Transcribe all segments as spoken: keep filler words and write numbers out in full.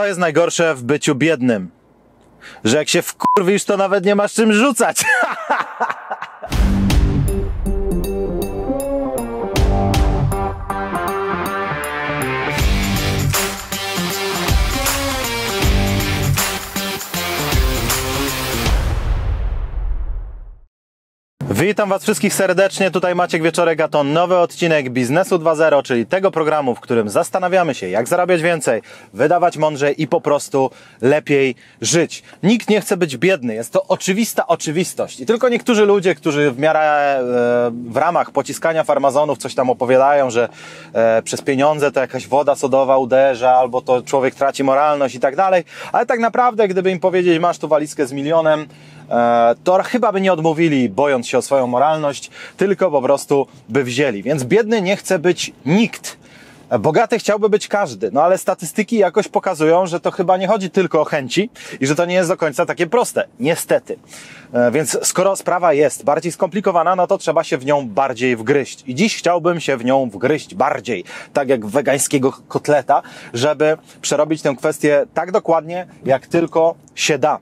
Co jest najgorsze w byciu biednym? Że jak się wkurwisz, to nawet nie masz czym rzucać. Witam was wszystkich serdecznie, tutaj Maciek Wieczorek, a to nowy odcinek Biznesu dwa zero, czyli tego programu, w którym zastanawiamy się, jak zarabiać więcej, wydawać mądrzej i po prostu lepiej żyć. Nikt nie chce być biedny, jest to oczywista oczywistość i tylko niektórzy ludzie, którzy w miarę e, w ramach pociskania farmazonów coś tam opowiadają, że e, przez pieniądze to jakaś woda sodowa uderza, albo to człowiek traci moralność i tak dalej, ale tak naprawdę gdyby im powiedzieć, masz tu walizkę z milionem, to chyba by nie odmówili, bojąc się o swoją moralność, tylko po prostu by wzięli. Więc biedny nie chce być nikt. Bogaty chciałby być każdy, no ale statystyki jakoś pokazują, że to chyba nie chodzi tylko o chęci i że to nie jest do końca takie proste, niestety. Więc skoro sprawa jest bardziej skomplikowana, no to trzeba się w nią bardziej wgryźć. I dziś chciałbym się w nią wgryźć bardziej, tak jak w wegańskiego kotleta, żeby przerobić tę kwestię tak dokładnie, jak tylko się da.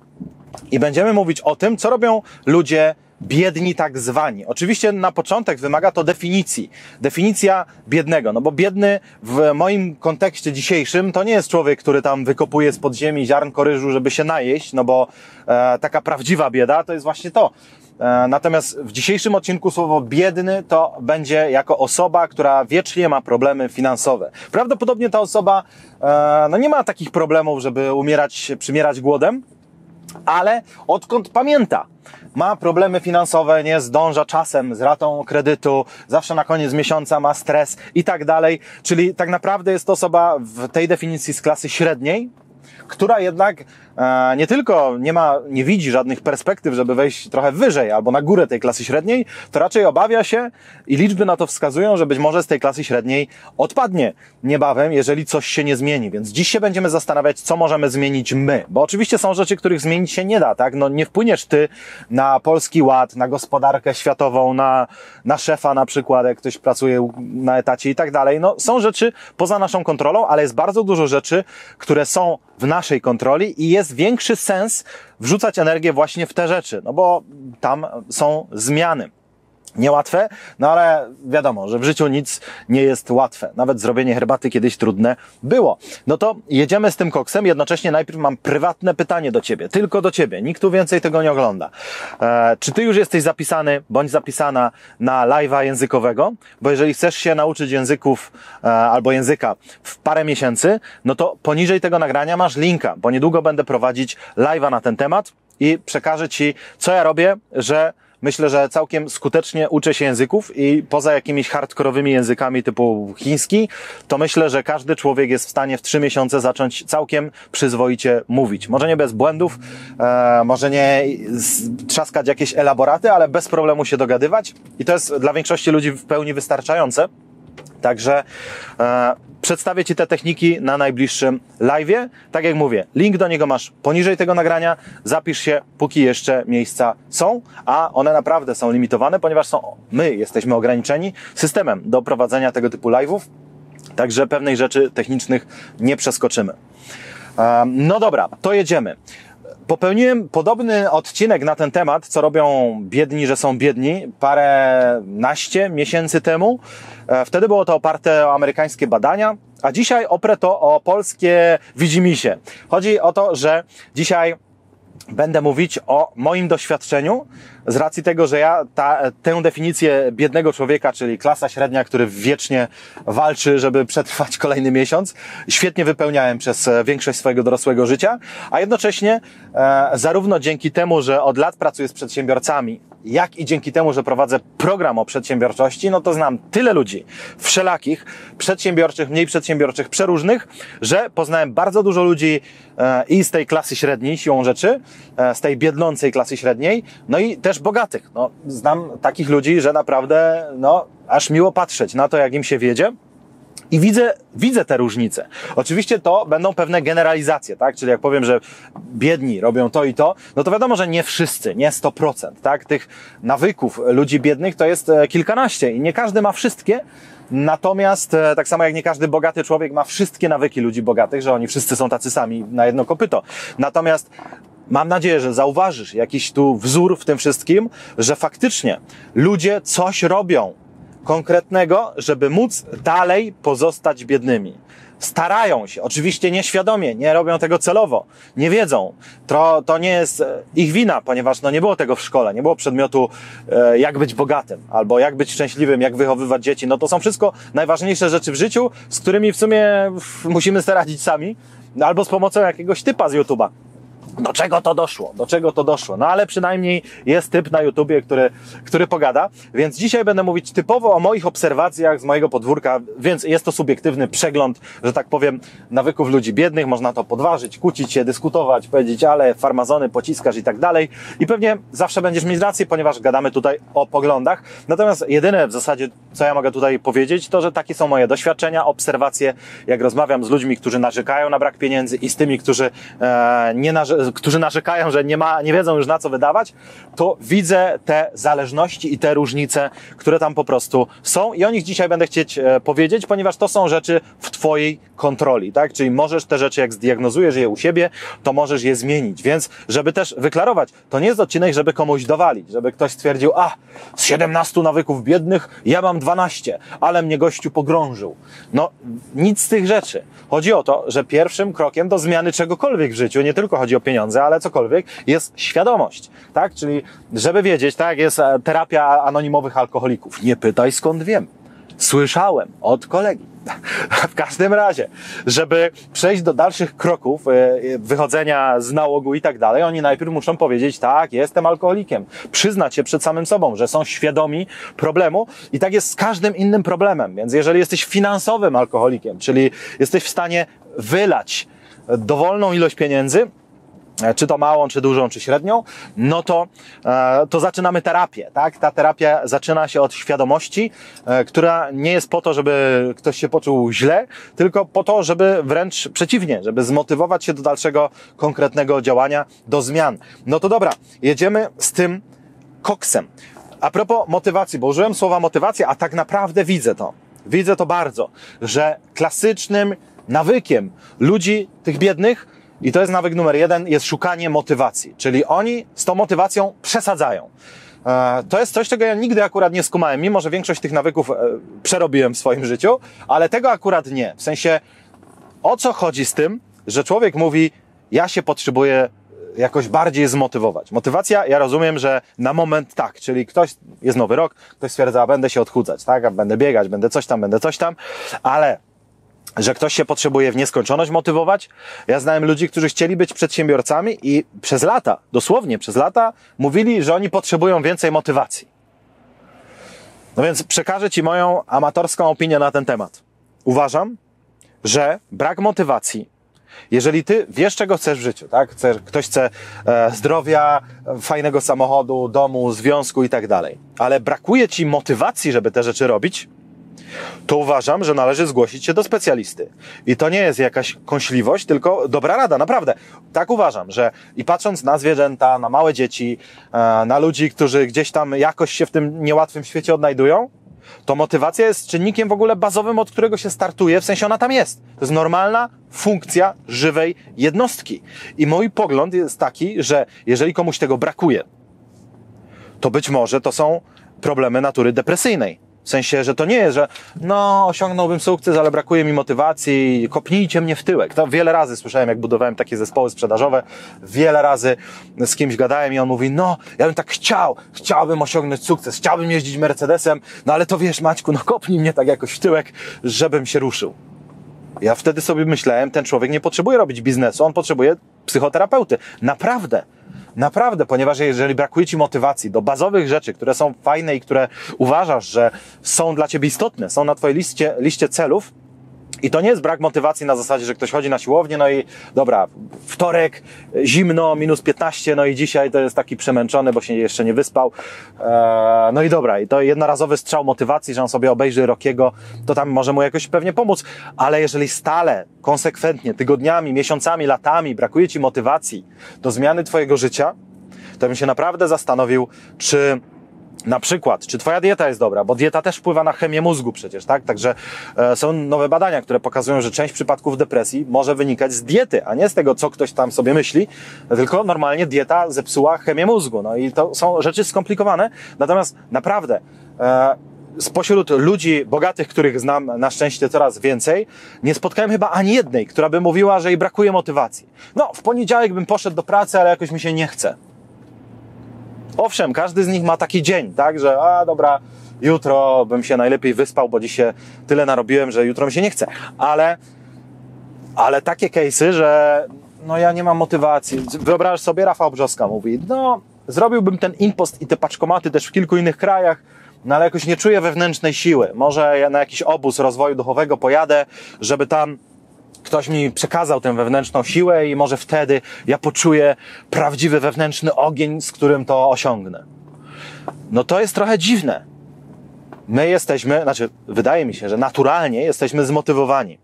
I będziemy mówić o tym, co robią ludzie biedni tak zwani. Oczywiście na początek wymaga to definicji. Definicja biednego, no bo biedny w moim kontekście dzisiejszym to nie jest człowiek, który tam wykopuje spod ziemi ziarnko ryżu, żeby się najeść, no bo e, taka prawdziwa bieda to jest właśnie to. E, natomiast w dzisiejszym odcinku słowo biedny to będzie jako osoba, która wiecznie ma problemy finansowe. Prawdopodobnie ta osoba e, no nie ma takich problemów, żeby umierać, przymierać głodem, ale odkąd pamięta, ma problemy finansowe, nie zdąża czasem z ratą kredytu, zawsze na koniec miesiąca ma stres i tak dalej. Czyli tak naprawdę jest to osoba w tej definicji z klasy średniej, która jednak e, nie tylko nie ma, nie widzi żadnych perspektyw, żeby wejść trochę wyżej albo na górę tej klasy średniej, to raczej obawia się i liczby na to wskazują, że być może z tej klasy średniej odpadnie niebawem, jeżeli coś się nie zmieni. Więc dziś się będziemy zastanawiać, co możemy zmienić my, bo oczywiście są rzeczy, których zmienić się nie da, tak? No nie wpłyniesz ty na Polski Ład, na gospodarkę światową, na, na szefa na przykład, jak ktoś pracuje na etacie i tak dalej. No są rzeczy poza naszą kontrolą, ale jest bardzo dużo rzeczy, które są w naszej kontroli i jest większy sens wrzucać energię właśnie w te rzeczy, no bo tam są zmiany. Niełatwe, no ale wiadomo, że w życiu nic nie jest łatwe. Nawet zrobienie herbaty kiedyś trudne było. No to jedziemy z tym koksem, jednocześnie najpierw mam prywatne pytanie do ciebie, tylko do ciebie, nikt tu więcej tego nie ogląda. E, czy ty już jesteś zapisany, bądź zapisana na live'a językowego? Bo jeżeli chcesz się nauczyć języków e, albo języka w parę miesięcy, no to poniżej tego nagrania masz linka, bo niedługo będę prowadzić live'a na ten temat i przekażę ci, co ja robię, że myślę, że całkiem skutecznie uczę się języków i poza jakimiś hardkorowymi językami typu chiński, to myślę, że każdy człowiek jest w stanie w trzy miesiące zacząć całkiem przyzwoicie mówić. Może nie bez błędów, e, może nie trzaskać jakieś elaboraty, ale bez problemu się dogadywać i to jest dla większości ludzi w pełni wystarczające. Także e, przedstawię ci te techniki na najbliższym live'ie. Tak jak mówię, link do niego masz poniżej tego nagrania. Zapisz się, póki jeszcze miejsca są, a one naprawdę są limitowane, ponieważ są, my jesteśmy ograniczeni systemem do prowadzenia tego typu live'ów, także pewnej rzeczy technicznych nie przeskoczymy. E, no dobra, to jedziemy. Popełniłem podobny odcinek na ten temat, co robią biedni, że są biedni, paręnaście miesięcy temu. Wtedy było to oparte o amerykańskie badania, a dzisiaj oprę to o polskie widzimisię. Chodzi o to, że dzisiaj będę mówić o moim doświadczeniu z racji tego, że ja ta, tę definicję biednego człowieka, czyli klasa średnia, który wiecznie walczy, żeby przetrwać kolejny miesiąc, świetnie wypełniałem przez większość swojego dorosłego życia, a jednocześnie e, zarówno dzięki temu, że od lat pracuję z przedsiębiorcami, jak i dzięki temu, że prowadzę program o przedsiębiorczości, no to znam tyle ludzi wszelakich, przedsiębiorczych, mniej przedsiębiorczych, przeróżnych, że poznałem bardzo dużo ludzi e, i z tej klasy średniej siłą rzeczy, e, z tej biednącej klasy średniej, no i też bogatych. No, znam takich ludzi, że naprawdę no, aż miło patrzeć na to, jak im się wiedzie. I widzę, widzę te różnice. Oczywiście to będą pewne generalizacje, tak? Czyli jak powiem, że biedni robią to i to, no to wiadomo, że nie wszyscy, nie sto procent, tak? Tych nawyków ludzi biednych to jest kilkanaście i nie każdy ma wszystkie. Natomiast tak samo jak nie każdy bogaty człowiek ma wszystkie nawyki ludzi bogatych, że oni wszyscy są tacy sami na jedno kopyto. Natomiast mam nadzieję, że zauważysz jakiś tu wzór w tym wszystkim, że faktycznie ludzie coś robią konkretnego, żeby móc dalej pozostać biednymi. Starają się, oczywiście nieświadomie, nie robią tego celowo, nie wiedzą. To, to nie jest ich wina, ponieważ no, nie było tego w szkole, nie było przedmiotu e, jak być bogatym, albo jak być szczęśliwym, jak wychowywać dzieci. No to są wszystko najważniejsze rzeczy w życiu, z którymi w sumie musimy sobie radzić sami, albo z pomocą jakiegoś typa z YouTube'a. Do czego to doszło? Do czego to doszło? No ale przynajmniej jest typ na YouTubie, który, który pogada, więc dzisiaj będę mówić typowo o moich obserwacjach z mojego podwórka, więc jest to subiektywny przegląd, że tak powiem, nawyków ludzi biednych. Można to podważyć, kłócić się, dyskutować, powiedzieć, ale farmazony pociskasz i tak dalej. I pewnie zawsze będziesz mieć rację, ponieważ gadamy tutaj o poglądach. Natomiast jedyne w zasadzie, co ja mogę tutaj powiedzieć, to, że takie są moje doświadczenia, obserwacje, jak rozmawiam z ludźmi, którzy narzekają na brak pieniędzy i z tymi, którzy e, nie narzekają, którzy narzekają, że nie ma, nie wiedzą już na co wydawać, to widzę te zależności i te różnice, które tam po prostu są i o nich dzisiaj będę chcieć powiedzieć, ponieważ to są rzeczy w twojej kontroli, tak? Czyli możesz te rzeczy, jak zdiagnozujesz je u siebie, to możesz je zmienić, więc żeby też wyklarować, to nie jest odcinek, żeby komuś dowalić, żeby ktoś stwierdził, a z siedemnastu nawyków biednych ja mam dwanaście, ale mnie gościu pogrążył. No nic z tych rzeczy. Chodzi o to, że pierwszym krokiem do zmiany czegokolwiek w życiu, nie tylko chodzi o pieniądze, ale cokolwiek, jest świadomość, tak? Czyli żeby wiedzieć, tak, jest terapia anonimowych alkoholików. Nie pytaj skąd wiem. Słyszałem od kolegi. W każdym razie, żeby przejść do dalszych kroków wychodzenia z nałogu i tak dalej, oni najpierw muszą powiedzieć, tak, jestem alkoholikiem. Przyznać się przed samym sobą, że są świadomi problemu i tak jest z każdym innym problemem. Więc jeżeli jesteś finansowym alkoholikiem, czyli jesteś w stanie wylać dowolną ilość pieniędzy, czy to małą, czy dużą, czy średnią, no to, to zaczynamy terapię, tak? Ta terapia zaczyna się od świadomości, która nie jest po to, żeby ktoś się poczuł źle, tylko po to, żeby wręcz przeciwnie, żeby zmotywować się do dalszego konkretnego działania, do zmian. No to dobra, jedziemy z tym koksem. A propos motywacji, bo użyłem słowa motywacja, a tak naprawdę widzę to. Widzę to bardzo, że klasycznym nawykiem ludzi tych biednych, i to jest nawyk numer jeden, jest szukanie motywacji. Czyli oni z tą motywacją przesadzają. To jest coś, czego ja nigdy akurat nie skumałem, mimo że większość tych nawyków przerobiłem w swoim życiu, ale tego akurat nie. W sensie, o co chodzi z tym, że człowiek mówi, ja się potrzebuję jakoś bardziej zmotywować. Motywacja, ja rozumiem, że na moment tak, czyli ktoś, jest nowy rok, ktoś stwierdza, będę się odchudzać, tak, będę biegać, będę coś tam, będę coś tam, ale... że ktoś się potrzebuje w nieskończoność motywować. Ja znałem ludzi, którzy chcieli być przedsiębiorcami i przez lata, dosłownie przez lata, mówili, że oni potrzebują więcej motywacji. No więc przekażę ci moją amatorską opinię na ten temat. Uważam, że brak motywacji, jeżeli ty wiesz, czego chcesz w życiu, tak? Ktoś chce zdrowia, fajnego samochodu, domu, związku i tak dalej, ale brakuje ci motywacji, żeby te rzeczy robić, to uważam, że należy zgłosić się do specjalisty. I to nie jest jakaś kąśliwość, tylko dobra rada, naprawdę. Tak uważam, że i patrząc na zwierzęta, na małe dzieci, na ludzi, którzy gdzieś tam jakoś się w tym niełatwym świecie odnajdują, to motywacja jest czynnikiem w ogóle bazowym, od którego się startuje, w sensie ona tam jest. To jest normalna funkcja żywej jednostki. I mój pogląd jest taki, że jeżeli komuś tego brakuje, to być może to są problemy natury depresyjnej. W sensie, że to nie jest, że no osiągnąłbym sukces, ale brakuje mi motywacji, kopnijcie mnie w tyłek. To wiele razy słyszałem, jak budowałem takie zespoły sprzedażowe, wiele razy z kimś gadałem i on mówi, no ja bym tak chciał, chciałbym osiągnąć sukces, chciałbym jeździć Mercedesem, no ale to wiesz Maćku, no kopnij mnie tak jakoś w tyłek, żebym się ruszył. Ja wtedy sobie myślałem, ten człowiek nie potrzebuje robić biznesu, on potrzebuje psychoterapeuty. Naprawdę. Naprawdę, ponieważ jeżeli brakuje ci motywacji do bazowych rzeczy, które są fajne i które uważasz, że są dla ciebie istotne, są na twojej liście, liście celów, I to nie jest brak motywacji na zasadzie, że ktoś chodzi na siłownię, no i dobra, wtorek, zimno, minus piętnaście, no i dzisiaj to jest taki przemęczony, bo się jeszcze nie wyspał. Eee, no i dobra, i to jednorazowy strzał motywacji, że on sobie obejrzy Rockiego, to tam może mu jakoś pewnie pomóc, ale jeżeli stale, konsekwentnie, tygodniami, miesiącami, latami brakuje ci motywacji do zmiany twojego życia, to bym się naprawdę zastanowił, czy... Na przykład, czy twoja dieta jest dobra, bo dieta też wpływa na chemię mózgu przecież, tak? Także e, są nowe badania, które pokazują, że część przypadków depresji może wynikać z diety, a nie z tego, co ktoś tam sobie myśli, tylko normalnie dieta zepsuła chemię mózgu. No i to są rzeczy skomplikowane, natomiast naprawdę... E, Spośród ludzi bogatych, których znam na szczęście coraz więcej, nie spotkałem chyba ani jednej, która by mówiła, że jej brakuje motywacji. No, w poniedziałek bym poszedł do pracy, ale jakoś mi się nie chce. Owszem, każdy z nich ma taki dzień, tak, że a dobra, jutro bym się najlepiej wyspał, bo dzisiaj tyle narobiłem, że jutro mi się nie chce. Ale, ale takie case'y, że no ja nie mam motywacji. Wyobraź sobie, Rafał Brzoska mówi, no zrobiłbym ten InPost i te paczkomaty też w kilku innych krajach, no ale jakoś nie czuję wewnętrznej siły. Może ja na jakiś obóz rozwoju duchowego pojadę, żeby tam ktoś mi przekazał tę wewnętrzną siłę i może wtedy ja poczuję prawdziwy wewnętrzny ogień, z którym to osiągnę. No to jest trochę dziwne. My jesteśmy, znaczy wydaje mi się, że naturalnie jesteśmy zmotywowani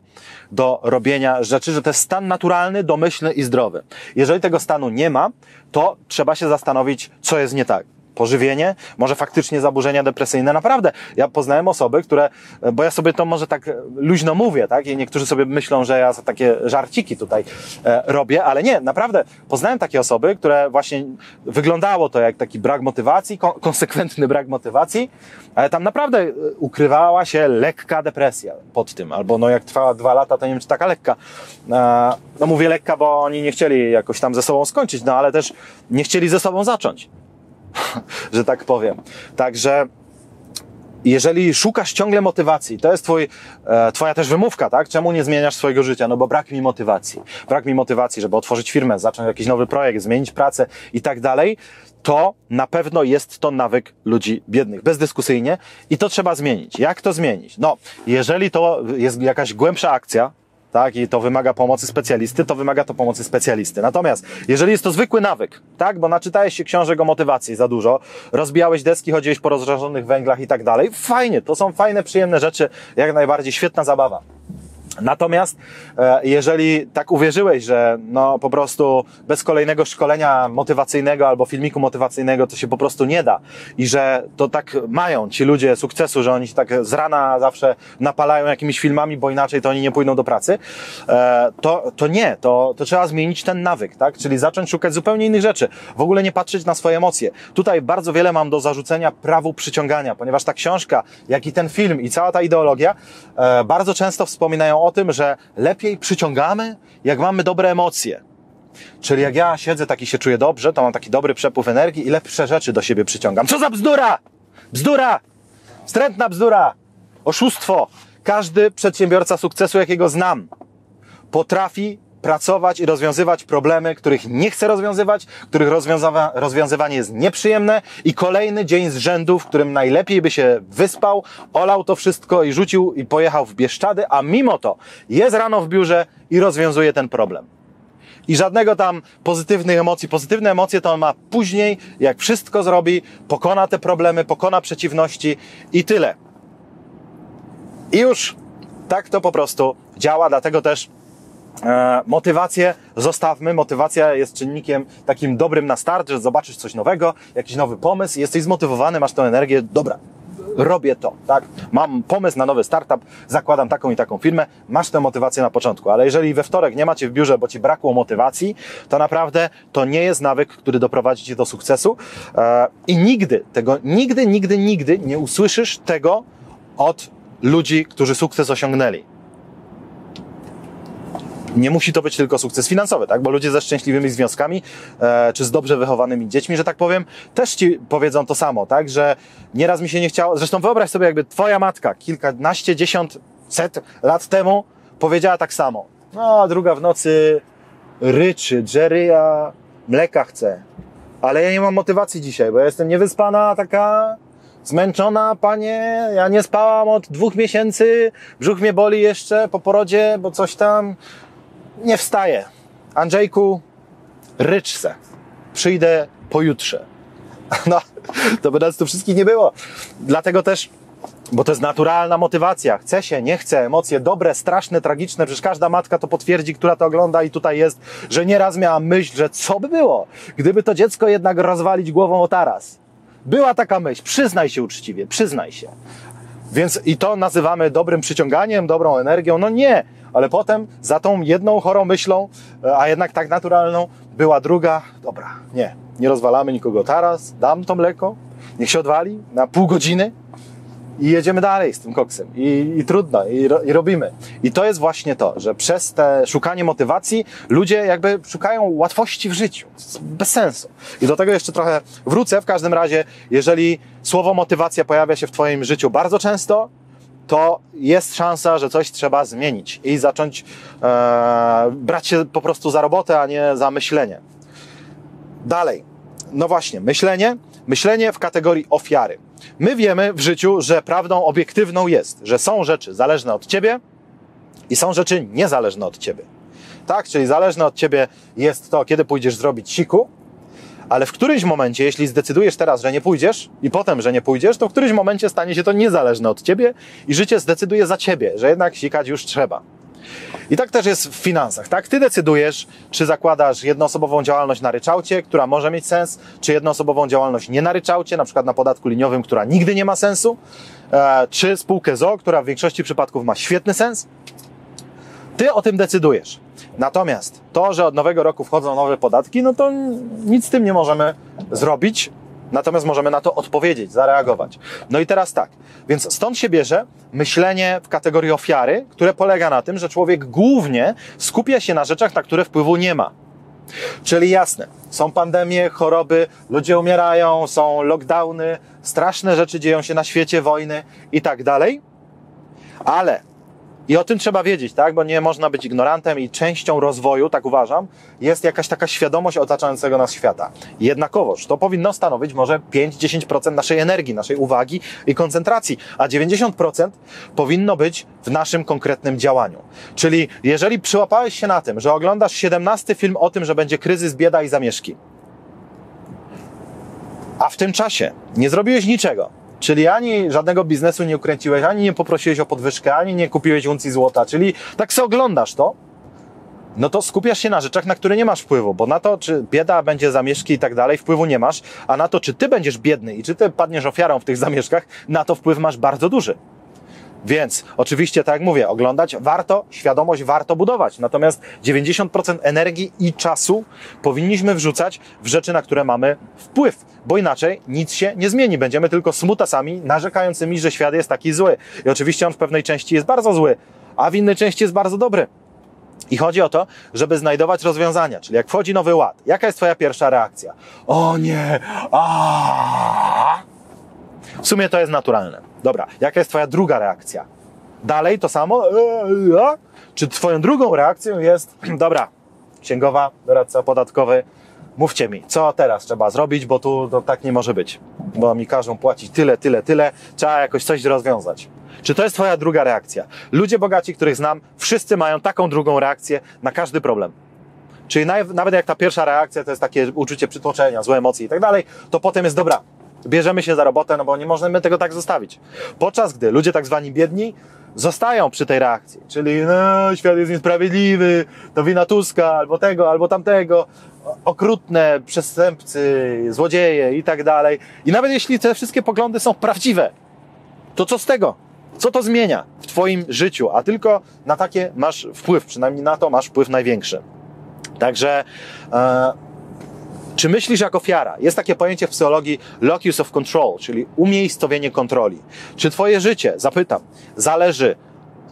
do robienia rzeczy, że to jest stan naturalny, domyślny i zdrowy. Jeżeli tego stanu nie ma, to trzeba się zastanowić, co jest nie tak. Pożywienie, może faktycznie zaburzenia depresyjne, naprawdę. Ja poznałem osoby, które, bo ja sobie to może tak luźno mówię, tak? I niektórzy sobie myślą, że ja takie żarciki tutaj e, robię, ale nie, naprawdę poznałem takie osoby, które właśnie wyglądało to jak taki brak motywacji, kon- konsekwentny brak motywacji, ale tam naprawdę ukrywała się lekka depresja pod tym, albo no jak trwała dwa lata, to nie wiem, czy taka lekka. E, no mówię lekka, bo oni nie chcieli jakoś tam ze sobą skończyć, no ale też nie chcieli ze sobą zacząć. że tak powiem. Także jeżeli szukasz ciągle motywacji, to jest twój, e, twoja też wymówka, tak? Czemu nie zmieniasz swojego życia? No bo brak mi motywacji. Brak mi motywacji, żeby otworzyć firmę, zacząć jakiś nowy projekt, zmienić pracę i tak dalej. To na pewno jest to nawyk ludzi biednych, bezdyskusyjnie. I to trzeba zmienić. Jak to zmienić? No, jeżeli to jest jakaś głębsza akcja, tak, i to wymaga pomocy specjalisty, to wymaga to pomocy specjalisty. Natomiast jeżeli jest to zwykły nawyk, tak, bo naczytałeś się książek o motywacji za dużo, rozbijałeś deski, chodziłeś po rozżarzonych węglach i tak dalej, fajnie, to są fajne, przyjemne rzeczy, jak najbardziej, świetna zabawa. Natomiast jeżeli tak uwierzyłeś, że no po prostu bez kolejnego szkolenia motywacyjnego albo filmiku motywacyjnego to się po prostu nie da i że to tak mają ci ludzie sukcesu, że oni się tak z rana zawsze napalają jakimiś filmami, bo inaczej to oni nie pójdą do pracy, to, to nie, to, to trzeba zmienić ten nawyk, tak? Czyli zacząć szukać zupełnie innych rzeczy, w ogóle nie patrzeć na swoje emocje. Tutaj bardzo wiele mam do zarzucenia prawu przyciągania, ponieważ ta książka, jak i ten film i cała ta ideologia bardzo często wspominają o tym, że lepiej przyciągamy, jak mamy dobre emocje. Czyli jak ja siedzę taki się czuję dobrze, to mam taki dobry przepływ energii i lepsze rzeczy do siebie przyciągam. Co za bzdura! Bzdura! Wstrętna bzdura! Oszustwo! Każdy przedsiębiorca sukcesu, jakiego znam, potrafi pracować i rozwiązywać problemy, których nie chce rozwiązywać, których rozwiąza- rozwiązywanie jest nieprzyjemne i kolejny dzień z rzędu, w którym najlepiej by się wyspał, olał to wszystko i rzucił i pojechał w Bieszczady, a mimo to jest rano w biurze i rozwiązuje ten problem. I żadnego tam pozytywnych emocji. Pozytywne emocje to on ma później, jak wszystko zrobi, pokona te problemy, pokona przeciwności i tyle. I już tak to po prostu działa, dlatego też E, motywację zostawmy, motywacja jest czynnikiem takim dobrym na start, że zobaczysz coś nowego, jakiś nowy pomysł, jesteś zmotywowany, masz tę energię, dobra, robię to, tak, mam pomysł na nowy startup, zakładam taką i taką firmę, masz tę motywację na początku, ale jeżeli we wtorek nie macie w biurze, bo ci brakło motywacji, to naprawdę to nie jest nawyk, który doprowadzi cię do sukcesu e, i nigdy tego, nigdy, nigdy, nigdy nie usłyszysz tego od ludzi, którzy sukces osiągnęli. Nie musi to być tylko sukces finansowy, tak? Bo ludzie ze szczęśliwymi związkami, e, czy z dobrze wychowanymi dziećmi, że tak powiem, też ci powiedzą to samo, tak? Że nieraz mi się nie chciało. Zresztą wyobraź sobie, jakby twoja matka kilkanaście, dziesiąt, set lat temu powiedziała tak samo. No, druga w nocy ryczy, Jerry, a mleka chce. Ale ja nie mam motywacji dzisiaj, bo ja jestem niewyspana, taka Zmęczona, panie, ja nie spałam od dwóch miesięcy, brzuch mnie boli jeszcze po porodzie, bo coś tam nie wstaje. Andrzejku, rycz se, przyjdę pojutrze. No, to by nas tu wszystkich nie było. Dlatego też, bo to jest naturalna motywacja. Chce się, nie chce, emocje dobre, straszne, tragiczne. Przecież każda matka to potwierdzi, która to ogląda i tutaj jest, że nieraz miała myśl, że co by było, gdyby to dziecko jednak rozwalić głową o taras. Była taka myśl, przyznaj się uczciwie, przyznaj się. Więc i to nazywamy dobrym przyciąganiem, dobrą energią. No nie, ale potem za tą jedną chorą myślą, a jednak tak naturalną, była druga. Dobra, nie, nie rozwalamy nikogo taras, dam to mleko, niech się odwali na pół godziny i jedziemy dalej z tym koksem. I, i trudno, i, ro, i robimy. I to jest właśnie to, że przez te szukanie motywacji ludzie jakby szukają łatwości w życiu. Bez sensu. I do tego jeszcze trochę wrócę. W każdym razie, jeżeli słowo motywacja pojawia się w twoim życiu bardzo często, to jest szansa, że coś trzeba zmienić i zacząć e, brać się po prostu za robotę, a nie za myślenie. Dalej. No właśnie, myślenie. Myślenie w kategorii ofiary. My wiemy w życiu, że prawdą obiektywną jest, że są rzeczy zależne od ciebie i są rzeczy niezależne od ciebie. Tak, czyli zależne od ciebie jest to, kiedy pójdziesz zrobić siku, ale w którymś momencie, jeśli zdecydujesz teraz, że nie pójdziesz i potem, że nie pójdziesz, to w którymś momencie stanie się to niezależne od ciebie i życie zdecyduje za ciebie, że jednak sikać już trzeba. I tak też jest w finansach, tak? Ty decydujesz, czy zakładasz jednoosobową działalność na ryczałcie, która może mieć sens, czy jednoosobową działalność nie na ryczałcie, na przykład na podatku liniowym, która nigdy nie ma sensu, e, czy spółkę z o o, która w większości przypadków ma świetny sens. Ty o tym decydujesz. Natomiast to, że od nowego roku wchodzą nowe podatki, no to nic z tym nie możemy zrobić, natomiast możemy na to odpowiedzieć, zareagować. No i teraz tak, więc stąd się bierze myślenie w kategorii ofiary, które polega na tym, że człowiek głównie skupia się na rzeczach, na które wpływu nie ma. Czyli jasne, są pandemie, choroby, ludzie umierają, są lockdowny, straszne rzeczy dzieją się na świecie, wojny i tak dalej, ale... I o tym trzeba wiedzieć, tak? Bo nie można być ignorantem i częścią rozwoju, tak uważam, jest jakaś taka świadomość otaczającego nas świata. Jednakowoż to powinno stanowić może pięć do dziesięciu procent naszej energii, naszej uwagi i koncentracji, a dziewięćdziesiąt procent powinno być w naszym konkretnym działaniu. Czyli jeżeli przyłapałeś się na tym, że oglądasz siedemnasty film o tym, że będzie kryzys, bieda i zamieszki, a w tym czasie nie zrobiłeś niczego, czyli ani żadnego biznesu nie ukręciłeś, ani nie poprosiłeś o podwyżkę, ani nie kupiłeś uncji złota, czyli tak se oglądasz to, no to skupiasz się na rzeczach, na które nie masz wpływu, bo na to, czy bieda będzie, zamieszki i tak dalej, wpływu nie masz, a na to, czy ty będziesz biedny i czy ty padniesz ofiarą w tych zamieszkach, na to wpływ masz bardzo duży. Więc oczywiście, tak jak mówię, oglądać warto, świadomość warto budować, natomiast dziewięćdziesiąt procent energii i czasu powinniśmy wrzucać w rzeczy, na które mamy wpływ, bo inaczej nic się nie zmieni. Będziemy tylko smutasami narzekającymi, że świat jest taki zły. I oczywiście on w pewnej części jest bardzo zły, a w innej części jest bardzo dobry. I chodzi o to, żeby znajdować rozwiązania, czyli jak wchodzi nowy ład, jaka jest twoja pierwsza reakcja? O nie, a. W sumie to jest naturalne. Dobra, jaka jest twoja druga reakcja? Dalej to samo? Eee, a? Czy twoją drugą reakcją jest, dobra, księgowa, doradca podatkowy, mówcie mi, co teraz trzeba zrobić, bo tu to tak nie może być, bo mi każą płacić tyle, tyle, tyle, trzeba jakoś coś rozwiązać. Czy to jest twoja druga reakcja? Ludzie bogaci, których znam, wszyscy mają taką drugą reakcję na każdy problem. Czyli nawet jak ta pierwsza reakcja to jest takie uczucie przytłoczenia, złe emocje i tak dalej, to potem jest dobra. Bierzemy się za robotę, no bo nie możemy tego tak zostawić. Podczas gdy ludzie tak zwani biedni zostają przy tej reakcji, czyli no, świat jest niesprawiedliwy, to wina Tuska, albo tego, albo tamtego, okrutne przestępcy, złodzieje i tak dalej. I nawet jeśli te wszystkie poglądy są prawdziwe, to co z tego? Co to zmienia w twoim życiu? A tylko na takie masz wpływ, przynajmniej na to masz wpływ największy. Także... E Czy myślisz jak ofiara? Jest takie pojęcie w psychologii locus of control, czyli umiejscowienie kontroli. Czy twoje życie, zapytam, zależy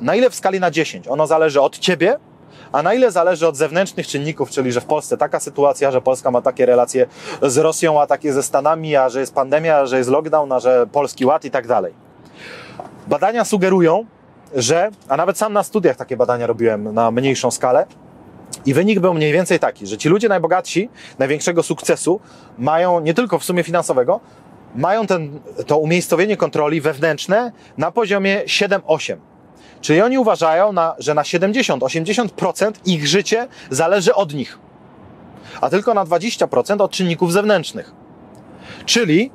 na ile w skali na dziesięć? Ono zależy od ciebie, a na ile zależy od zewnętrznych czynników, czyli że w Polsce taka sytuacja, że Polska ma takie relacje z Rosją, a takie ze Stanami, a że jest pandemia, a że jest lockdown, a że Polski Ład i tak dalej. Badania sugerują, że, a nawet sam na studiach takie badania robiłem na mniejszą skalę, i wynik był mniej więcej taki, że ci ludzie najbogatsi, największego sukcesu mają nie tylko w sumie finansowego, mają ten, to umiejscowienie kontroli wewnętrzne na poziomie siedem osiem. Czyli oni uważają, na, że na siedemdziesiąt do osiemdziesięciu procent ich życie zależy od nich, a tylko na dwadzieścia procent od czynników zewnętrznych. Czyli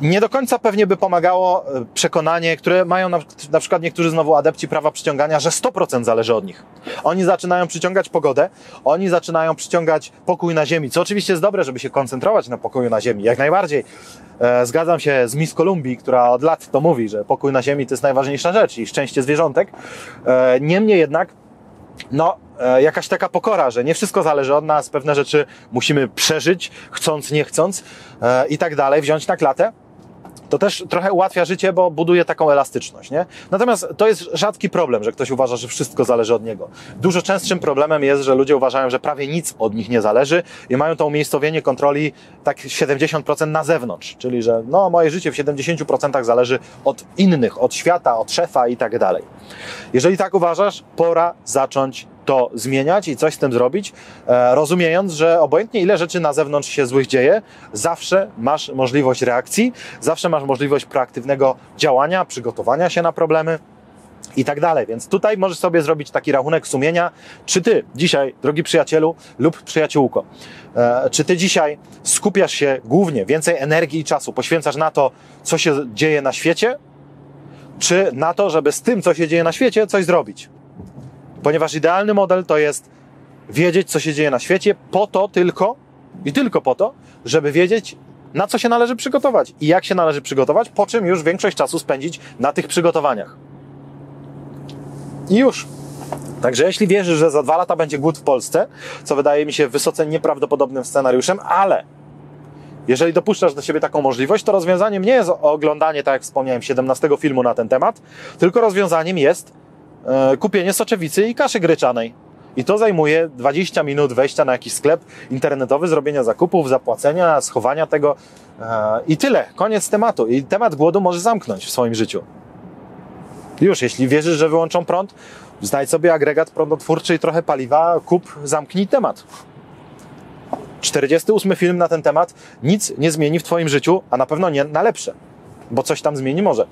nie do końca pewnie by pomagało przekonanie, które mają na, na przykład niektórzy znowu adepci prawa przyciągania, że sto procent zależy od nich. Oni zaczynają przyciągać pogodę, oni zaczynają przyciągać pokój na ziemi, co oczywiście jest dobre, żeby się koncentrować na pokoju na ziemi, jak najbardziej. E, zgadzam się z Miss Kolumbii, która od lat to mówi, że pokój na ziemi to jest najważniejsza rzecz i szczęście zwierzątek. E, niemniej jednak, no, e, jakaś taka pokora, że nie wszystko zależy od nas, pewne rzeczy musimy przeżyć, chcąc, nie chcąc e, i tak dalej, wziąć na klatę. To też trochę ułatwia życie, bo buduje taką elastyczność, nie? Natomiast to jest rzadki problem, że ktoś uważa, że wszystko zależy od niego. Dużo częstszym problemem jest, że ludzie uważają, że prawie nic od nich nie zależy i mają to umiejscowienie kontroli tak siedemdziesiąt procent na zewnątrz, czyli że no, moje życie w siedemdziesięciu procentach zależy od innych, od świata, od szefa i tak dalej. Jeżeli tak uważasz, pora zacząć to zmieniać i coś z tym zrobić, rozumiejąc, że obojętnie ile rzeczy na zewnątrz się złych dzieje, zawsze masz możliwość reakcji, zawsze masz możliwość proaktywnego działania, przygotowania się na problemy i tak dalej. Więc tutaj możesz sobie zrobić taki rachunek sumienia, czy ty dzisiaj, drogi przyjacielu lub przyjaciółko, czy ty dzisiaj skupiasz się głównie, więcej energii i czasu poświęcasz na to, co się dzieje na świecie, czy na to, żeby z tym, co się dzieje na świecie, coś zrobić. Ponieważ idealny model to jest wiedzieć, co się dzieje na świecie, po to tylko i tylko po to, żeby wiedzieć, na co się należy przygotować i jak się należy przygotować, po czym już większość czasu spędzić na tych przygotowaniach. I już. Także jeśli wierzysz, że za dwa lata będzie głód w Polsce, co wydaje mi się wysoce nieprawdopodobnym scenariuszem, ale jeżeli dopuszczasz do siebie taką możliwość, to rozwiązaniem nie jest oglądanie, tak jak wspomniałem, siedemnastego filmu na ten temat, tylko rozwiązaniem jest kupienie soczewicy i kaszy gryczanej. I to zajmuje dwadzieścia minut wejścia na jakiś sklep internetowy, zrobienia zakupów, zapłacenia, schowania tego i tyle. Koniec tematu. I temat głodu możesz zamknąć w swoim życiu. Już, jeśli wierzysz, że wyłączą prąd, znajdź sobie agregat prądotwórczy i trochę paliwa, kup, zamknij temat. czterdziesty ósmy film na ten temat nic nie zmieni w twoim życiu, a na pewno nie na lepsze, bo coś tam zmieni może.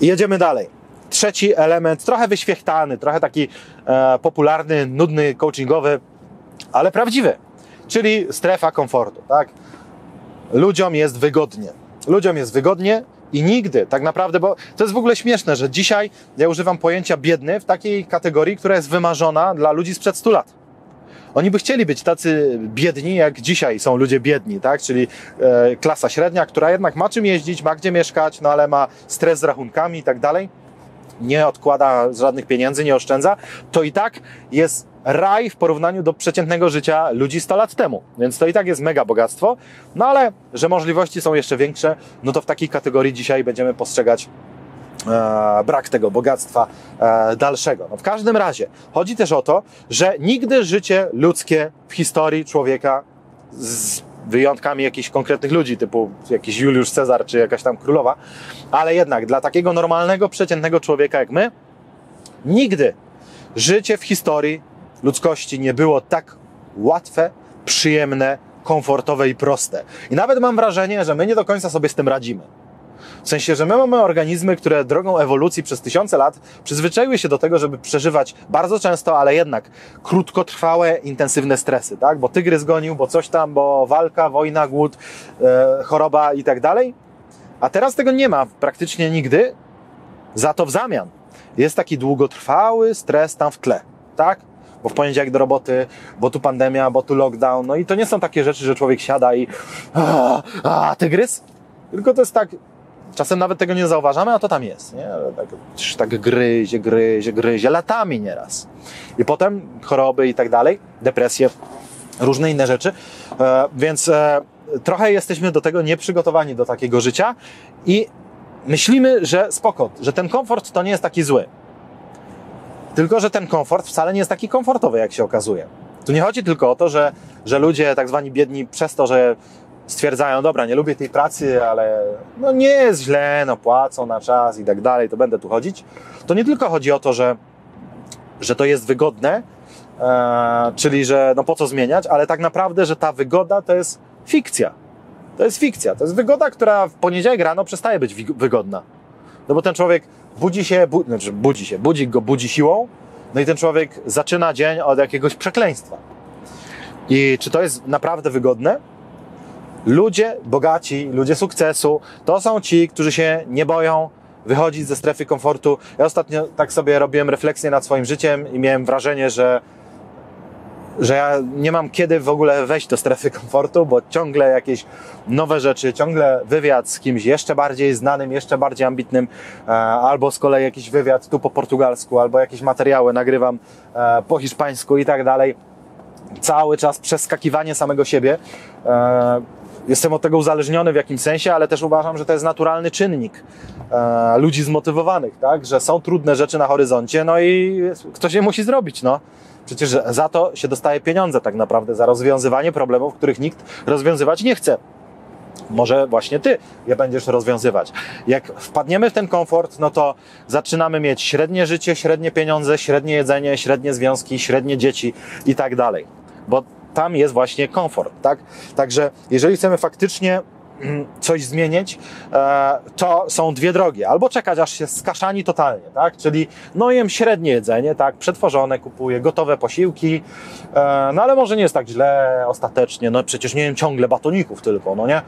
I jedziemy dalej. Trzeci element, trochę wyświechtany, trochę taki e, popularny, nudny, coachingowy, ale prawdziwy, czyli strefa komfortu, tak? Ludziom jest wygodnie. Ludziom jest wygodnie i nigdy, tak naprawdę, bo to jest w ogóle śmieszne, że dzisiaj ja używam pojęcia biedny w takiej kategorii, która jest wymarzona dla ludzi sprzed stu lat. Oni by chcieli być tacy biedni, jak dzisiaj są ludzie biedni, tak? Czyli e, klasa średnia, która jednak ma czym jeździć, ma gdzie mieszkać, no ale ma stres z rachunkami i tak dalej. Nie odkłada żadnych pieniędzy, nie oszczędza, to i tak jest raj w porównaniu do przeciętnego życia ludzi stu lat temu. Więc to i tak jest mega bogactwo, no ale że możliwości są jeszcze większe, no to w takiej kategorii dzisiaj będziemy postrzegać e, brak tego bogactwa e, dalszego. No w każdym razie chodzi też o to, że nigdy życie ludzkie w historii człowieka z wyjątkami jakichś konkretnych ludzi, typu jakiś Juliusz Cezar, czy jakaś tam królowa, ale jednak dla takiego normalnego, przeciętnego człowieka jak my, nigdy życie w historii ludzkości nie było tak łatwe, przyjemne, komfortowe i proste. I nawet mam wrażenie, że my nie do końca sobie z tym radzimy. W sensie, że my mamy organizmy, które drogą ewolucji przez tysiące lat przyzwyczaiły się do tego, żeby przeżywać bardzo często, ale jednak krótkotrwałe, intensywne stresy, tak? Bo tygrys gonił, bo coś tam, bo walka, wojna, głód, e, choroba i tak dalej. A teraz tego nie ma praktycznie nigdy, za to w zamian jest taki długotrwały stres tam w tle, tak? Bo w poniedziałek do roboty, bo tu pandemia, bo tu lockdown, no i to nie są takie rzeczy, że człowiek siada i a, a tygrys, tylko to jest tak. Czasem nawet tego nie zauważamy, a to tam jest, nie? Tak, tak gryzie, gryzie, gryzie, latami nieraz. I potem choroby i tak dalej, depresje, różne inne rzeczy. E, więc e, trochę jesteśmy do tego nieprzygotowani, do takiego życia i myślimy, że spoko, że ten komfort to nie jest taki zły. Tylko, że ten komfort wcale nie jest taki komfortowy, jak się okazuje. Tu nie chodzi tylko o to, że, że ludzie tak zwani biedni przez to, że stwierdzają, dobra, nie lubię tej pracy, ale no nie jest źle, no płacą na czas i tak dalej, to będę tu chodzić. To nie tylko chodzi o to, że, że to jest wygodne, e, czyli że no po co zmieniać, ale tak naprawdę, że ta wygoda to jest fikcja. To jest fikcja, to jest wygoda, która w poniedziałek rano przestaje być wygodna. No bo ten człowiek budzi się, bu, znaczy budzi się, budzi go, budzi siłą, no i ten człowiek zaczyna dzień od jakiegoś przekleństwa. I czy to jest naprawdę wygodne? Ludzie bogaci, ludzie sukcesu, to są ci, którzy się nie boją wychodzić ze strefy komfortu. Ja ostatnio tak sobie robiłem refleksję nad swoim życiem i miałem wrażenie, że że ja nie mam kiedy w ogóle wejść do strefy komfortu, bo ciągle jakieś nowe rzeczy, ciągle wywiad z kimś jeszcze bardziej znanym, jeszcze bardziej ambitnym, albo z kolei jakiś wywiad tu po portugalsku, albo jakieś materiały nagrywam po hiszpańsku i tak dalej. Cały czas przeskakiwanie samego siebie. Jestem od tego uzależniony w jakimś sensie, ale też uważam, że to jest naturalny czynnik ludzi zmotywowanych, tak? Że są trudne rzeczy na horyzoncie, no i ktoś je musi zrobić, no. Przecież za to się dostaje pieniądze tak naprawdę, za rozwiązywanie problemów, których nikt rozwiązywać nie chce. Może właśnie ty je będziesz rozwiązywać. Jak wpadniemy w ten komfort, no to zaczynamy mieć średnie życie, średnie pieniądze, średnie jedzenie, średnie związki, średnie dzieci i tak dalej. Bo tam jest właśnie komfort, tak? Także jeżeli chcemy faktycznie coś zmienić, to są dwie drogi. Albo czekać, aż się skaszani totalnie, tak? Czyli no jem średnie jedzenie, tak? Przetworzone kupuję, gotowe posiłki, no ale może nie jest tak źle ostatecznie, no przecież nie jem ciągle batoników tylko, no nie?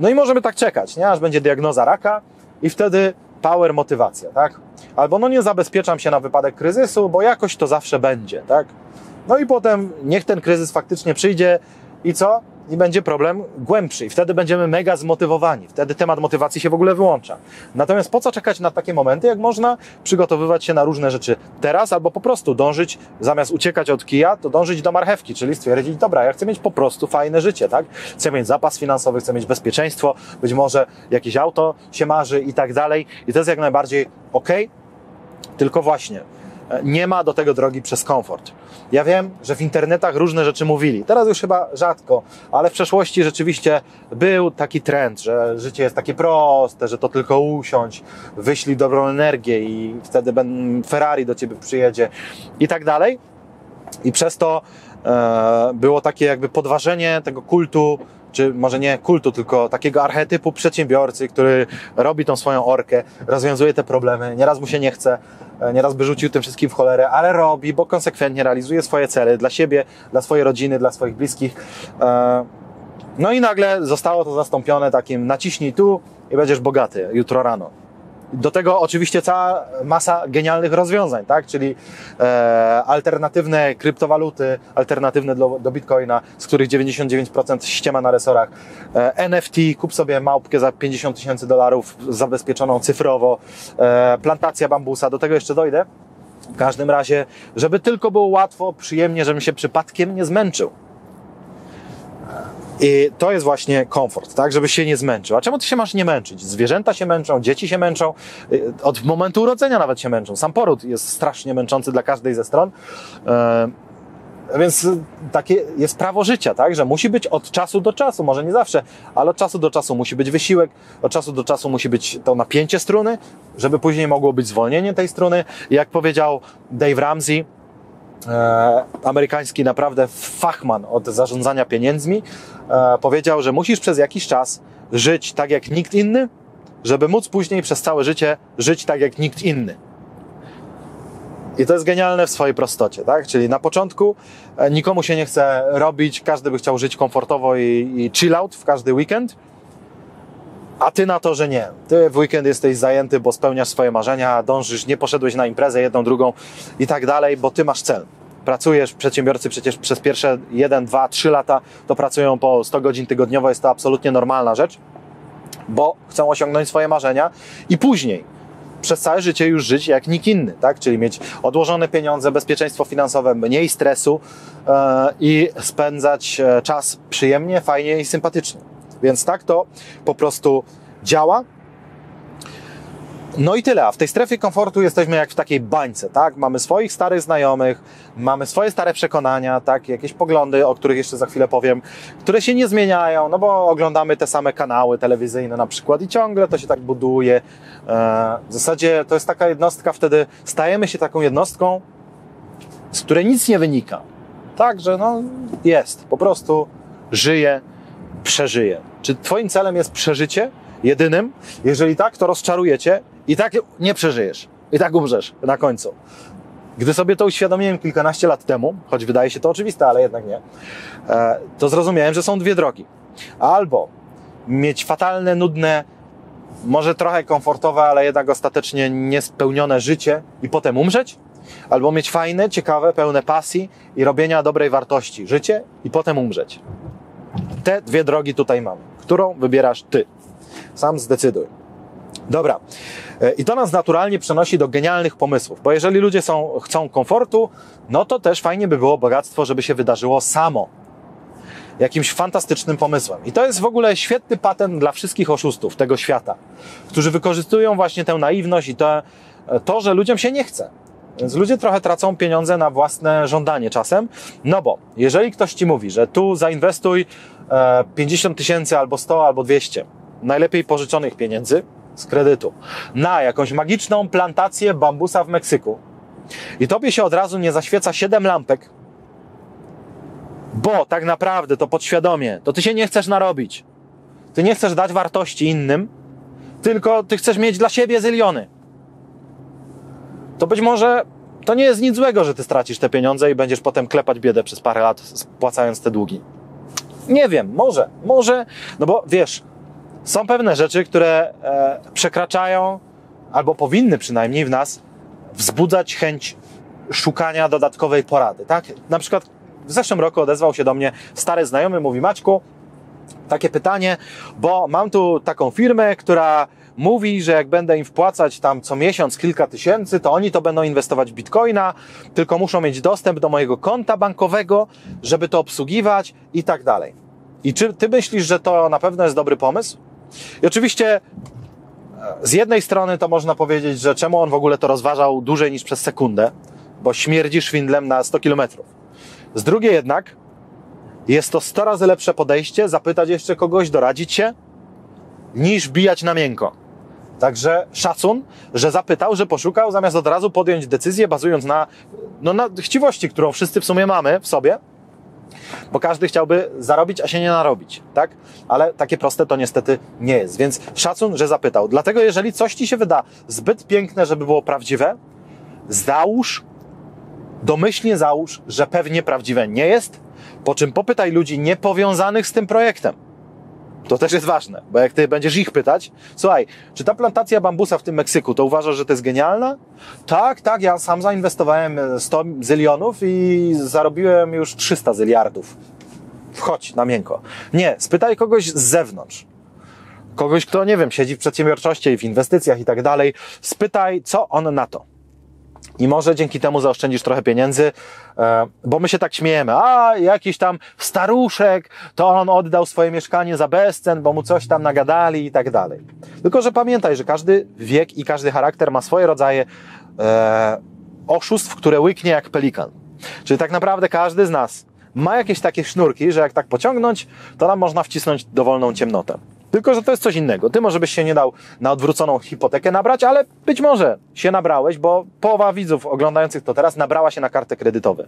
No i możemy tak czekać, nie? Aż będzie diagnoza raka i wtedy power motywacja, tak? Albo no nie zabezpieczam się na wypadek kryzysu, bo jakoś to zawsze będzie, tak? No i potem niech ten kryzys faktycznie przyjdzie i co? I będzie problem głębszy i wtedy będziemy mega zmotywowani. Wtedy temat motywacji się w ogóle wyłącza. Natomiast po co czekać na takie momenty, jak można przygotowywać się na różne rzeczy teraz albo po prostu dążyć, zamiast uciekać od kija, to dążyć do marchewki, czyli stwierdzić, dobra, ja chcę mieć po prostu fajne życie, tak? Chcę mieć zapas finansowy, chcę mieć bezpieczeństwo, być może jakieś auto się marzy i tak dalej. I to jest jak najbardziej ok, tylko właśnie nie ma do tego drogi przez komfort. Ja wiem, że w internetach różne rzeczy mówili. Teraz już chyba rzadko, ale w przeszłości rzeczywiście był taki trend, że życie jest takie proste, że to tylko usiądź, wyślij dobrą energię i wtedy Ferrari do ciebie przyjedzie i tak dalej. I przez to było takie jakby podważenie tego kultu, czy może nie kultu, tylko takiego archetypu przedsiębiorcy, który robi tą swoją orkę, rozwiązuje te problemy, nieraz mu się nie chce, nieraz by rzucił tym wszystkim w cholerę, ale robi, bo konsekwentnie realizuje swoje cele dla siebie, dla swojej rodziny, dla swoich bliskich. No i nagle zostało to zastąpione takim naciśnij tu i będziesz bogaty jutro rano. Do tego oczywiście cała masa genialnych rozwiązań, tak? Czyli e, alternatywne kryptowaluty, alternatywne do, do bitcoina, z których dziewięćdziesiąt dziewięć procent ściema na resorach. E, N F T, kup sobie małpkę za pięćdziesiąt tysięcy dolarów zabezpieczoną cyfrowo. E, plantacja bambusa, do tego jeszcze dojdę. W każdym razie, żeby tylko było łatwo, przyjemnie, żebym się przypadkiem nie zmęczył. I to jest właśnie komfort, tak? Żebyś się nie zmęczył. A czemu ty się masz nie męczyć? Zwierzęta się męczą, dzieci się męczą, od momentu urodzenia nawet się męczą. Sam poród jest strasznie męczący dla każdej ze stron. Yy, więc takie jest prawo życia, tak? Że musi być od czasu do czasu, może nie zawsze, ale od czasu do czasu musi być wysiłek, od czasu do czasu musi być to napięcie struny, żeby później mogło być zwolnienie tej struny. I jak powiedział Dave Ramsey, E, amerykański naprawdę fachman od zarządzania pieniędzmi, e, powiedział, że musisz przez jakiś czas żyć tak jak nikt inny, żeby móc później przez całe życie żyć tak jak nikt inny. I to jest genialne w swojej prostocie, tak? Czyli na początku e, nikomu się nie chce robić, każdy by chciał żyć komfortowo i, i chill out w każdy weekend, a ty na to, że nie. Ty w weekend jesteś zajęty, bo spełniasz swoje marzenia, dążysz, nie poszedłeś na imprezę jedną, drugą i tak dalej, bo ty masz cel. Pracujesz, przedsiębiorcy przecież przez pierwsze jeden, dwa, trzy lata to pracują po sto godzin tygodniowo, jest to absolutnie normalna rzecz, bo chcą osiągnąć swoje marzenia i później przez całe życie już żyć jak nikt inny, tak? Czyli mieć odłożone pieniądze, bezpieczeństwo finansowe, mniej stresu yy, i spędzać czas przyjemnie, fajnie i sympatycznie. Więc tak to po prostu działa. No i tyle. A w tej strefie komfortu jesteśmy jak w takiej bańce, tak? Mamy swoich starych znajomych, mamy swoje stare przekonania, tak? Jakieś poglądy, o których jeszcze za chwilę powiem, które się nie zmieniają, no bo oglądamy te same kanały telewizyjne na przykład i ciągle to się tak buduje. W zasadzie to jest taka jednostka, wtedy stajemy się taką jednostką, z której nic nie wynika. Także no jest, po prostu żyje, przeżyje. Czy twoim celem jest przeżycie jedynym? Jeżeli tak, to rozczarujecie i tak nie przeżyjesz. I tak umrzesz na końcu. Gdy sobie to uświadomiłem kilkanaście lat temu, choć wydaje się to oczywiste, ale jednak nie, to zrozumiałem, że są dwie drogi. Albo mieć fatalne, nudne, może trochę komfortowe, ale jednak ostatecznie niespełnione życie i potem umrzeć, albo mieć fajne, ciekawe, pełne pasji i robienia dobrej wartości życie i potem umrzeć. Te dwie drogi tutaj mamy. Którą wybierasz ty? Sam zdecyduj. Dobra. I to nas naturalnie przenosi do genialnych pomysłów, bo jeżeli ludzie są, chcą komfortu, no to też fajnie by było bogactwo, żeby się wydarzyło samo. Jakimś fantastycznym pomysłem. I to jest w ogóle świetny patent dla wszystkich oszustów tego świata, którzy wykorzystują właśnie tę naiwność i to, to, że ludziom się nie chce. Więc ludzie trochę tracą pieniądze na własne żądanie czasem, no bo jeżeli ktoś ci mówi, że tu zainwestuj pięćdziesiąt tysięcy albo sto albo dwieście, najlepiej pożyczonych pieniędzy z kredytu, na jakąś magiczną plantację bambusa w Meksyku i tobie się od razu nie zaświeca siedem lampek, bo tak naprawdę to podświadomie, to ty się nie chcesz narobić, ty nie chcesz dać wartości innym, tylko ty chcesz mieć dla siebie zyliony. To być może to nie jest nic złego, że ty stracisz te pieniądze i będziesz potem klepać biedę przez parę lat, spłacając te długi. Nie wiem, może, może, no bo wiesz, są pewne rzeczy, które e, przekraczają, albo powinny przynajmniej w nas wzbudzać chęć szukania dodatkowej porady, tak? Na przykład w zeszłym roku odezwał się do mnie stary znajomy, mówi: Maćku, takie pytanie, bo mam tu taką firmę, która mówi, że jak będę im wpłacać tam co miesiąc kilka tysięcy, to oni to będą inwestować w bitcoina, tylko muszą mieć dostęp do mojego konta bankowego, żeby to obsługiwać i tak dalej. I czy ty myślisz, że to na pewno jest dobry pomysł? I oczywiście z jednej strony to można powiedzieć, że czemu on w ogóle to rozważał dłużej niż przez sekundę, bo śmierdzi szwindlem na sto kilometrów. Z drugiej jednak jest to sto razy lepsze podejście, zapytać jeszcze kogoś, doradzić się, niż bijać na miękko. Także szacun, że zapytał, że poszukał, zamiast od razu podjąć decyzję bazując na, no, na chciwości, którą wszyscy w sumie mamy w sobie, bo każdy chciałby zarobić, a się nie narobić, tak? Ale takie proste to niestety nie jest, więc szacun, że zapytał. Dlatego jeżeli coś ci się wyda zbyt piękne, żeby było prawdziwe, załóż, domyślnie załóż, że pewnie prawdziwe nie jest, po czym popytaj ludzi niepowiązanych z tym projektem. To też jest ważne, bo jak ty będziesz ich pytać: słuchaj, czy ta plantacja bambusa w tym Meksyku, to uważasz, że to jest genialna? Tak, tak, ja sam zainwestowałem sto zylionów i zarobiłem już trzysta zyliardów. Wchodź na miękko. Nie, spytaj kogoś z zewnątrz. Kogoś, kto, nie wiem, siedzi w przedsiębiorczości i w inwestycjach i tak dalej. Spytaj, co on na to. I może dzięki temu zaoszczędzisz trochę pieniędzy, bo my się tak śmiejemy. A, jakiś tam staruszek, to on oddał swoje mieszkanie za bezcen, bo mu coś tam nagadali i tak dalej. Tylko że pamiętaj, że każdy wiek i każdy charakter ma swoje rodzaje e, oszustw, które łyknie jak pelikan. Czyli tak naprawdę każdy z nas ma jakieś takie sznurki, że jak tak pociągnąć, to nam można wcisnąć dowolną ciemnotę. Tylko że to jest coś innego. Ty może byś się nie dał na odwróconą hipotekę nabrać, ale być może się nabrałeś, bo połowa widzów oglądających to teraz nabrała się na karty kredytowe.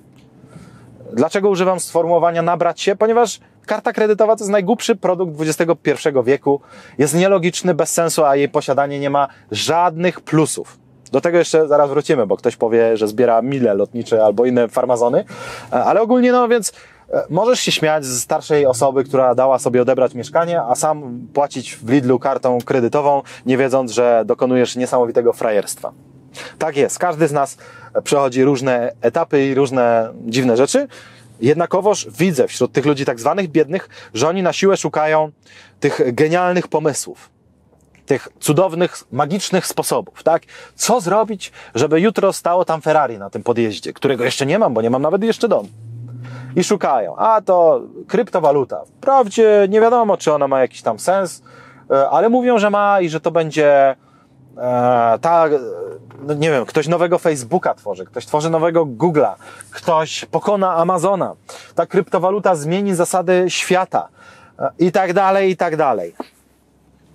Dlaczego używam sformułowania nabrać się? Ponieważ karta kredytowa to jest najgłupszy produkt dwudziestego pierwszego wieku. Jest nielogiczny, bez sensu, a jej posiadanie nie ma żadnych plusów. Do tego jeszcze zaraz wrócimy, bo ktoś powie, że zbiera mile lotnicze albo inne farmazony. Ale ogólnie no więc... Możesz się śmiać z starszej osoby, która dała sobie odebrać mieszkanie, a sam płacić w Lidlu kartą kredytową, nie wiedząc, że dokonujesz niesamowitego frajerstwa. Tak jest, każdy z nas przechodzi różne etapy i różne dziwne rzeczy. Jednakowoż widzę wśród tych ludzi tak zwanych biednych, że oni na siłę szukają tych genialnych pomysłów, tych cudownych, magicznych sposobów, tak? Co zrobić, żeby jutro stało tam Ferrari na tym podjeździe, którego jeszcze nie mam, bo nie mam nawet jeszcze domu. I szukają. A to kryptowaluta. Wprawdzie nie wiadomo, czy ona ma jakiś tam sens, ale mówią, że ma i że to będzie e, tak, no nie wiem, ktoś nowego Facebooka tworzy, ktoś tworzy nowego Google'a, ktoś pokona Amazona. Ta kryptowaluta zmieni zasady świata. E, I tak dalej, i tak dalej.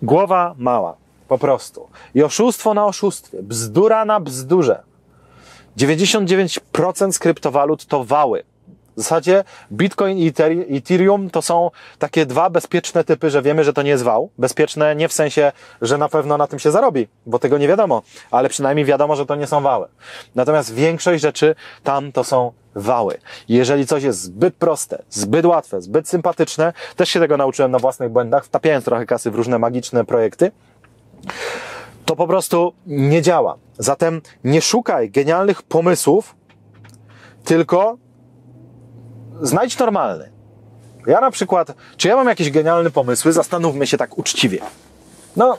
Głowa mała. Po prostu. I oszustwo na oszustwie. Bzdura na bzdurze. dziewięćdziesiąt dziewięć procent z kryptowalut to wały. W zasadzie Bitcoin i Ethereum to są takie dwa bezpieczne typy, że wiemy, że to nie jest wał. Bezpieczne nie w sensie, że na pewno na tym się zarobi, bo tego nie wiadomo, ale przynajmniej wiadomo, że to nie są wały. Natomiast większość rzeczy tam to są wały. Jeżeli coś jest zbyt proste, zbyt łatwe, zbyt sympatyczne, też się tego nauczyłem na własnych błędach, wtapiając trochę kasy w różne magiczne projekty, to po prostu nie działa. Zatem nie szukaj genialnych pomysłów, tylko znajdź normalny. Ja na przykład, czy ja mam jakieś genialne pomysły? Zastanówmy się tak uczciwie. No,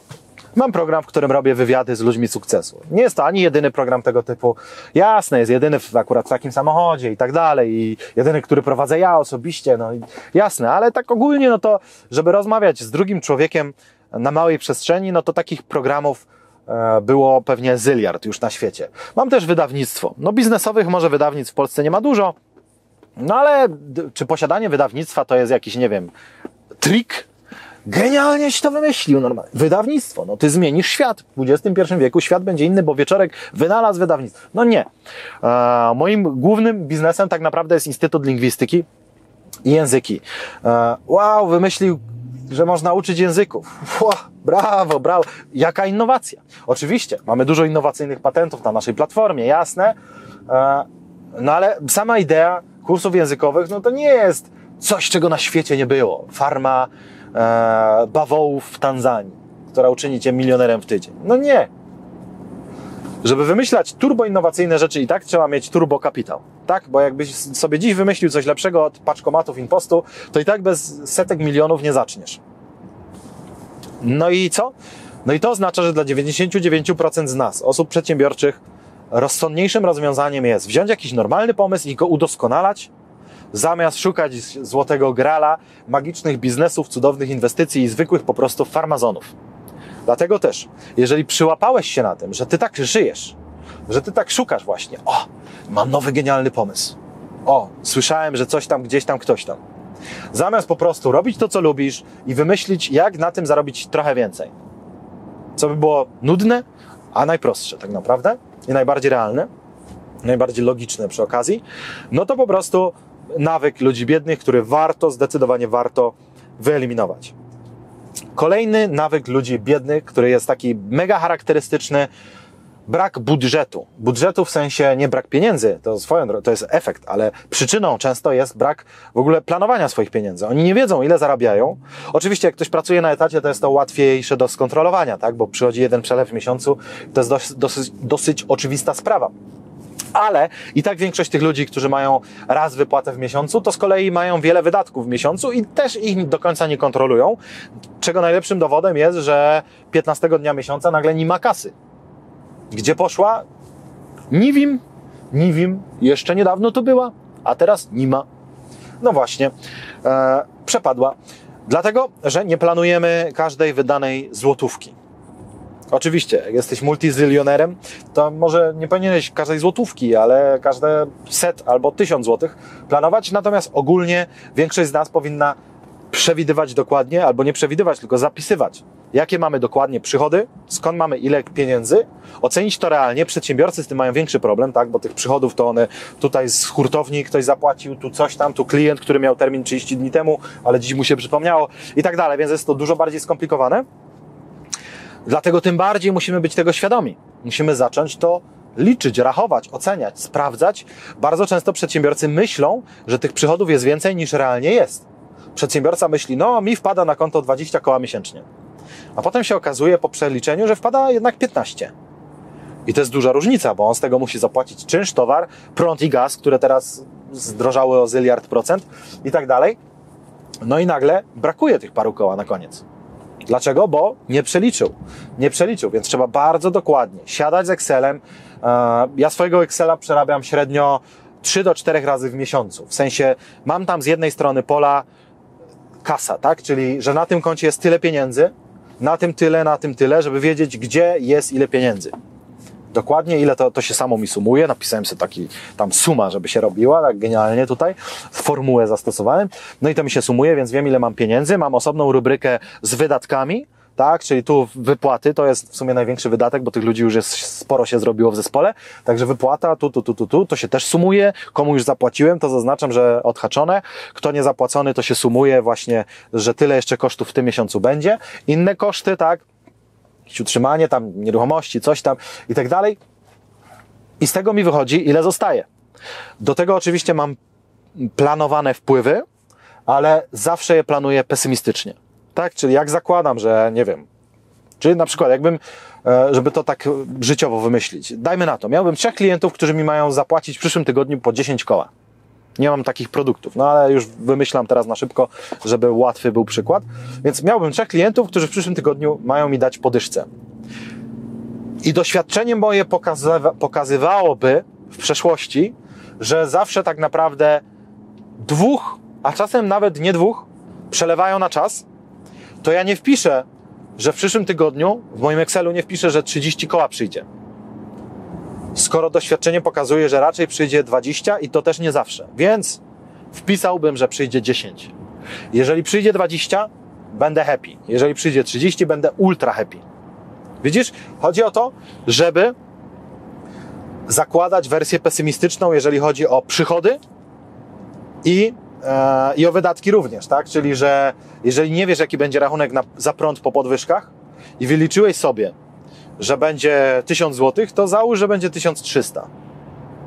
mam program, w którym robię wywiady z ludźmi sukcesu. Nie jest to ani jedyny program tego typu. Jasne, jest jedyny w, akurat w takim samochodzie i tak dalej. I jedyny, który prowadzę ja osobiście. No, jasne, ale tak ogólnie, no to, żeby rozmawiać z drugim człowiekiem na małej przestrzeni, no to takich programów było pewnie zyliard już na świecie. Mam też wydawnictwo. No biznesowych może wydawnictw w Polsce nie ma dużo, no ale czy posiadanie wydawnictwa to jest jakiś, nie wiem, trik? Genialnie się to wymyślił normalnie. Wydawnictwo, no ty zmienisz świat. W dwudziestym pierwszym wieku świat będzie inny, bo Wieczorek wynalazł wydawnictwo. No nie. E, moim głównym biznesem tak naprawdę jest Instytut Lingwistyki i Języki. E, wow, wymyślił, że można uczyć języków. Wow, brawo, brawo. Jaka innowacja. Oczywiście, mamy dużo innowacyjnych patentów na naszej platformie, jasne. No ale sama idea kursów językowych, no to nie jest coś, czego na świecie nie było. Farma e, bawołów w Tanzanii, która uczyni cię milionerem w tydzień. No nie. Żeby wymyślać turboinnowacyjne rzeczy i tak trzeba mieć turbo kapitał, tak? Bo jakbyś sobie dziś wymyślił coś lepszego od paczkomatów InPostu, to i tak bez setek milionów nie zaczniesz. No i co? No i to oznacza, że dla dziewięćdziesięciu dziewięciu procent z nas, osób przedsiębiorczych, rozsądniejszym rozwiązaniem jest wziąć jakiś normalny pomysł i go udoskonalać, zamiast szukać złotego grala, magicznych biznesów, cudownych inwestycji i zwykłych po prostu farmazonów. Dlatego też, jeżeli przyłapałeś się na tym, że ty tak żyjesz, że ty tak szukasz właśnie, o, mam nowy genialny pomysł, o, słyszałem, że coś tam, gdzieś tam, ktoś tam. Zamiast po prostu robić to, co lubisz i wymyślić, jak na tym zarobić trochę więcej. Co by było nudne, a najprostsze tak naprawdę i najbardziej realne, najbardziej logiczne przy okazji, no to po prostu nawyk ludzi biednych, który warto, zdecydowanie warto wyeliminować. Kolejny nawyk ludzi biednych, który jest taki mega charakterystyczny, brak budżetu. Budżetu w sensie nie brak pieniędzy, to, swoją, to jest efekt, ale przyczyną często jest brak w ogóle planowania swoich pieniędzy. Oni nie wiedzą, ile zarabiają. Oczywiście jak ktoś pracuje na etacie, to jest to łatwiejsze do skontrolowania, tak? Bo przychodzi jeden przelew w miesiącu, to jest dosyć, dosyć, dosyć oczywista sprawa. Ale i tak większość tych ludzi, którzy mają raz wypłatę w miesiącu, to z kolei mają wiele wydatków w miesiącu i też ich do końca nie kontrolują, czego najlepszym dowodem jest, że piętnastego dnia miesiąca nagle nie ma kasy. Gdzie poszła? Nie wiem, nie wiem, jeszcze niedawno to była, a teraz nie ma. No właśnie, e, przepadła. Dlatego, że nie planujemy każdej wydanej złotówki. Oczywiście, jak jesteś multizylionerem, to może nie powinieneś każdej złotówki, ale każde set albo tysiąc złotych planować. Natomiast ogólnie większość z nas powinna przewidywać dokładnie, albo nie przewidywać, tylko zapisywać, jakie mamy dokładnie przychody, skąd mamy ile pieniędzy, ocenić to realnie. Przedsiębiorcy z tym mają większy problem, tak? Bo tych przychodów to one tutaj z hurtowni ktoś zapłacił, tu coś tam, tu klient, który miał termin trzydzieści dni temu, ale dziś mu się przypomniało i tak dalej, więc jest to dużo bardziej skomplikowane. Dlatego tym bardziej musimy być tego świadomi. Musimy zacząć to liczyć, rachować, oceniać, sprawdzać. Bardzo często przedsiębiorcy myślą, że tych przychodów jest więcej niż realnie jest. Przedsiębiorca myśli, no mi wpada na konto dwadzieścia koła miesięcznie. A potem się okazuje po przeliczeniu, że wpada jednak piętnaście. I to jest duża różnica, bo on z tego musi zapłacić czynsz, towar, prąd i gaz, które teraz zdrożały o zyliard procent i tak dalej. No i nagle brakuje tych paru koła na koniec. Dlaczego? Bo nie przeliczył. Nie przeliczył, więc trzeba bardzo dokładnie siadać z Excelem. Ja swojego Excela przerabiam średnio trzy do czterech razy w miesiącu. W sensie mam tam z jednej strony pola kasa, tak? Czyli że na tym koncie jest tyle pieniędzy, na tym tyle, na tym tyle, żeby wiedzieć, gdzie jest ile pieniędzy. Dokładnie ile to, to się samo mi sumuje. Napisałem sobie taki tam suma, żeby się robiła, tak genialnie tutaj, formułę zastosowałem. No i to mi się sumuje, więc wiem, ile mam pieniędzy. Mam osobną rubrykę z wydatkami, tak? Czyli tu wypłaty to jest w sumie największy wydatek, bo tych ludzi już jest sporo się zrobiło w zespole, także wypłata tu, tu, tu, tu, tu, to się też sumuje, komu już zapłaciłem, to zaznaczam, że odhaczone, kto nie zapłacony, to się sumuje właśnie, że tyle jeszcze kosztów w tym miesiącu będzie, inne koszty, tak? Jakieś utrzymanie tam, nieruchomości, coś tam i tak dalej. I z tego mi wychodzi, ile zostaje. Do tego oczywiście mam planowane wpływy, ale zawsze je planuję pesymistycznie. Tak? Czyli jak zakładam, że nie wiem, czyli na przykład jakbym, żeby to tak życiowo wymyślić, dajmy na to, miałbym trzech klientów, którzy mi mają zapłacić w przyszłym tygodniu po dziesięć koła. Nie mam takich produktów, no ale już wymyślam teraz na szybko, żeby łatwy był przykład. Więc miałbym trzech klientów, którzy w przyszłym tygodniu mają mi dać podyszce. I doświadczenie moje pokazywa- pokazywałoby w przeszłości, że zawsze tak naprawdę dwóch, a czasem nawet nie dwóch, przelewają na czas, to ja nie wpiszę, że w przyszłym tygodniu w moim Excelu nie wpiszę, że trzydzieści koła przyjdzie. Skoro doświadczenie pokazuje, że raczej przyjdzie dwadzieścia i to też nie zawsze. Więc wpisałbym, że przyjdzie dziesięć. Jeżeli przyjdzie dwadzieścia, będę happy. Jeżeli przyjdzie trzydzieści, będę ultra happy. Widzisz? Chodzi o to, żeby zakładać wersję pesymistyczną, jeżeli chodzi o przychody i, e, i o wydatki również, tak? Czyli, że jeżeli nie wiesz, jaki będzie rachunek na, za prąd po podwyżkach i wyliczyłeś sobie, że będzie tysiąc złotych, to załóż, że będzie tysiąc trzysta.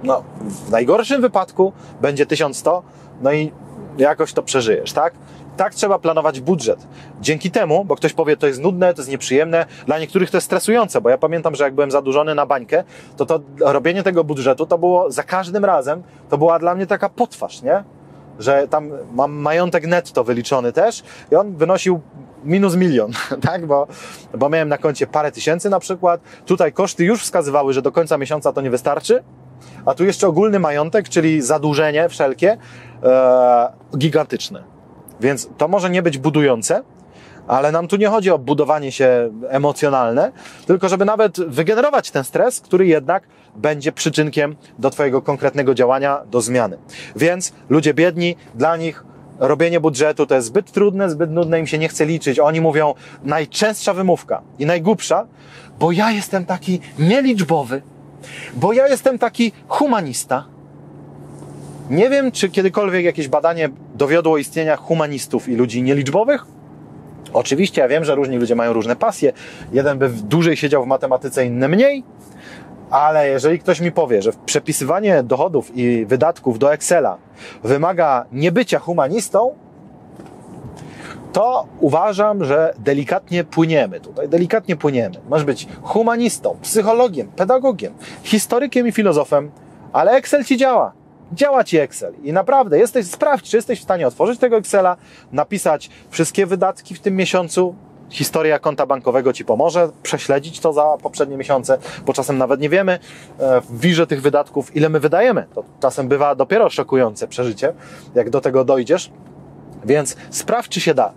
No, w najgorszym wypadku będzie tysiąc sto, no i jakoś to przeżyjesz, tak? Tak trzeba planować budżet. Dzięki temu, bo ktoś powie, to jest nudne, to jest nieprzyjemne, dla niektórych to jest stresujące, bo ja pamiętam, że jak byłem zadłużony na bańkę, to to robienie tego budżetu to było za każdym razem, to była dla mnie taka potwarz, nie? Że tam mam majątek netto wyliczony też i on wynosił minus milion, tak? Bo, bo miałem na koncie parę tysięcy na przykład. Tutaj koszty już wskazywały, że do końca miesiąca to nie wystarczy, a tu jeszcze ogólny majątek, czyli zadłużenie wszelkie, e, gigantyczne. Więc to może nie być budujące, ale nam tu nie chodzi o budowanie się emocjonalne, tylko żeby nawet wygenerować ten stres, który jednak będzie przyczynkiem do twojego konkretnego działania, do zmiany. Więc ludzie biedni, dla nich robienie budżetu to jest zbyt trudne, zbyt nudne, im się nie chce liczyć. Oni mówią, najczęstsza wymówka i najgłupsza, bo ja jestem taki nieliczbowy, bo ja jestem taki humanista. Nie wiem, czy kiedykolwiek jakieś badanie dowiodło istnienia humanistów i ludzi nieliczbowych. Oczywiście ja wiem, że różni ludzie mają różne pasje. Jeden by dłużej siedział w matematyce, inny mniej. Ale jeżeli ktoś mi powie, że przepisywanie dochodów i wydatków do Excela wymaga niebycia humanistą, to uważam, że delikatnie płyniemy tutaj. Delikatnie płyniemy. Masz być humanistą, psychologiem, pedagogiem, historykiem i filozofem, ale Excel ci działa. Działa ci Excel i naprawdę jesteś, sprawdź, czy jesteś w stanie otworzyć tego Excela, napisać wszystkie wydatki w tym miesiącu, historia konta bankowego ci pomoże, prześledzić to za poprzednie miesiące, bo czasem nawet nie wiemy w wirze tych wydatków, ile my wydajemy. To czasem bywa dopiero szokujące przeżycie, jak do tego dojdziesz, więc sprawdź, czy się da.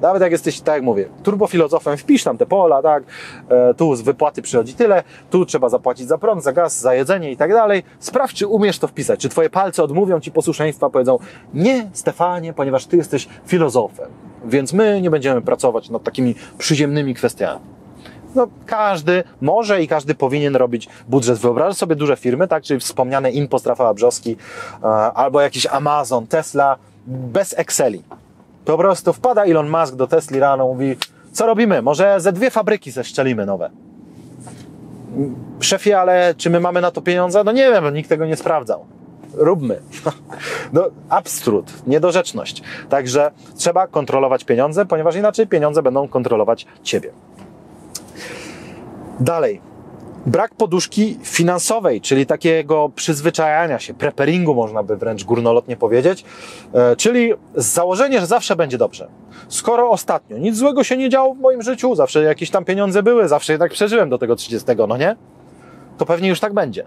Nawet jak jesteś, tak jak mówię, turbofilozofem, wpisz tam te pola, tak, tu z wypłaty przychodzi tyle, tu trzeba zapłacić za prąd, za gaz, za jedzenie i tak dalej. Sprawdź, czy umiesz to wpisać, czy twoje palce odmówią ci posłuszeństwa, powiedzą, nie, Stefanie, ponieważ ty jesteś filozofem, więc my nie będziemy pracować nad takimi przyziemnymi kwestiami. No, każdy może i każdy powinien robić budżet. Wyobrażasz sobie duże firmy, tak, czyli wspomniane InPost Rafała Brzoski, albo jakiś Amazon, Tesla, bez Exceli. Po prostu wpada Elon Musk do Tesli rano, mówi, co robimy? Może ze dwie fabryki zeszczelimy nowe. Szefie, ale czy my mamy na to pieniądze? No nie wiem, nikt tego nie sprawdzał. Róbmy. No, absurd, niedorzeczność. Także trzeba kontrolować pieniądze, ponieważ inaczej pieniądze będą kontrolować ciebie. Dalej. Brak poduszki finansowej, czyli takiego przyzwyczajania się, preparingu można by wręcz górnolotnie powiedzieć, czyli założenie, że zawsze będzie dobrze. Skoro ostatnio nic złego się nie działo w moim życiu, zawsze jakieś tam pieniądze były, zawsze jednak przeżyłem do tego trzydziestego, no nie? To pewnie już tak będzie.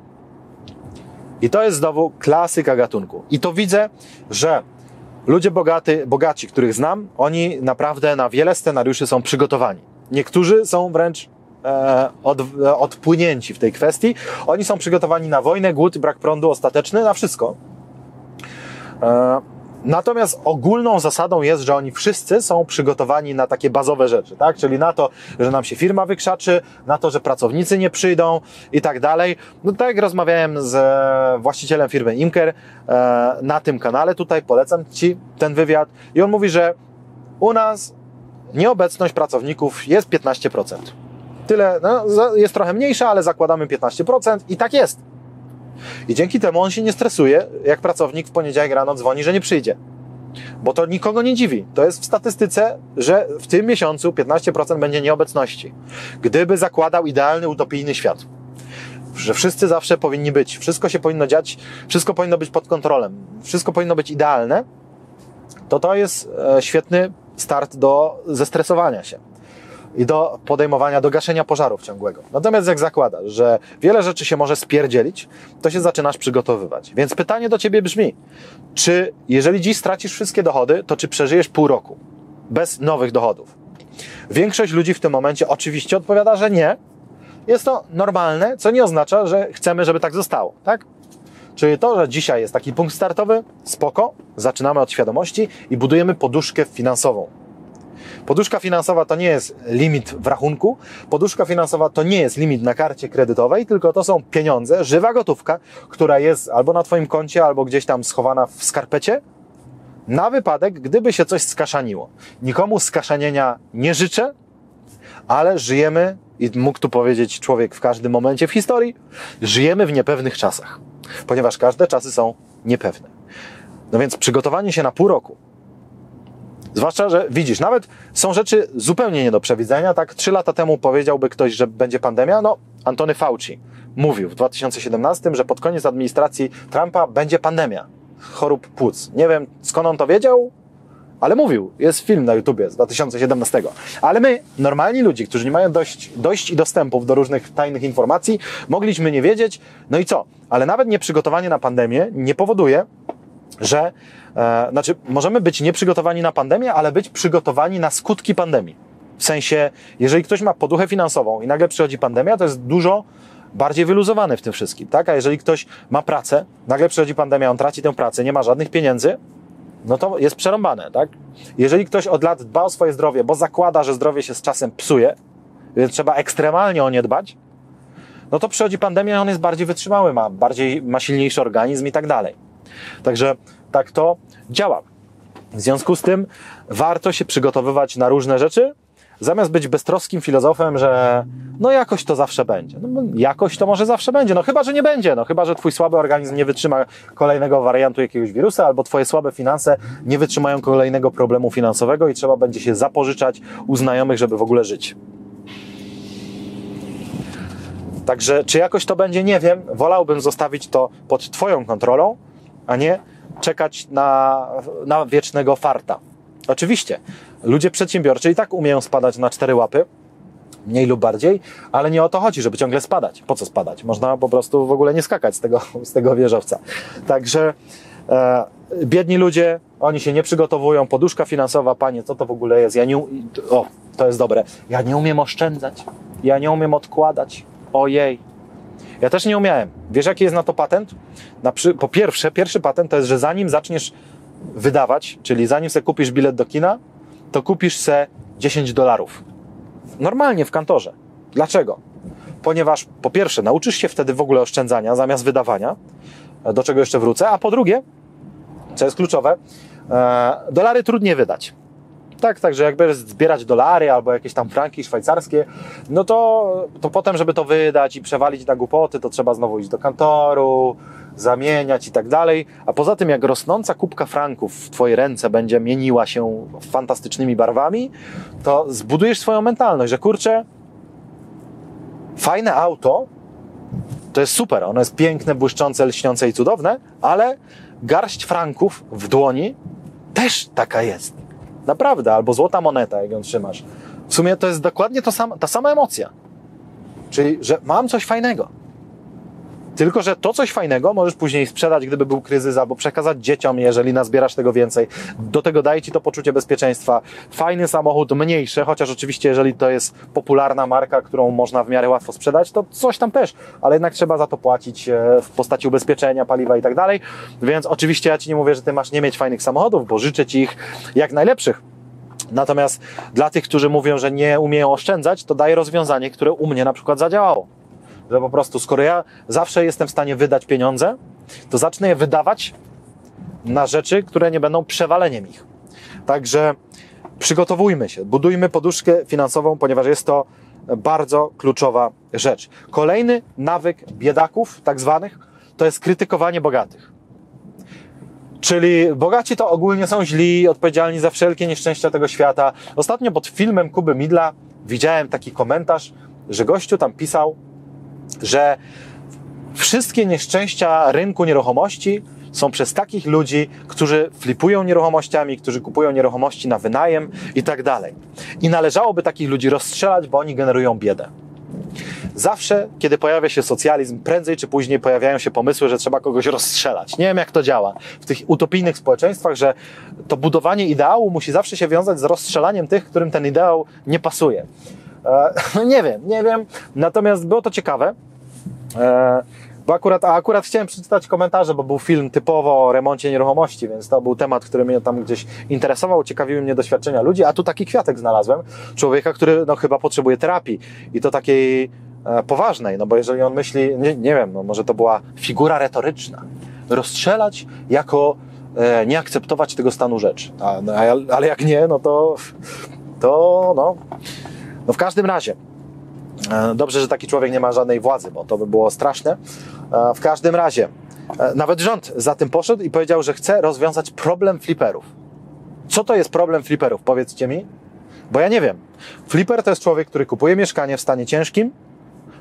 I to jest znowu klasyka gatunku. I to widzę, że ludzie bogaty, bogaci, których znam, oni naprawdę na wiele scenariuszy są przygotowani. Niektórzy są wręcz Od, odpłynięci w tej kwestii. Oni są przygotowani na wojnę, głód, brak prądu ostateczny, na wszystko. Natomiast ogólną zasadą jest, że oni wszyscy są przygotowani na takie bazowe rzeczy, tak? Czyli na to, że nam się firma wykrzaczy, na to, że pracownicy nie przyjdą i tak dalej. No tak jak rozmawiałem z właścicielem firmy Imker na tym kanale, tutaj polecam Ci ten wywiad i on mówi, że u nas nieobecność pracowników jest piętnaście procent. Tyle, no, jest trochę mniejsza, ale zakładamy piętnaście procent i tak jest. I dzięki temu on się nie stresuje, jak pracownik w poniedziałek rano dzwoni, że nie przyjdzie. Bo to nikogo nie dziwi. To jest w statystyce, że w tym miesiącu piętnaście procent będzie nieobecności. Gdyby zakładał idealny, utopijny świat. Że wszyscy zawsze powinni być. Wszystko się powinno dziać, wszystko powinno być pod kontrolem. Wszystko powinno być idealne. To to jest świetny start do zestresowania się. I do podejmowania, do gaszenia pożarów ciągłego. Natomiast jak zakładasz, że wiele rzeczy się może spierdzielić, to się zaczynasz przygotowywać. Więc pytanie do Ciebie brzmi, czy jeżeli dziś stracisz wszystkie dochody, to czy przeżyjesz pół roku bez nowych dochodów? Większość ludzi w tym momencie oczywiście odpowiada, że nie. Jest to normalne, co nie oznacza, że chcemy, żeby tak zostało, tak? Czyli to, że dzisiaj jest taki punkt startowy, spoko, zaczynamy od świadomości i budujemy poduszkę finansową. Poduszka finansowa to nie jest limit w rachunku, poduszka finansowa to nie jest limit na karcie kredytowej, tylko to są pieniądze, żywa gotówka, która jest albo na Twoim koncie, albo gdzieś tam schowana w skarpecie, na wypadek, gdyby się coś skaszaniło. Nikomu skaszanienia nie życzę, ale żyjemy, i mógł tu powiedzieć człowiek w każdym momencie w historii, żyjemy w niepewnych czasach, ponieważ każde czasy są niepewne. No więc przygotowanie się na pół roku, zwłaszcza, że widzisz, nawet są rzeczy zupełnie nie do przewidzenia, tak trzy lata temu powiedziałby ktoś, że będzie pandemia, no Anthony Fauci mówił w dwa tysiące siedemnastym, że pod koniec administracji Trumpa będzie pandemia chorób płuc. Nie wiem, skąd on to wiedział, ale mówił. Jest film na YouTubie z dwa tysiące siedemnastego. Ale my, normalni ludzie, którzy nie mają dość, dość i dostępów do różnych tajnych informacji, mogliśmy nie wiedzieć, no i co? Ale nawet nieprzygotowanie na pandemię nie powoduje, że, e, znaczy możemy być nieprzygotowani na pandemię, ale być przygotowani na skutki pandemii. W sensie, jeżeli ktoś ma poduchę finansową i nagle przychodzi pandemia, to jest dużo bardziej wyluzowany w tym wszystkim, tak? A jeżeli ktoś ma pracę, nagle przychodzi pandemia, on traci tę pracę, nie ma żadnych pieniędzy, no to jest przerąbane, tak? Jeżeli ktoś od lat dba o swoje zdrowie, bo zakłada, że zdrowie się z czasem psuje, więc trzeba ekstremalnie o nie dbać, no to przychodzi pandemia, on jest bardziej wytrzymały, ma, bardziej, ma silniejszy organizm i tak dalej. Także tak to działa. W związku z tym warto się przygotowywać na różne rzeczy, zamiast być beztroskim filozofem, że no jakoś to zawsze będzie. No jakoś to może zawsze będzie, no chyba, że nie będzie, no chyba, że twój słaby organizm nie wytrzyma kolejnego wariantu jakiegoś wirusa, albo twoje słabe finanse nie wytrzymają kolejnego problemu finansowego i trzeba będzie się zapożyczać u znajomych, żeby w ogóle żyć. Także czy jakoś to będzie, nie wiem, wolałbym zostawić to pod twoją kontrolą, a nie czekać na, na wiecznego farta. Oczywiście, ludzie przedsiębiorczy i tak umieją spadać na cztery łapy, mniej lub bardziej, ale nie o to chodzi, żeby ciągle spadać. Po co spadać? Można po prostu w ogóle nie skakać z tego, z tego wieżowca. Także e, biedni ludzie, oni się nie przygotowują, poduszka finansowa, panie, co to w ogóle jest? Ja nie, o, to jest dobre. Ja nie umiem oszczędzać, ja nie umiem odkładać, ojej. Ja też nie umiałem. Wiesz, jaki jest na to patent? Na przy... Po pierwsze, pierwszy patent to jest, że zanim zaczniesz wydawać, czyli zanim se kupisz bilet do kina, to kupisz se dziesięć dolarów. Normalnie w kantorze. Dlaczego? Ponieważ po pierwsze, nauczysz się wtedy w ogóle oszczędzania zamiast wydawania, do czego jeszcze wrócę, a po drugie, co jest kluczowe, e, dolary trudniej wydać. Tak, także jak będziesz zbierać dolary albo jakieś tam franki szwajcarskie, no to, to potem, żeby to wydać i przewalić na głupoty, to trzeba znowu iść do kantoru, zamieniać i tak dalej. A poza tym, jak rosnąca kubka franków w twojej ręce będzie mieniła się fantastycznymi barwami, to zbudujesz swoją mentalność, że kurczę, fajne auto, to jest super, ono jest piękne, błyszczące, lśniące i cudowne, ale garść franków w dłoni też taka jest. Naprawdę, albo złota moneta, jak ją trzymasz. W sumie to jest dokładnie to sam, ta sama emocja. Czyli, że mam coś fajnego. Tylko że to coś fajnego możesz później sprzedać, gdyby był kryzys, albo przekazać dzieciom, jeżeli nazbierasz tego więcej. Do tego daje ci to poczucie bezpieczeństwa. Fajny samochód, mniejszy, chociaż oczywiście jeżeli to jest popularna marka, którą można w miarę łatwo sprzedać, to coś tam też, ale jednak trzeba za to płacić w postaci ubezpieczenia, paliwa i tak dalej. Więc oczywiście ja ci nie mówię, że ty masz nie mieć fajnych samochodów, bo życzę ci ich jak najlepszych. Natomiast dla tych, którzy mówią, że nie umieją oszczędzać, to daje rozwiązanie, które u mnie na przykład zadziałało. Że po prostu, skoro ja zawsze jestem w stanie wydać pieniądze, to zacznę je wydawać na rzeczy, które nie będą przewaleniem ich. Także przygotowujmy się, budujmy poduszkę finansową, ponieważ jest to bardzo kluczowa rzecz. Kolejny nawyk biedaków, tak zwanych, to jest krytykowanie bogatych. Czyli bogaci to ogólnie są źli, odpowiedzialni za wszelkie nieszczęścia tego świata. Ostatnio pod filmem Kuby Midla widziałem taki komentarz, że gościu tam pisał, że wszystkie nieszczęścia rynku nieruchomości są przez takich ludzi, którzy flipują nieruchomościami, którzy kupują nieruchomości na wynajem i tak dalej. I należałoby takich ludzi rozstrzelać, bo oni generują biedę. Zawsze, kiedy pojawia się socjalizm, prędzej czy później pojawiają się pomysły, że trzeba kogoś rozstrzelać. Nie wiem, jak to działa w tych utopijnych społeczeństwach, że to budowanie ideału musi zawsze się wiązać z rozstrzelaniem tych, którym ten ideał nie pasuje. E, nie wiem, nie wiem. Natomiast było to ciekawe. E, Bo akurat, a akurat chciałem przeczytać komentarze, bo był film typowo o remoncie nieruchomości, więc to był temat, który mnie tam gdzieś interesował, ciekawiły mnie doświadczenia ludzi, a tu taki kwiatek znalazłem, człowieka, który no, chyba potrzebuje terapii i to takiej e, poważnej, no bo jeżeli on myśli, nie, nie wiem, no, może to była figura retoryczna, rozstrzelać jako e, nie akceptować tego stanu rzeczy, a, no, a, ale jak nie, no to, to no, no w każdym razie. Dobrze, że taki człowiek nie ma żadnej władzy, bo to by było straszne. W każdym razie, nawet rząd za tym poszedł i powiedział, że chce rozwiązać problem fliperów. Co to jest problem fliperów? Powiedzcie mi, bo ja nie wiem. Fliper to jest człowiek, który kupuje mieszkanie w stanie ciężkim,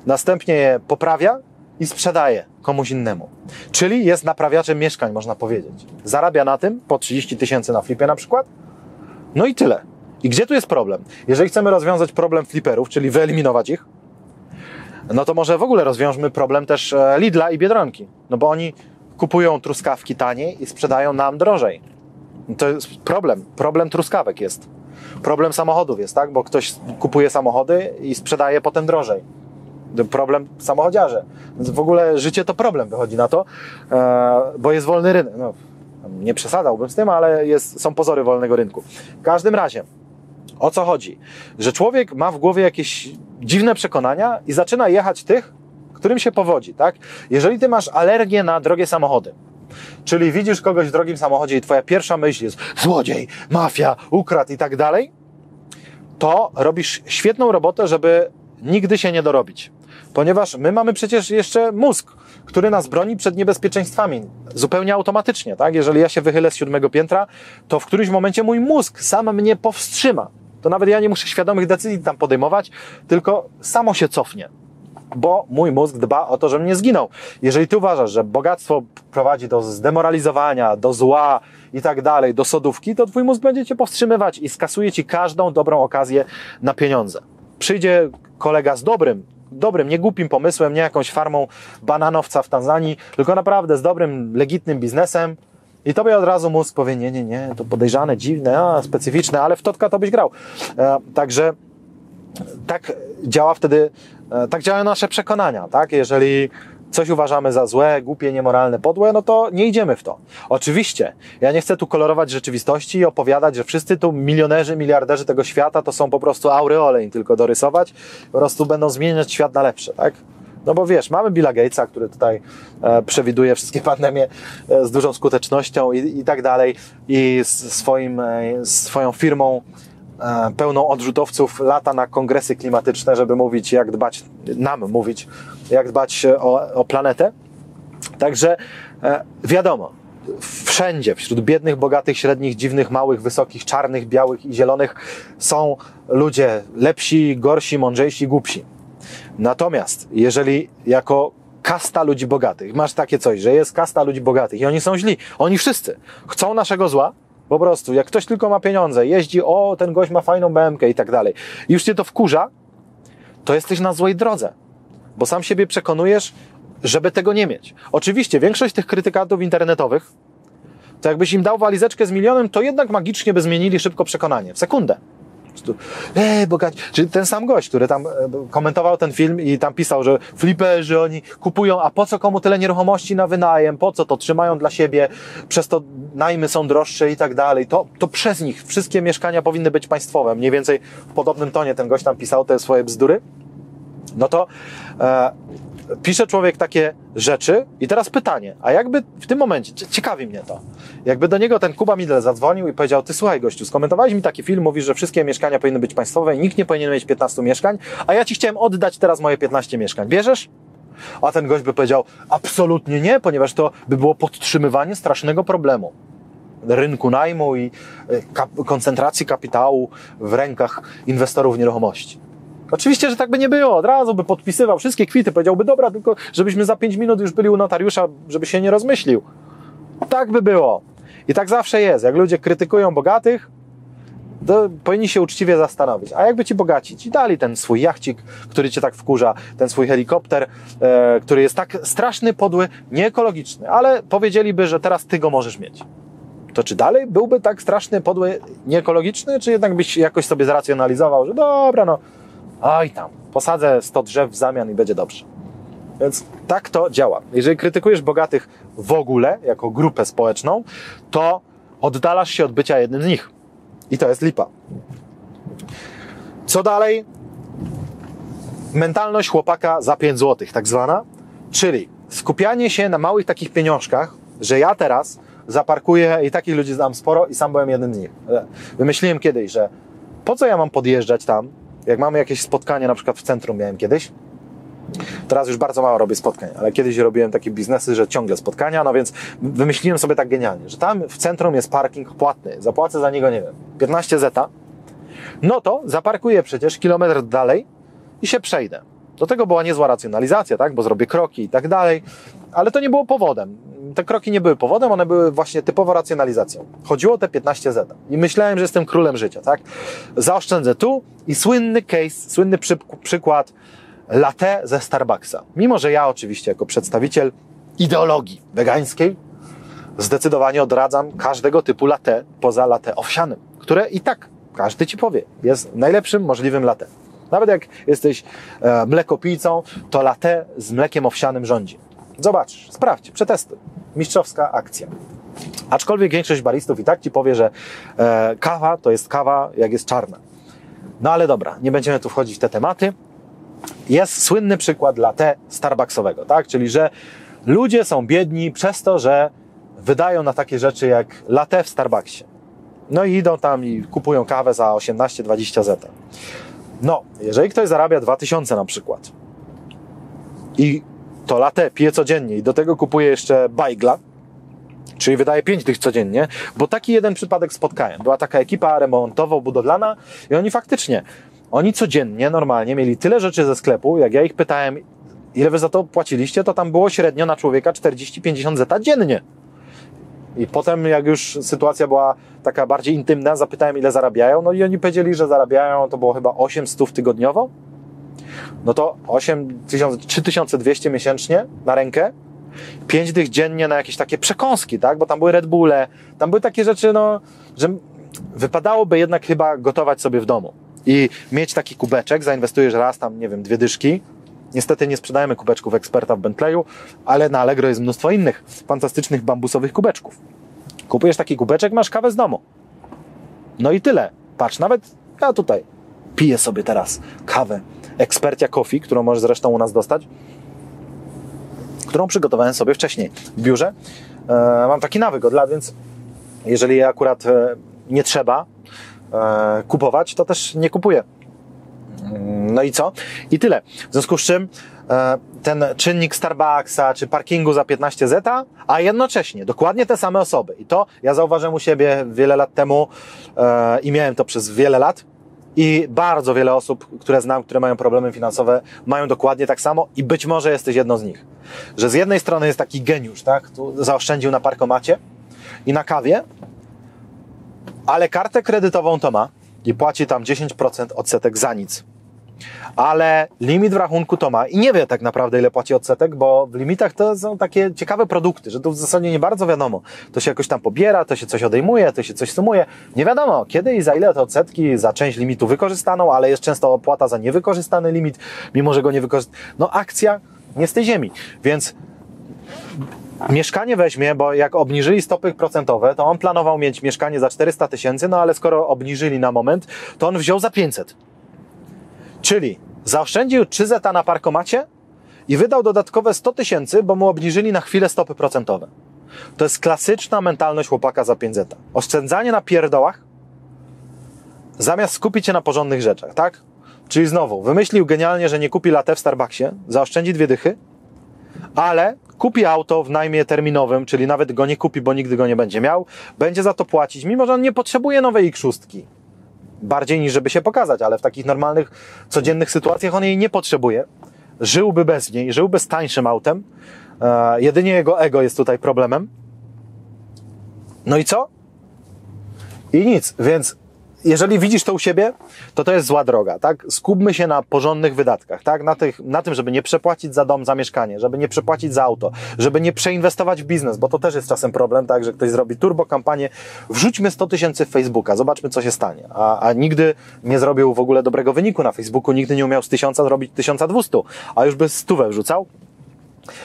następnie je poprawia i sprzedaje komuś innemu. Czyli jest naprawiaczem mieszkań, można powiedzieć. Zarabia na tym po trzydzieści tysięcy na flipie na przykład. No i tyle. I gdzie tu jest problem? Jeżeli chcemy rozwiązać problem fliperów, czyli wyeliminować ich, no to może w ogóle rozwiążmy problem też Lidla i Biedronki. No bo oni kupują truskawki taniej i sprzedają nam drożej. To jest problem. Problem truskawek jest. Problem samochodów jest, tak? Bo ktoś kupuje samochody i sprzedaje potem drożej. Problem samochodziarzy. W ogóle życie to problem, wychodzi na to, bo jest wolny rynek. No, nie przesadzałbym z tym, ale jest, są pozory wolnego rynku. W każdym razie, o co chodzi? Że człowiek ma w głowie jakieś dziwne przekonania i zaczyna jechać tych, którym się powodzi, tak? Jeżeli ty masz alergię na drogie samochody, czyli widzisz kogoś w drogim samochodzie i twoja pierwsza myśl jest złodziej, mafia, ukradł i tak dalej, to robisz świetną robotę, żeby nigdy się nie dorobić. Ponieważ my mamy przecież jeszcze mózg, który nas broni przed niebezpieczeństwami zupełnie automatycznie, tak? Jeżeli ja się wychylę z siódmego piętra, to w którymś momencie mój mózg sam mnie powstrzyma. To nawet ja nie muszę świadomych decyzji tam podejmować, tylko samo się cofnie, bo mój mózg dba o to, żebym nie zginął. Jeżeli ty uważasz, że bogactwo prowadzi do zdemoralizowania, do zła i tak dalej, do sodówki, to twój mózg będzie cię powstrzymywać i skasuje ci każdą dobrą okazję na pieniądze. Przyjdzie kolega z dobrym, dobrym, nie głupim pomysłem, nie jakąś farmą bananowca w Tanzanii, tylko naprawdę z dobrym, legitnym biznesem i tobie od razu mózg powie, nie, nie, nie, to podejrzane, dziwne, a, specyficzne, ale w totka to byś grał. E, także tak działa wtedy, e, tak działają nasze przekonania, tak? Jeżeli coś uważamy za złe, głupie, niemoralne, podłe, no to nie idziemy w to. Oczywiście, ja nie chcę tu kolorować rzeczywistości i opowiadać, że wszyscy tu milionerzy, miliarderzy tego świata to są po prostu aureole im tylko dorysować, po prostu będą zmieniać świat na lepsze, tak? No bo wiesz, mamy Billa Gatesa, który tutaj e, przewiduje wszystkie pandemie e, z dużą skutecznością i, i tak dalej i z swoim, e, swoją firmą e, pełną odrzutowców lata na kongresy klimatyczne, żeby mówić, jak dbać, nam mówić, jak dbać o, o planetę. Także e, wiadomo, wszędzie, wśród biednych, bogatych, średnich, dziwnych, małych, wysokich, czarnych, białych i zielonych są ludzie lepsi, gorsi, mądrzejsi, głupsi. Natomiast jeżeli jako kasta ludzi bogatych, masz takie coś, że jest kasta ludzi bogatych i oni są źli, oni wszyscy chcą naszego zła, po prostu, jak ktoś tylko ma pieniądze, jeździ, o, ten gość ma fajną B M K i tak dalej, i już cię to wkurza, to jesteś na złej drodze, bo sam siebie przekonujesz, żeby tego nie mieć. Oczywiście większość tych krytykatów internetowych, to jakbyś im dał walizeczkę z milionem, to jednak magicznie by zmienili szybko przekonanie. W sekundę. Eee, bogaci. Czyli ten sam gość, który tam komentował ten film i tam pisał, że fliperzy oni kupują, a po co komu tyle nieruchomości na wynajem, po co to trzymają dla siebie, przez to najmy są droższe i tak dalej. To, to przez nich wszystkie mieszkania powinny być państwowe. Mniej więcej w podobnym tonie ten gość tam pisał te swoje bzdury. No to e, pisze człowiek takie rzeczy i teraz pytanie, a jakby w tym momencie, ciekawi mnie to, jakby do niego ten Kuba Midler zadzwonił i powiedział, ty słuchaj gościu, skomentowałeś mi taki film, mówisz, że wszystkie mieszkania powinny być państwowe i nikt nie powinien mieć piętnastu mieszkań, a ja ci chciałem oddać teraz moje piętnaście mieszkań, bierzesz? A ten gość by powiedział, absolutnie nie, ponieważ to by było podtrzymywanie strasznego problemu. Rynku najmu i kap koncentracji kapitału w rękach inwestorów nieruchomości. Oczywiście, że tak by nie było, od razu by podpisywał wszystkie kwity, powiedziałby, dobra, tylko żebyśmy za pięć minut już byli u notariusza, żeby się nie rozmyślił. Tak by było. I tak zawsze jest, jak ludzie krytykują bogatych, to powinni się uczciwie zastanowić, a jakby ci bogaci ci dali ten swój jachcik, który cię tak wkurza, ten swój helikopter, e, który jest tak straszny, podły, nieekologiczny, ale powiedzieliby, że teraz ty go możesz mieć. To czy dalej byłby tak straszny, podły, nieekologiczny, czy jednak byś jakoś sobie zracjonalizował, że dobra, no oj tam, posadzę sto drzew w zamian i będzie dobrze. Więc tak to działa. Jeżeli krytykujesz bogatych w ogóle, jako grupę społeczną, to oddalasz się od bycia jednym z nich. I to jest lipa. Co dalej? Mentalność chłopaka za pięć złotych, tak zwana, czyli skupianie się na małych takich pieniążkach, że ja teraz zaparkuję i takich ludzi znam sporo i sam byłem jednym z nich. Wymyśliłem kiedyś, że po co ja mam podjeżdżać tam, jak mamy jakieś spotkanie, na przykład w centrum miałem kiedyś, teraz już bardzo mało robię spotkań, ale kiedyś robiłem takie biznesy, że ciągle spotkania, no więc wymyśliłem sobie tak genialnie, że tam w centrum jest parking płatny, zapłacę za niego, nie wiem, piętnaście zeta, no to zaparkuję przecież kilometr dalej i się przejdę. Do tego była niezła racjonalizacja, tak, bo zrobię kroki i tak dalej, ale to nie było powodem. Te kroki nie były powodem, one były właśnie typowo racjonalizacją. Chodziło o te piętnaście zeta. I myślałem, że jestem królem życia, tak? Zaoszczędzę tu i słynny case, słynny przy, przykład latte ze Starbucksa. Mimo, że ja oczywiście jako przedstawiciel ideologii wegańskiej zdecydowanie odradzam każdego typu latte poza latte owsianym, które i tak każdy ci powie, jest najlepszym możliwym latte. Nawet jak jesteś e, mlekopijcą, to latte z mlekiem owsianym rządzi. Zobacz, sprawdź, przetestuj. Mistrzowska akcja. Aczkolwiek większość baristów i tak ci powie, że e, kawa to jest kawa, jak jest czarna. No ale dobra, nie będziemy tu wchodzić w te tematy. Jest słynny przykład latte starbucksowego, tak? Czyli, że ludzie są biedni przez to, że wydają na takie rzeczy jak latte w Starbucksie. No i idą tam i kupują kawę za osiemnaście dwadzieścia zeta. No, jeżeli ktoś zarabia dwa tysiące na przykład i to latte pije codziennie i do tego kupuje jeszcze bajgla, czyli wydaje pięć tych codziennie, bo taki jeden przypadek spotkałem. Była taka ekipa remontowo-budowlana i oni faktycznie, oni codziennie normalnie mieli tyle rzeczy ze sklepu, jak ja ich pytałem, ile wy za to płaciliście, to tam było średnio na człowieka czterdzieści pięćdziesiąt zeta dziennie. I potem, jak już sytuacja była taka bardziej intymna, zapytałem, ile zarabiają, no i oni powiedzieli, że zarabiają, to było chyba osiemset tygodniowo, no to osiem tysięcy, trzy tysiące dwieście miesięcznie na rękę, pięć dych dziennie na jakieś takie przekąski, tak? Bo tam były Red Bulle, tam były takie rzeczy, no, że wypadałoby jednak chyba gotować sobie w domu i mieć taki kubeczek, zainwestujesz raz tam, nie wiem, dwie dyszki. Niestety nie sprzedajemy kubeczków Experta w Bentleyu, ale na Allegro jest mnóstwo innych fantastycznych bambusowych kubeczków. Kupujesz taki kubeczek, masz kawę z domu. No i tyle. Patrz, nawet ja tutaj piję sobie teraz kawę Expertia Coffee, którą możesz zresztą u nas dostać, którą przygotowałem sobie wcześniej w biurze. E, mam taki nawyk od lat, więc jeżeli akurat e, nie trzeba e, kupować, to też nie kupuję. No i co? I tyle. W związku z czym e, ten czynnik Starbucksa czy parkingu za piętnaście zeta, a jednocześnie dokładnie te same osoby. I to ja zauważyłem u siebie wiele lat temu e, i miałem to przez wiele lat. I bardzo wiele osób, które znam, które mają problemy finansowe, mają dokładnie tak samo i być może jesteś jedną z nich. Że z jednej strony jest taki geniusz, tak? Tu zaoszczędził na parkomacie i na kawie, ale kartę kredytową to ma i płaci tam dziesięć procent odsetek za nic. ale limit w rachunku to ma i nie wie tak naprawdę, ile płaci odsetek, bo w limitach to są takie ciekawe produkty, że to w zasadzie nie bardzo wiadomo. To się jakoś tam pobiera, to się coś odejmuje, to się coś sumuje. Nie wiadomo, kiedy i za ile te odsetki za część limitu wykorzystaną, ale jest często opłata za niewykorzystany limit, mimo że go nie wykorzystano. No akcja nie z tej ziemi, więc mieszkanie weźmie, bo jak obniżyli stopy procentowe, to on planował mieć mieszkanie za czterysta tysięcy, no ale skoro obniżyli na moment, to on wziął za pięćset. Czyli zaoszczędził trzy zeta na parkomacie i wydał dodatkowe sto tysięcy, bo mu obniżyli na chwilę stopy procentowe. To jest klasyczna mentalność chłopaka za pięć zeta. Oszczędzanie na pierdołach zamiast skupić się na porządnych rzeczach, tak? Czyli znowu, wymyślił genialnie, że nie kupi latte w Starbucksie, zaoszczędzi dwie dychy, ale kupi auto w najmie terminowym, czyli nawet go nie kupi, bo nigdy go nie będzie miał, będzie za to płacić, mimo że on nie potrzebuje nowej iks sześć. Bardziej niż żeby się pokazać, ale w takich normalnych, codziennych sytuacjach on jej nie potrzebuje. Żyłby bez niej, żyłby z tańszym autem. E, jedynie jego ego jest tutaj problemem. No i co? I nic, więc jeżeli widzisz to u siebie, to to jest zła droga, tak? Skupmy się na porządnych wydatkach, tak? Na tych, na tym, żeby nie przepłacić za dom, za mieszkanie, żeby nie przepłacić za auto, żeby nie przeinwestować w biznes, bo to też jest czasem problem, tak? Że ktoś zrobi turbo kampanię, wrzućmy sto tysięcy w Facebooka, zobaczmy, co się stanie. A, a nigdy nie zrobił w ogóle dobrego wyniku na Facebooku, nigdy nie umiał z tysiąca zrobić tysiąc dwieście, a już by stówę wrzucał.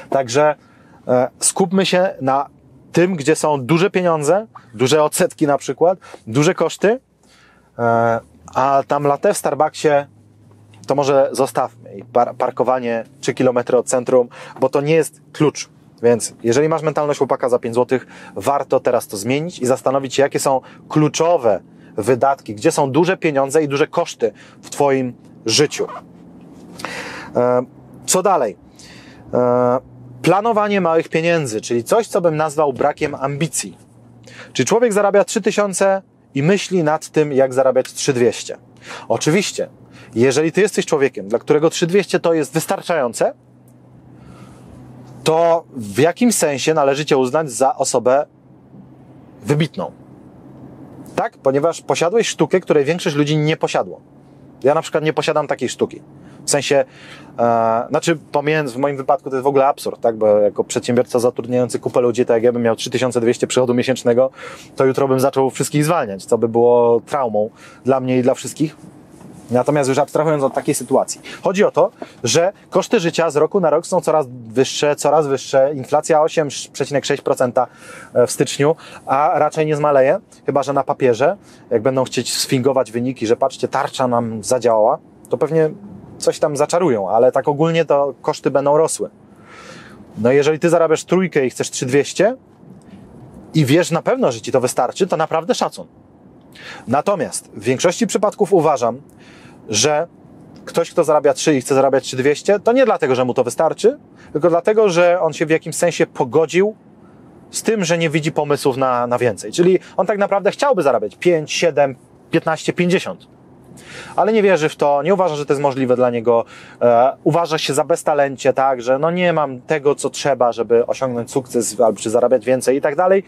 Także e, skupmy się na tym, gdzie są duże pieniądze, duże odsetki na przykład, duże koszty, a tam latte w Starbucksie to może zostawmy i par- parkowanie trzy kilometry od centrum, bo to nie jest klucz. Więc jeżeli masz mentalność chłopaka za pięć złotych, warto teraz to zmienić i zastanowić się, jakie są kluczowe wydatki, gdzie są duże pieniądze i duże koszty w twoim życiu. Co dalej? Planowanie małych pieniędzy, czyli coś, co bym nazwał brakiem ambicji. Czyli człowiek zarabia trzy tysiące i myśli nad tym, jak zarabiać trzy dwieście. Oczywiście, jeżeli ty jesteś człowiekiem, dla którego trzy dwieście to jest wystarczające, to w jakimś sensie należy cię uznać za osobę wybitną. Tak? Ponieważ posiadłeś sztukę, której większość ludzi nie posiadło. Ja na przykład nie posiadam takiej sztuki. W sensie, e, znaczy pomijając, w moim wypadku to jest w ogóle absurd, tak? Bo jako przedsiębiorca zatrudniający kupę ludzi, tak jak ja bym miał trzy tysiące dwieście przychodu miesięcznego, to jutro bym zaczął wszystkich zwalniać, co by było traumą dla mnie i dla wszystkich. Natomiast już abstrahując od takiej sytuacji, chodzi o to, że koszty życia z roku na rok są coraz wyższe, coraz wyższe. Inflacja osiem przecinek sześć procent w styczniu, a raczej nie zmaleje, chyba że na papierze. Jak będą chcieć sfingować wyniki, że patrzcie, tarcza nam zadziałała, to pewnie coś tam zaczarują, ale tak ogólnie to koszty będą rosły. No jeżeli ty zarabiasz trójkę i chcesz trzy dwieście i wiesz na pewno, że ci to wystarczy, to naprawdę szacun. Natomiast w większości przypadków uważam, że ktoś, kto zarabia trzy i chce zarabiać trzy dwieście, to nie dlatego, że mu to wystarczy, tylko dlatego, że on się w jakimś sensie pogodził z tym, że nie widzi pomysłów na, na więcej. Czyli on tak naprawdę chciałby zarabiać pięć, siedem, piętnaście, pięćdziesiąt. Ale nie wierzy w to, nie uważa, że to jest możliwe dla niego, e, uważa się za beztalencie, tak, że no nie mam tego, co trzeba, żeby osiągnąć sukces albo czy zarabiać więcej i tak dalej,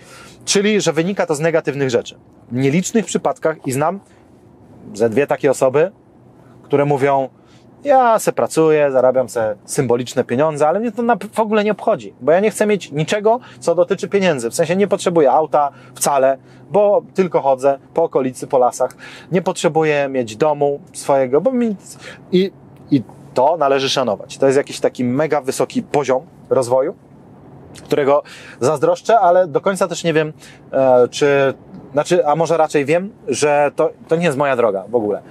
czyli że wynika to z negatywnych rzeczy. W nielicznych przypadkach i znam ze dwie takie osoby, które mówią, ja se pracuję, zarabiam se symboliczne pieniądze, ale mnie to na, w ogóle nie obchodzi, bo ja nie chcę mieć niczego, co dotyczy pieniędzy. W sensie nie potrzebuję auta wcale, bo tylko chodzę po okolicy, po lasach. Nie potrzebuję mieć domu swojego, bo mi... I, i to należy szanować. To jest jakiś taki mega wysoki poziom rozwoju, którego zazdroszczę, ale do końca też nie wiem, e, czy... Znaczy, a może raczej wiem, że to, to nie jest moja droga w ogóle.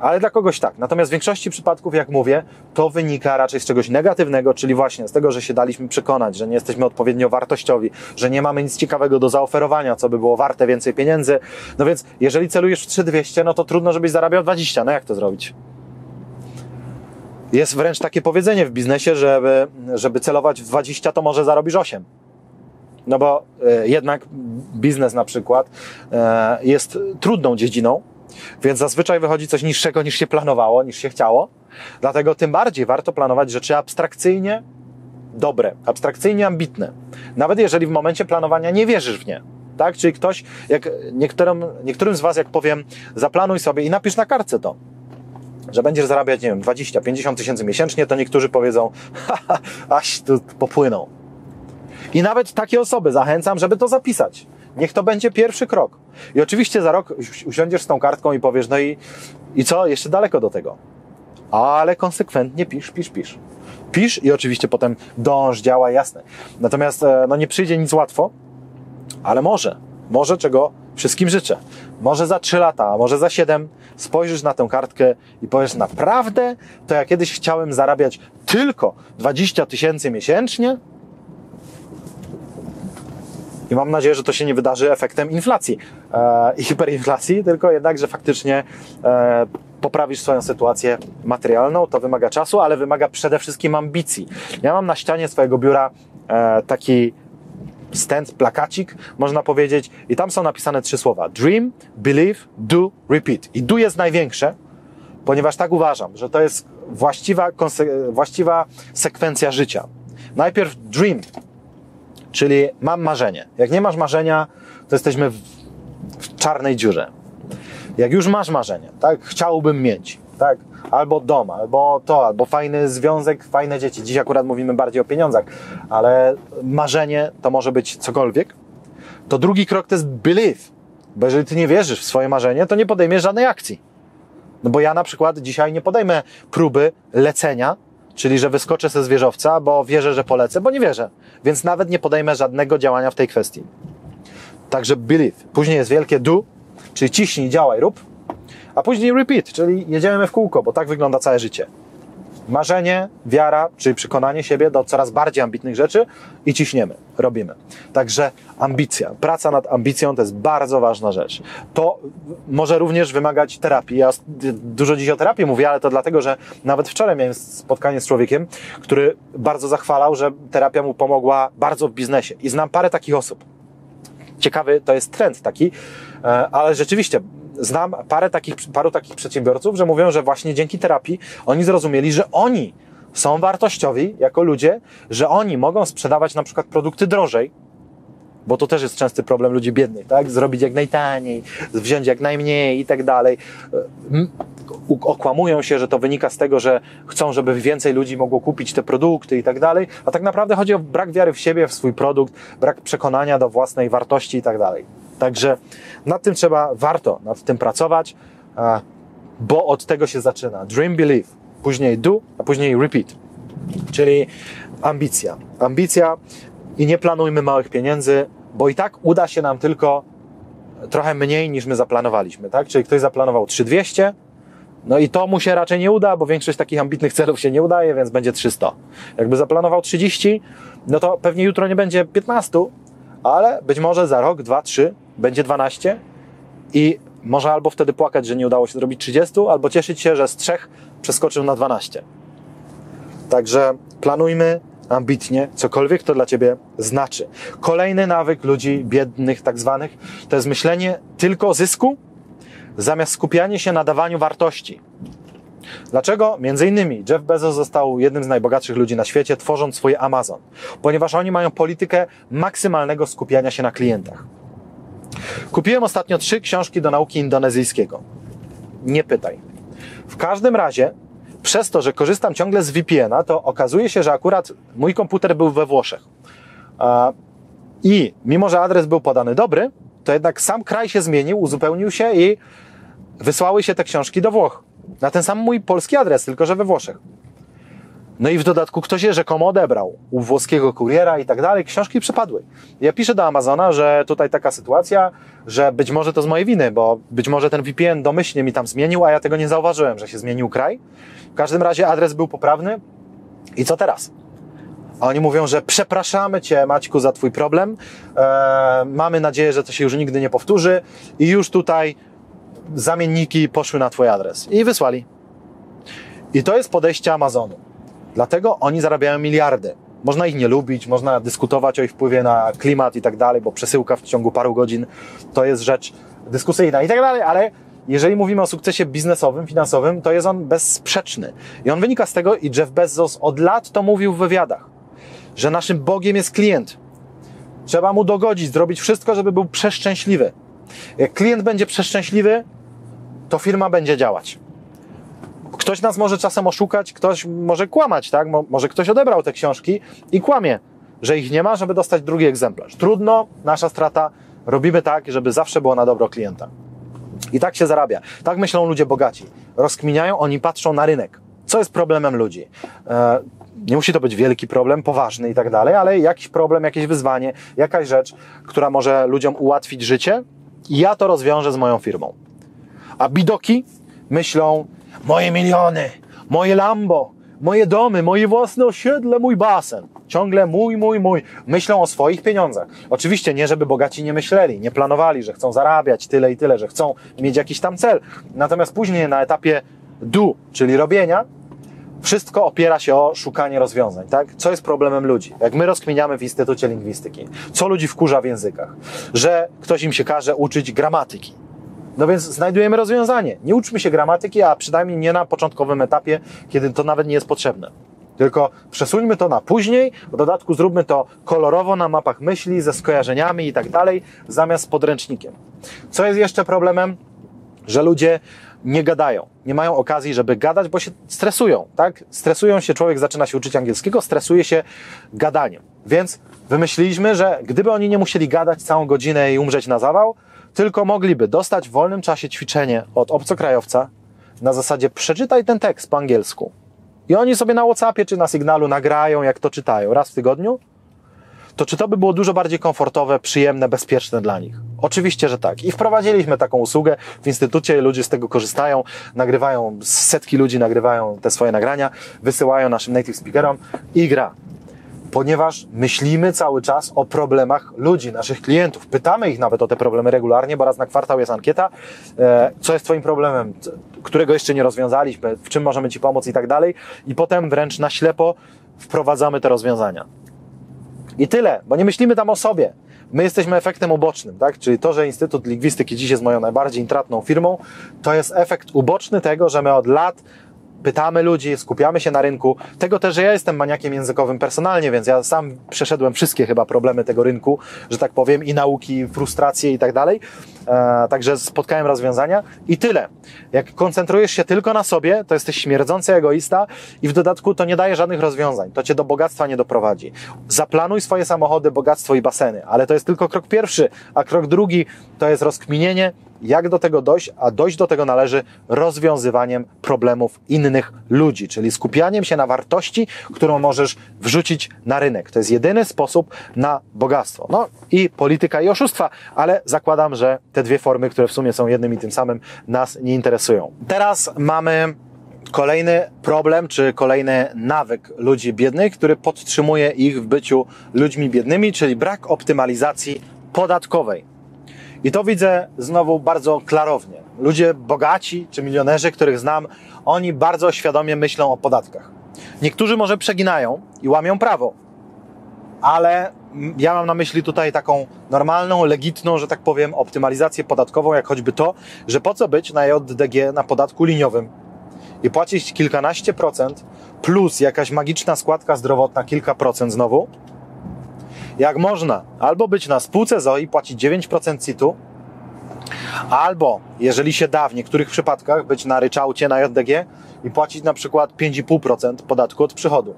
Ale dla kogoś tak. Natomiast w większości przypadków, jak mówię, to wynika raczej z czegoś negatywnego, czyli właśnie z tego, że się daliśmy przekonać, że nie jesteśmy odpowiednio wartościowi, że nie mamy nic ciekawego do zaoferowania, co by było warte więcej pieniędzy. No więc jeżeli celujesz w trzy dwieście, no to trudno, żebyś zarabiał dwadzieścia. No jak to zrobić? Jest wręcz takie powiedzenie w biznesie, żeby, żeby celować w dwadzieścia, to może zarobisz osiem. No bo y, jednak biznes na przykład y, jest trudną dziedziną, więc zazwyczaj wychodzi coś niższego niż się planowało, niż się chciało. Dlatego tym bardziej warto planować rzeczy abstrakcyjnie dobre, abstrakcyjnie ambitne. Nawet jeżeli w momencie planowania nie wierzysz w nie. Tak? Czyli ktoś, jak niektórym, niektórym z was, jak powiem, zaplanuj sobie i napisz na kartce to. że będziesz zarabiać, nie wiem, dwadzieścia, pięćdziesiąt tysięcy miesięcznie, to niektórzy powiedzą, haha, aś tu popłynął. I nawet takie osoby zachęcam, żeby to zapisać. Niech to będzie pierwszy krok. I oczywiście za rok usiądziesz z tą kartką i powiesz, no i, i co, jeszcze daleko do tego. Ale konsekwentnie pisz, pisz, pisz. Pisz i oczywiście potem dąż, działa, jasne. Natomiast no, nie przyjdzie nic łatwo, ale może, może czego wszystkim życzę. Może za trzy lata, a może za siedem spojrzysz na tę kartkę i powiesz, naprawdę? To ja kiedyś chciałem zarabiać tylko dwadzieścia tysięcy miesięcznie? I mam nadzieję, że to się nie wydarzy efektem inflacji e, i hiperinflacji, tylko jednak, że faktycznie e, poprawisz swoją sytuację materialną. To wymaga czasu, ale wymaga przede wszystkim ambicji. Ja mam na ścianie swojego biura e, taki stent, plakacik, można powiedzieć, i tam są napisane trzy słowa. Dream, believe, do, repeat. I do jest największe, ponieważ tak uważam, że to jest właściwa, konse- właściwa sekwencja życia. Najpierw dream. Czyli mam marzenie. Jak nie masz marzenia, to jesteśmy w, w czarnej dziurze. Jak już masz marzenie, tak, chciałbym mieć, tak, albo dom, albo to, albo fajny związek, fajne dzieci. Dziś akurat mówimy bardziej o pieniądzach, ale marzenie to może być cokolwiek. To drugi krok to jest believe, bo jeżeli ty nie wierzysz w swoje marzenie, to nie podejmiesz żadnej akcji. No bo ja na przykład dzisiaj nie podejmę próby lecenia, czyli że wyskoczę ze zwierzowca, bo wierzę, że polecę, bo nie wierzę. Więc nawet nie podejmę żadnego działania w tej kwestii. Także believe. Później jest wielkie do, czyli ciśnij, działaj, rób. A później repeat, czyli jedziemy w kółko, bo tak wygląda całe życie. Marzenie, wiara, czyli przekonanie siebie do coraz bardziej ambitnych rzeczy i ciśniemy, robimy. Także ambicja, praca nad ambicją to jest bardzo ważna rzecz. To może również wymagać terapii. Ja dużo dziś o terapii mówię, ale to dlatego, że nawet wczoraj miałem spotkanie z człowiekiem, który bardzo zachwalał, że terapia mu pomogła bardzo w biznesie. I znam parę takich osób. Ciekawy to jest trend taki, ale rzeczywiście znam parę takich, paru takich przedsiębiorców, że mówią, że właśnie dzięki terapii oni zrozumieli, że oni są wartościowi jako ludzie, że oni mogą sprzedawać na przykład produkty drożej, bo to też jest częsty problem ludzi biednych, tak? Zrobić jak najtaniej, wziąć jak najmniej i tak dalej. Okłamują się, że to wynika z tego, że chcą, żeby więcej ludzi mogło kupić te produkty i tak dalej, a tak naprawdę chodzi o brak wiary w siebie, w swój produkt, brak przekonania do własnej wartości i tak dalej. Także nad tym trzeba, warto nad tym pracować, bo od tego się zaczyna. Dream, believe, później do, a później repeat, czyli ambicja. Ambicja i nie planujmy małych pieniędzy, bo i tak uda się nam tylko trochę mniej niż my zaplanowaliśmy, tak? Czyli ktoś zaplanował trzy tysiące dwieście, no i to mu się raczej nie uda, bo większość takich ambitnych celów się nie udaje, więc będzie trzysta. Jakby zaplanował trzydzieści, no to pewnie jutro nie będzie piętnaście, ale być może za rok, dwa, trzy będzie dwanaście i może albo wtedy płakać, że nie udało się zrobić trzydzieści, albo cieszyć się, że z trzech przeskoczył na dwanaście. Także planujmy ambitnie, cokolwiek to dla ciebie znaczy. Kolejny nawyk ludzi biednych, tak zwanych, to jest myślenie tylko o zysku, zamiast skupianie się na dawaniu wartości. Dlaczego? Między innymi Jeff Bezos został jednym z najbogatszych ludzi na świecie, tworząc swój Amazon, ponieważ oni mają politykę maksymalnego skupiania się na klientach. Kupiłem ostatnio trzy książki do nauki indonezyjskiego. Nie pytaj. W każdym razie, przez to, że korzystam ciągle z V P N a, to okazuje się, że akurat mój komputer był we Włoszech. I mimo, że adres był podany dobry, to jednak sam kraj się zmienił, uzupełnił się i wysłały się te książki do Włoch. Na ten sam mój polski adres, tylko że we Włoszech. No i w dodatku ktoś je rzekomo odebrał u włoskiego kuriera i tak dalej. Książki przepadły. Ja piszę do Amazona, że tutaj taka sytuacja, że być może to z mojej winy, bo być może ten V P N domyślnie mi tam zmienił, a ja tego nie zauważyłem, że się zmienił kraj. W każdym razie adres był poprawny. I co teraz? A oni mówią, że przepraszamy Cię, Maćku, za Twój problem. Eee, mamy nadzieję, że to się już nigdy nie powtórzy. I już tutaj zamienniki poszły na Twój adres. I wysłali. I to jest podejście Amazonu. Dlatego oni zarabiają miliardy. Można ich nie lubić, można dyskutować o ich wpływie na klimat i tak dalej, bo przesyłka w ciągu paru godzin to jest rzecz dyskusyjna i tak dalej, ale jeżeli mówimy o sukcesie biznesowym, finansowym, to jest on bezsprzeczny. I on wynika z tego, i Jeff Bezos od lat to mówił w wywiadach, że naszym Bogiem jest klient. Trzeba mu dogodzić, zrobić wszystko, żeby był przeszczęśliwy. Jak klient będzie przeszczęśliwy, to firma będzie działać. Ktoś nas może czasem oszukać, ktoś może kłamać, tak? Mo- może ktoś odebrał te książki i kłamie, że ich nie ma, żeby dostać drugi egzemplarz. Trudno, nasza strata, robimy tak, żeby zawsze było na dobro klienta. I tak się zarabia. Tak myślą ludzie bogaci. Rozkminiają, oni patrzą na rynek. Co jest problemem ludzi? E- Nie musi to być wielki problem, poważny i tak dalej, ale jakiś problem, jakieś wyzwanie, jakaś rzecz, która może ludziom ułatwić życie i ja to rozwiążę z moją firmą. A bidoki myślą, moje miliony, moje Lambo, moje domy, moje własne osiedle, mój basen. Ciągle mój, mój, mój. Myślą o swoich pieniądzach. Oczywiście nie, żeby bogaci nie myśleli, nie planowali, że chcą zarabiać tyle i tyle, że chcą mieć jakiś tam cel. Natomiast później na etapie do, czyli robienia, wszystko opiera się o szukanie rozwiązań, tak? Co jest problemem ludzi? Jak my rozkminiamy w Instytucie Lingwistyki, co ludzi wkurza w językach? Że ktoś im się każe uczyć gramatyki. No więc znajdujemy rozwiązanie. Nie uczmy się gramatyki, a przynajmniej nie na początkowym etapie, kiedy to nawet nie jest potrzebne. Tylko przesuńmy to na później, w dodatku zróbmy to kolorowo na mapach myśli, ze skojarzeniami i tak dalej, zamiast z podręcznikiem. Co jest jeszcze problemem? Że ludzie nie gadają, nie mają okazji, żeby gadać, bo się stresują, tak? Stresują się, człowiek zaczyna się uczyć angielskiego, stresuje się gadaniem. Więc wymyśliliśmy, że gdyby oni nie musieli gadać całą godzinę i umrzeć na zawał, tylko mogliby dostać w wolnym czasie ćwiczenie od obcokrajowca na zasadzie przeczytaj ten tekst po angielsku. I oni sobie na WhatsAppie czy na Sygnalu nagrają, jak to czytają raz w tygodniu, to czy to by było dużo bardziej komfortowe, przyjemne, bezpieczne dla nich? Oczywiście, że tak. I wprowadziliśmy taką usługę w Instytucie, ludzie z tego korzystają, nagrywają, setki ludzi nagrywają te swoje nagrania, wysyłają naszym native speakerom i gra. Ponieważ myślimy cały czas o problemach ludzi, naszych klientów. Pytamy ich nawet o te problemy regularnie, bo raz na kwartał jest ankieta, co jest twoim problemem, którego jeszcze nie rozwiązaliśmy, w czym możemy ci pomóc i tak dalej. I potem wręcz na ślepo wprowadzamy te rozwiązania. I tyle, bo nie myślimy tam o sobie. My jesteśmy efektem ubocznym, tak? Czyli to, że Instytut Lingwistyki dziś jest moją najbardziej intratną firmą, to jest efekt uboczny tego, że my od lat pytamy ludzi, skupiamy się na rynku. Tego też, że ja jestem maniakiem językowym personalnie, więc ja sam przeszedłem wszystkie chyba problemy tego rynku, że tak powiem, i nauki, i frustracje i tak dalej. E, także spotkałem rozwiązania i tyle. Jak koncentrujesz się tylko na sobie, to jesteś śmierdzący egoista i w dodatku to nie daje żadnych rozwiązań. To cię do bogactwa nie doprowadzi. Zaplanuj swoje samochody, bogactwo i baseny, ale to jest tylko krok pierwszy, a krok drugi to jest rozkminienie, jak do tego dojść, a dojść do tego należy rozwiązywaniem problemów innych ludzi, czyli skupianiem się na wartości, którą możesz wrzucić na rynek. To jest jedyny sposób na bogactwo. No i polityka i oszustwa, ale zakładam, że te dwie formy, które w sumie są jednym i tym samym, nas nie interesują. Teraz mamy kolejny problem, czy kolejny nawyk ludzi biednych, który podtrzymuje ich w byciu ludźmi biednymi, czyli brak optymalizacji podatkowej. I to widzę znowu bardzo klarownie. Ludzie bogaci czy milionerzy, których znam, oni bardzo świadomie myślą o podatkach. Niektórzy może przeginają i łamią prawo, ale ja mam na myśli tutaj taką normalną, legitną, że tak powiem, optymalizację podatkową, jak choćby to, że po co być na J D G na podatku liniowym i płacić kilkanaście procent plus jakaś magiczna składka zdrowotna, kilka procent znowu, jak można albo być na spółce z o o i płacić dziewięć procent C I T-u, albo, jeżeli się da, w niektórych przypadkach być na ryczałcie, na J D G i płacić na przykład pięć i pół procent podatku od przychodu.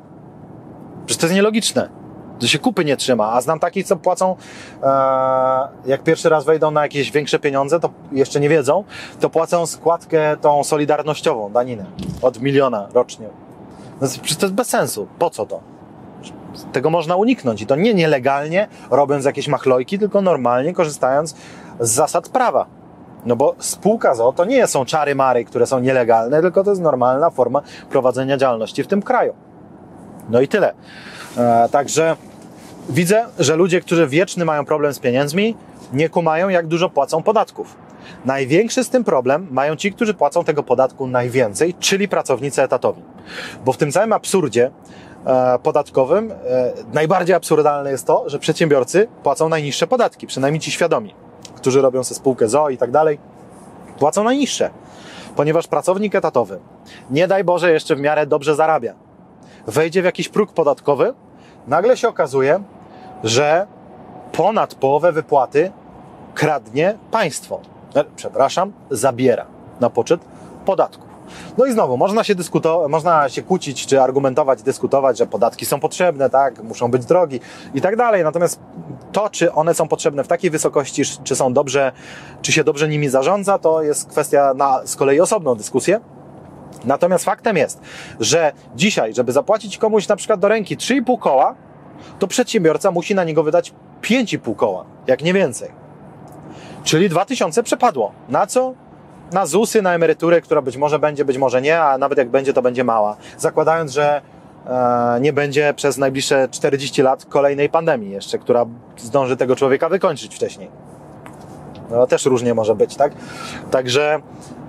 Przecież to jest nielogiczne, że się kupy nie trzyma, a znam takich, co płacą, e, jak pierwszy raz wejdą na jakieś większe pieniądze, to jeszcze nie wiedzą, to płacą składkę tą solidarnościową, daninę, od miliona rocznie. No, przecież to jest bez sensu, po co to? Tego można uniknąć i to nie nielegalnie, robiąc jakieś machlojki, tylko normalnie, korzystając z zasad prawa. No bo spółka z o o to nie są czary-mary, które są nielegalne, tylko to jest normalna forma prowadzenia działalności w tym kraju. No i tyle. E, także widzę, że ludzie, którzy wieczny mają problem z pieniędzmi, nie kumają, jak dużo płacą podatków. Największy z tym problem mają ci, którzy płacą tego podatku najwięcej, czyli pracownicy etatowi. Bo w tym całym absurdzie podatkowym najbardziej absurdalne jest to, że przedsiębiorcy płacą najniższe podatki, przynajmniej ci świadomi, którzy robią sobie spółkę z o o i tak dalej, płacą najniższe, ponieważ pracownik etatowy, nie daj Boże, jeszcze w miarę dobrze zarabia, wejdzie w jakiś próg podatkowy, nagle się okazuje, że ponad połowę wypłaty kradnie państwo, przepraszam, zabiera na poczet podatków. No i znowu, można się, dyskuto- można się kłócić, czy argumentować, dyskutować, że podatki są potrzebne, tak, muszą być drogi i tak dalej. Natomiast to, czy one są potrzebne w takiej wysokości, czy są dobrze, czy się dobrze nimi zarządza, to jest kwestia na z kolei osobną dyskusję. Natomiast faktem jest, że dzisiaj, żeby zapłacić komuś na przykład do ręki trzy i pół koła, to przedsiębiorca musi na niego wydać pięć i pół koła, jak nie więcej. Czyli dwa tysiące przepadło. Na co? Na ZUSy, na emeryturę, która być może będzie, być może nie, a nawet jak będzie, to będzie mała. Zakładając, że e, nie będzie przez najbliższe czterdzieści lat kolejnej pandemii jeszcze, która zdąży tego człowieka wykończyć wcześniej. No, też różnie może być, tak? Także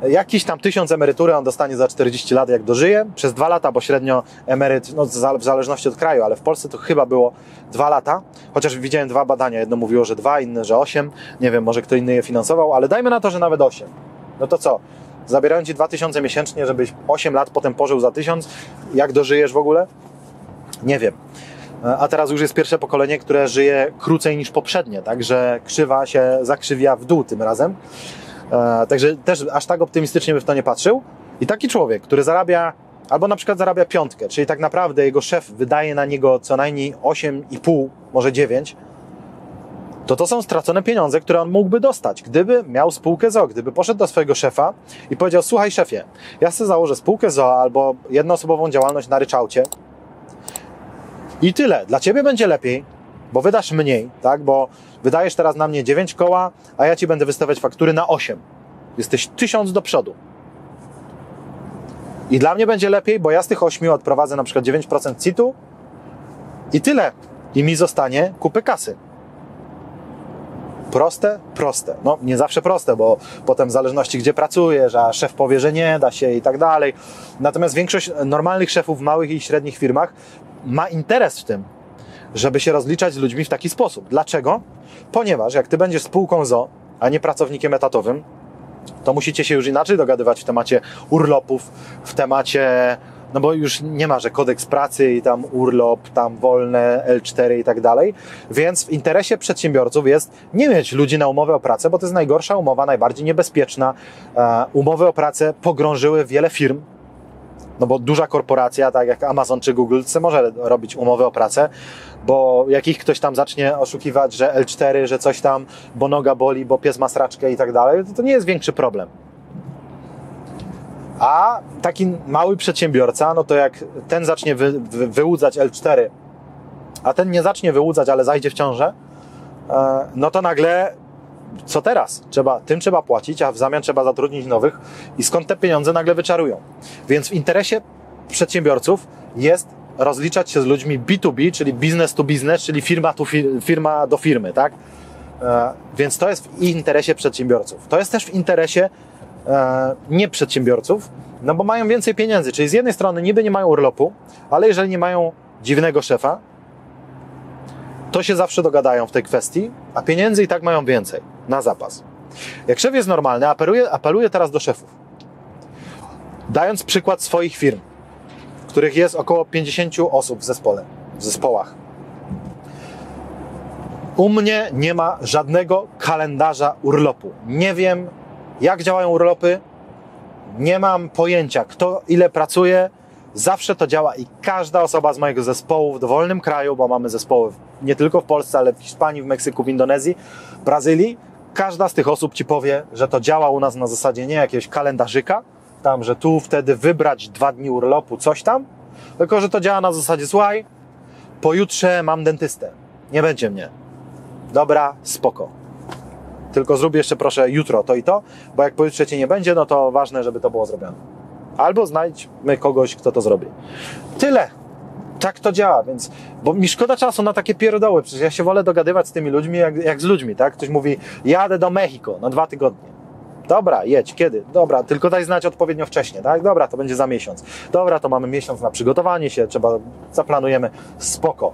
jakiś tam tysiąc emerytury on dostanie za czterdzieści lat, jak dożyje. Przez dwa lata, bo średnio emeryt, no w zależności od kraju, ale w Polsce to chyba było dwa lata. Chociaż widziałem dwa badania. Jedno mówiło, że dwa, inne, że osiem. Nie wiem, może kto inny je finansował, ale dajmy na to, że nawet osiem. No to co? Zabierają ci dwa tysiące miesięcznie, żebyś osiem lat potem pożył za tysiąc. Jak dożyjesz w ogóle? Nie wiem. A teraz już jest pierwsze pokolenie, które żyje krócej niż poprzednie, także krzywa się zakrzywia w dół tym razem. E, także też aż tak optymistycznie bym w to nie patrzył. I taki człowiek, który zarabia, albo na przykład zarabia piątkę, czyli tak naprawdę jego szef wydaje na niego co najmniej osiem i pół, może dziewięć, to to są stracone pieniądze, które on mógłby dostać, gdyby miał spółkę z o o, gdyby poszedł do swojego szefa i powiedział: słuchaj szefie, ja sobie założę spółkę z o o albo jednoosobową działalność na ryczałcie, i tyle. Dla ciebie będzie lepiej, bo wydasz mniej, tak? Bo wydajesz teraz na mnie dziewięć koła, a ja ci będę wystawiać faktury na osiem. Jesteś tysiąc do przodu. I dla mnie będzie lepiej, bo ja z tych ośmiu odprowadzę na przykład dziewięć procent C I T-u i tyle. I mi zostanie kupy kasy. Proste? Proste. No, nie zawsze proste, bo potem w zależności gdzie pracujesz, a szef powie, że nie da się i tak dalej. Natomiast większość normalnych szefów w małych i średnich firmach ma interes w tym, żeby się rozliczać z ludźmi w taki sposób. Dlaczego? Ponieważ jak ty będziesz spółką z o o, a nie pracownikiem etatowym, to musicie się już inaczej dogadywać w temacie urlopów, w temacie, no bo już nie ma, że kodeks pracy i tam urlop, tam wolne, el cztery i tak dalej. Więc w interesie przedsiębiorców jest nie mieć ludzi na umowę o pracę, bo to jest najgorsza umowa, najbardziej niebezpieczna. Umowy o pracę pogrążyły wiele firm. No bo duża korporacja, tak jak Amazon czy Google, może robić umowy o pracę, bo jak ich ktoś tam zacznie oszukiwać, że el cztery, że coś tam, bo noga boli, bo pies ma sraczkę i tak dalej, to nie jest większy problem. A taki mały przedsiębiorca, no to jak ten zacznie wy, wy, wyłudzać el cztery, a ten nie zacznie wyłudzać, ale zajdzie w ciążę, no to nagle co teraz? Trzeba, tym trzeba płacić, a w zamian trzeba zatrudnić nowych i skąd te pieniądze nagle wyczarują? Więc w interesie przedsiębiorców jest rozliczać się z ludźmi bi tu bi, czyli business to business, czyli firma, to fir- firma do firmy, tak? E, więc to jest w interesie przedsiębiorców. To jest też w interesie e, nie przedsiębiorców, no bo mają więcej pieniędzy, czyli z jednej strony niby nie mają urlopu, ale jeżeli nie mają dziwnego szefa, to się zawsze dogadają w tej kwestii, a pieniędzy i tak mają więcej, na zapas. Jak szef jest normalny, apeluję, apeluję teraz do szefów, dając przykład swoich firm, których jest około pięćdziesiąt osób w zespole, w zespołach. U mnie nie ma żadnego kalendarza urlopu. Nie wiem, jak działają urlopy, nie mam pojęcia, kto ile pracuje. Zawsze to działa i każda osoba z mojego zespołu w dowolnym kraju, bo mamy zespoły nie tylko w Polsce, ale w Hiszpanii, w Meksyku, w Indonezji, Brazylii, każda z tych osób ci powie, że to działa u nas na zasadzie nie jakiegoś kalendarzyka, tam, że tu wtedy wybrać dwa dni urlopu, coś tam, tylko że to działa na zasadzie: słuchaj, pojutrze mam dentystę, nie będzie mnie. Dobra, spoko. Tylko zrób jeszcze proszę jutro to i to, bo jak pojutrze cię nie będzie, no to ważne, żeby to było zrobione. Albo znajdźmy kogoś, kto to zrobi. Tyle. Tak to działa, więc, bo mi szkoda czasu na takie pierdoły. Przecież ja się wolę dogadywać z tymi ludźmi jak, jak z ludźmi, tak? Ktoś mówi: jadę do Mexiko na dwa tygodnie. Dobra, jedź, kiedy? Dobra, tylko daj znać odpowiednio wcześnie, tak? Dobra, to będzie za miesiąc. Dobra, to mamy miesiąc na przygotowanie się, trzeba, zaplanujemy, spoko.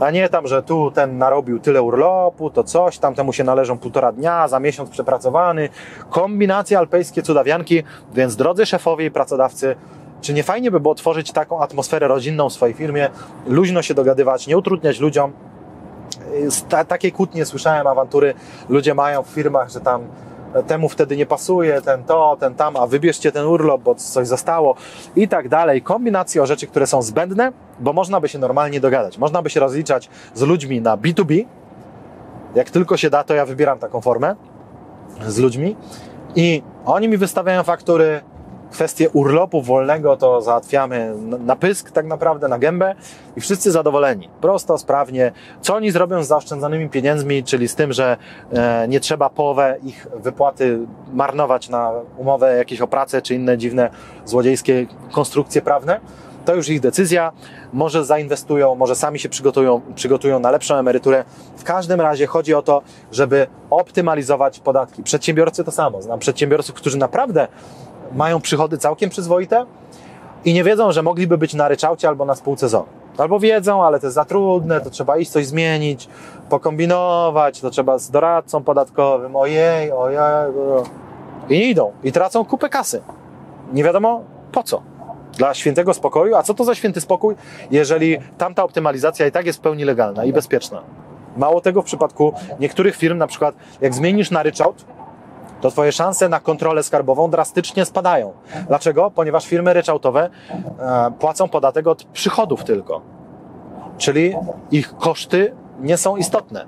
A nie tam, że tu ten narobił tyle urlopu, to coś, tamtemu się należą półtora dnia, za miesiąc przepracowany. Kombinacje alpejskie cudawianki, więc drodzy szefowie i pracodawcy, czy nie fajnie by było tworzyć taką atmosferę rodzinną w swojej firmie, luźno się dogadywać, nie utrudniać ludziom? Takiej kłótnie słyszałem, awantury ludzie mają w firmach, że tam temu wtedy nie pasuje, ten to, ten tam, a wybierzcie ten urlop, bo coś zostało i tak dalej. Kombinacje o rzeczy, które są zbędne, bo można by się normalnie dogadać. Można by się rozliczać z ludźmi na bi tu bi. Jak tylko się da, to ja wybieram taką formę z ludźmi i oni mi wystawiają faktury. Kwestię urlopu wolnego to załatwiamy na pysk tak naprawdę, na gębę i wszyscy zadowoleni. Prosto, sprawnie. Co oni zrobią z zaoszczędzonymi pieniędzmi, czyli z tym, że nie trzeba połowę ich wypłaty marnować na umowę jakieś o pracę czy inne dziwne złodziejskie konstrukcje prawne? To już ich decyzja. Może zainwestują, może sami się przygotują, przygotują na lepszą emeryturę. W każdym razie chodzi o to, żeby optymalizować podatki. Przedsiębiorcy to samo. Znam przedsiębiorców, którzy naprawdę mają przychody całkiem przyzwoite i nie wiedzą, że mogliby być na ryczałcie albo na spółce z o o. Albo wiedzą, ale to jest za trudne, to trzeba iść coś zmienić, pokombinować, to trzeba z doradcą podatkowym, ojej, ojej. I nie idą. I tracą kupę kasy. Nie wiadomo po co. Dla świętego spokoju. A co to za święty spokój, jeżeli tamta optymalizacja i tak jest w pełni legalna i bezpieczna? Mało tego, w przypadku niektórych firm, na przykład jak zmienisz na ryczałt, to twoje szanse na kontrolę skarbową drastycznie spadają. Dlaczego? Ponieważ firmy ryczałtowe płacą podatek od przychodów tylko. Czyli ich koszty nie są istotne.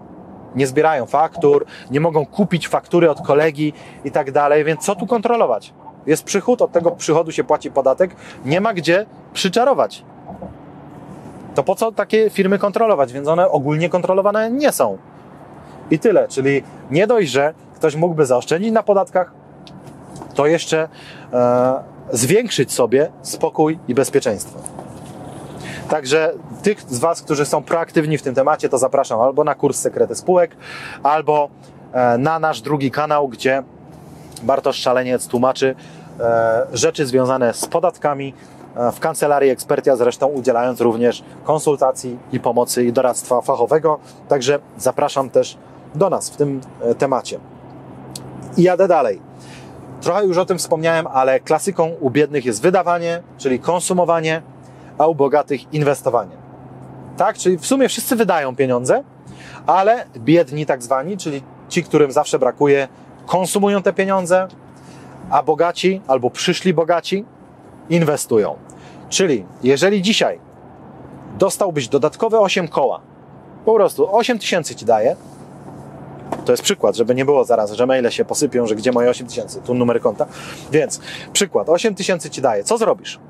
Nie zbierają faktur, nie mogą kupić faktury od kolegi i tak dalej, więc co tu kontrolować? Jest przychód, od tego przychodu się płaci podatek, nie ma gdzie przyczarować. To po co takie firmy kontrolować? Więc one ogólnie kontrolowane nie są. I tyle, czyli nie dość, że ktoś mógłby zaoszczędzić na podatkach, to jeszcze e, zwiększyć sobie spokój i bezpieczeństwo. Także tych z Was, którzy są proaktywni w tym temacie, to zapraszam albo na kurs Sekrety Spółek, albo e, na nasz drugi kanał, gdzie Bartosz Szaleniec tłumaczy e, rzeczy związane z podatkami e, w Kancelarii Expertia, zresztą udzielając również konsultacji i pomocy i doradztwa fachowego. Także zapraszam też do nas w tym e, temacie. I jadę dalej. Trochę już o tym wspomniałem, ale klasyką u biednych jest wydawanie, czyli konsumowanie, a u bogatych inwestowanie. Tak? Czyli w sumie wszyscy wydają pieniądze, ale biedni tak zwani, czyli ci, którym zawsze brakuje, konsumują te pieniądze, a bogaci albo przyszli bogaci inwestują. Czyli jeżeli dzisiaj dostałbyś dodatkowe osiem koła, po prostu osiem tysięcy ci daje, to jest przykład, żeby nie było zaraz, że maile się posypią, że gdzie moje osiem tysięcy, tu numer konta. Więc przykład, osiem tysięcy ci daje, co zrobisz?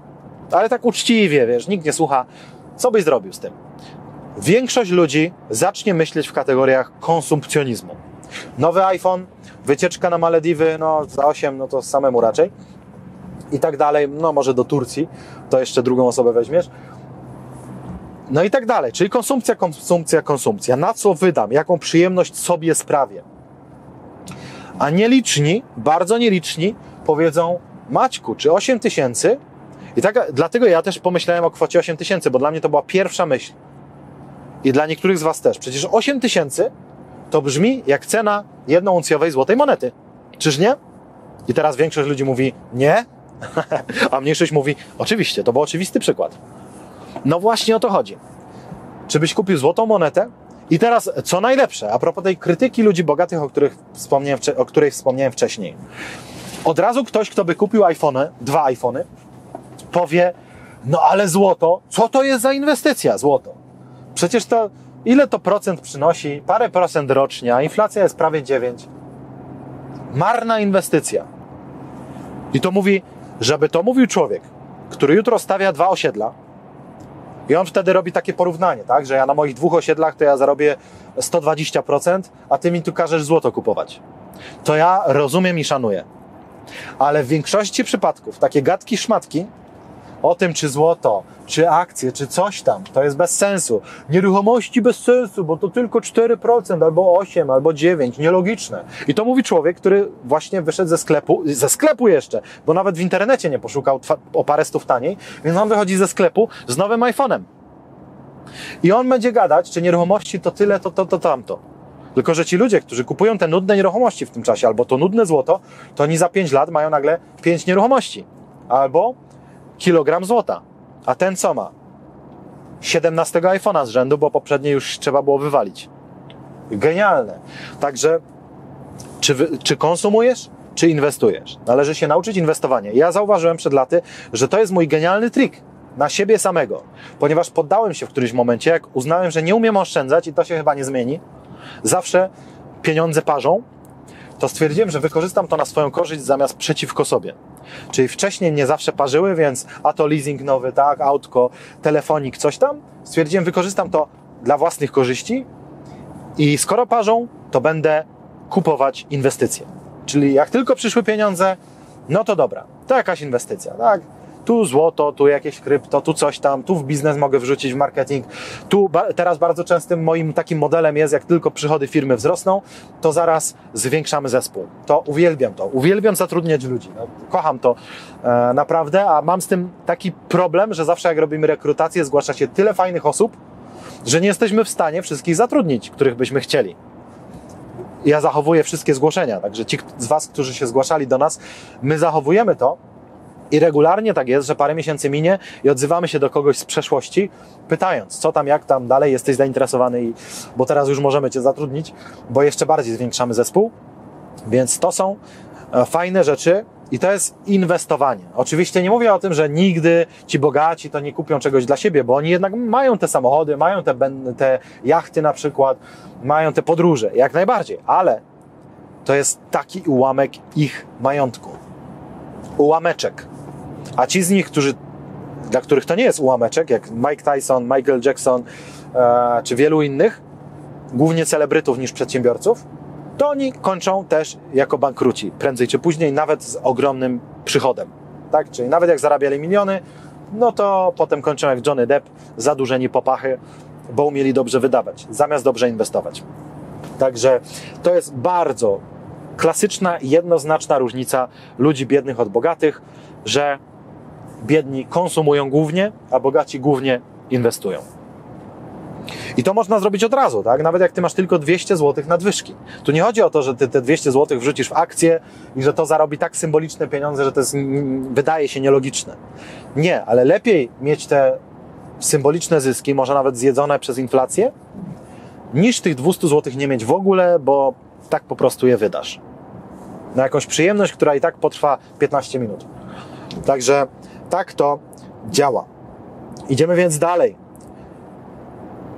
Ale tak uczciwie, wiesz, nikt nie słucha, co byś zrobił z tym? Większość ludzi zacznie myśleć w kategoriach konsumpcjonizmu. Nowy iPhone, wycieczka na Malediwy, no za osiem, no to samemu raczej. I tak dalej, no może do Turcji, to jeszcze drugą osobę weźmiesz. No i tak dalej, czyli konsumpcja, konsumpcja, konsumpcja. Na co wydam? Jaką przyjemność sobie sprawię? A nieliczni, bardzo nieliczni powiedzą, Maćku, czy osiem tysięcy? I tak, dlatego ja też pomyślałem o kwocie osiem tysięcy, bo dla mnie to była pierwsza myśl. I dla niektórych z Was też. Przecież osiem tysięcy to brzmi jak cena jednouncjowej złotej monety. Czyż nie? I teraz większość ludzi mówi, nie, a mniejszość mówi, oczywiście, to był oczywisty przykład. No właśnie o to chodzi. Czy byś kupił złotą monetę? I teraz, co najlepsze, a propos tej krytyki ludzi bogatych, o, których wspomniałem, o której wspomniałem wcześniej. Od razu ktoś, kto by kupił iPhone'y, dwa iPhone'y, powie, no ale złoto, co to jest za inwestycja, złoto? Przecież to, ile to procent przynosi? Parę procent rocznie, a inflacja jest prawie dziewięć. Marna inwestycja. I to mówi, żeby to mówił człowiek, który jutro stawia dwa osiedla, i on wtedy robi takie porównanie, tak, że ja na moich dwóch osiedlach to ja zarobię sto dwadzieścia procent, a ty mi tu każesz złoto kupować. To ja rozumiem i szanuję. Ale w większości przypadków takie gadki, szmatki o tym, czy złoto, czy akcje, czy coś tam, to jest bez sensu. Nieruchomości bez sensu, bo to tylko cztery procent, albo osiem, albo dziewięć, nielogiczne. I to mówi człowiek, który właśnie wyszedł ze sklepu, ze sklepu jeszcze, bo nawet w internecie nie poszukał o parę stów taniej, więc on wychodzi ze sklepu z nowym iPhone'em. I on będzie gadać, czy nieruchomości to tyle, to, to, to tamto. Tylko, że ci ludzie, którzy kupują te nudne nieruchomości w tym czasie, albo to nudne złoto, to oni za pięć lat mają nagle pięć nieruchomości. Albo kilogram złota. A ten co ma? siedemnastego iPhone'a z rzędu, bo poprzednie już trzeba było wywalić. Genialne. Także Czy, czy konsumujesz, czy inwestujesz? Należy się nauczyć inwestowania. Ja zauważyłem przed laty, że to jest mój genialny trik na siebie samego, ponieważ poddałem się w którymś momencie, jak uznałem, że nie umiem oszczędzać i to się chyba nie zmieni. Zawsze pieniądze parzą. To stwierdziłem, że wykorzystam to na swoją korzyść zamiast przeciwko sobie. Czyli wcześniej mnie zawsze parzyły, więc a to leasing nowy, tak, autko, telefonik, coś tam. Stwierdziłem, wykorzystam to dla własnych korzyści i skoro parzą, to będę kupować inwestycje. Czyli jak tylko przyszły pieniądze, no to dobra, to jakaś inwestycja, tak? Tu złoto, tu jakieś krypto, tu coś tam, tu w biznes mogę wrzucić, w marketing. Tu ba- teraz bardzo częstym moim takim modelem jest, jak tylko przychody firmy wzrosną, to zaraz zwiększamy zespół. To uwielbiam to, uwielbiam zatrudniać ludzi. No, kocham to e, naprawdę, a mam z tym taki problem, że zawsze jak robimy rekrutację, zgłasza się tyle fajnych osób, że nie jesteśmy w stanie wszystkich zatrudnić, których byśmy chcieli. Ja zachowuję wszystkie zgłoszenia, także ci z Was, którzy się zgłaszali do nas, my zachowujemy to. I regularnie tak jest, że parę miesięcy minie i odzywamy się do kogoś z przeszłości, pytając, co tam, jak tam, dalej jesteś zainteresowany, i, bo teraz już możemy Cię zatrudnić, bo jeszcze bardziej zwiększamy zespół. Więc to są fajne rzeczy i to jest inwestowanie. Oczywiście nie mówię o tym, że nigdy ci bogaci to nie kupią czegoś dla siebie, bo oni jednak mają te samochody, mają te, te jachty na przykład, mają te podróże, jak najbardziej, ale to jest taki ułamek ich majątku. Ułameczek. A ci z nich, którzy, dla których to nie jest ułameczek, jak Mike Tyson, Michael Jackson e, czy wielu innych, głównie celebrytów niż przedsiębiorców, to oni kończą też jako bankruci, prędzej czy później, nawet z ogromnym przychodem. Tak? Czyli nawet jak zarabiali miliony, no to potem kończą jak Johnny Depp, zadłużeni po pachy, bo umieli dobrze wydawać, zamiast dobrze inwestować. Także to jest bardzo klasyczna, jednoznaczna różnica ludzi biednych od bogatych, że biedni konsumują głównie, a bogaci głównie inwestują. I to można zrobić od razu, tak? Nawet jak ty masz tylko dwieście złotych nadwyżki. Tu nie chodzi o to, że ty te dwieście złotych wrzucisz w akcję i że to zarobi tak symboliczne pieniądze, że to jest, wydaje się nielogiczne. Nie, ale lepiej mieć te symboliczne zyski, może nawet zjedzone przez inflację, niż tych dwieście złotych nie mieć w ogóle, bo tak po prostu je wydasz. Na jakąś przyjemność, która i tak potrwa piętnaście minut. Także tak to działa. Idziemy więc dalej.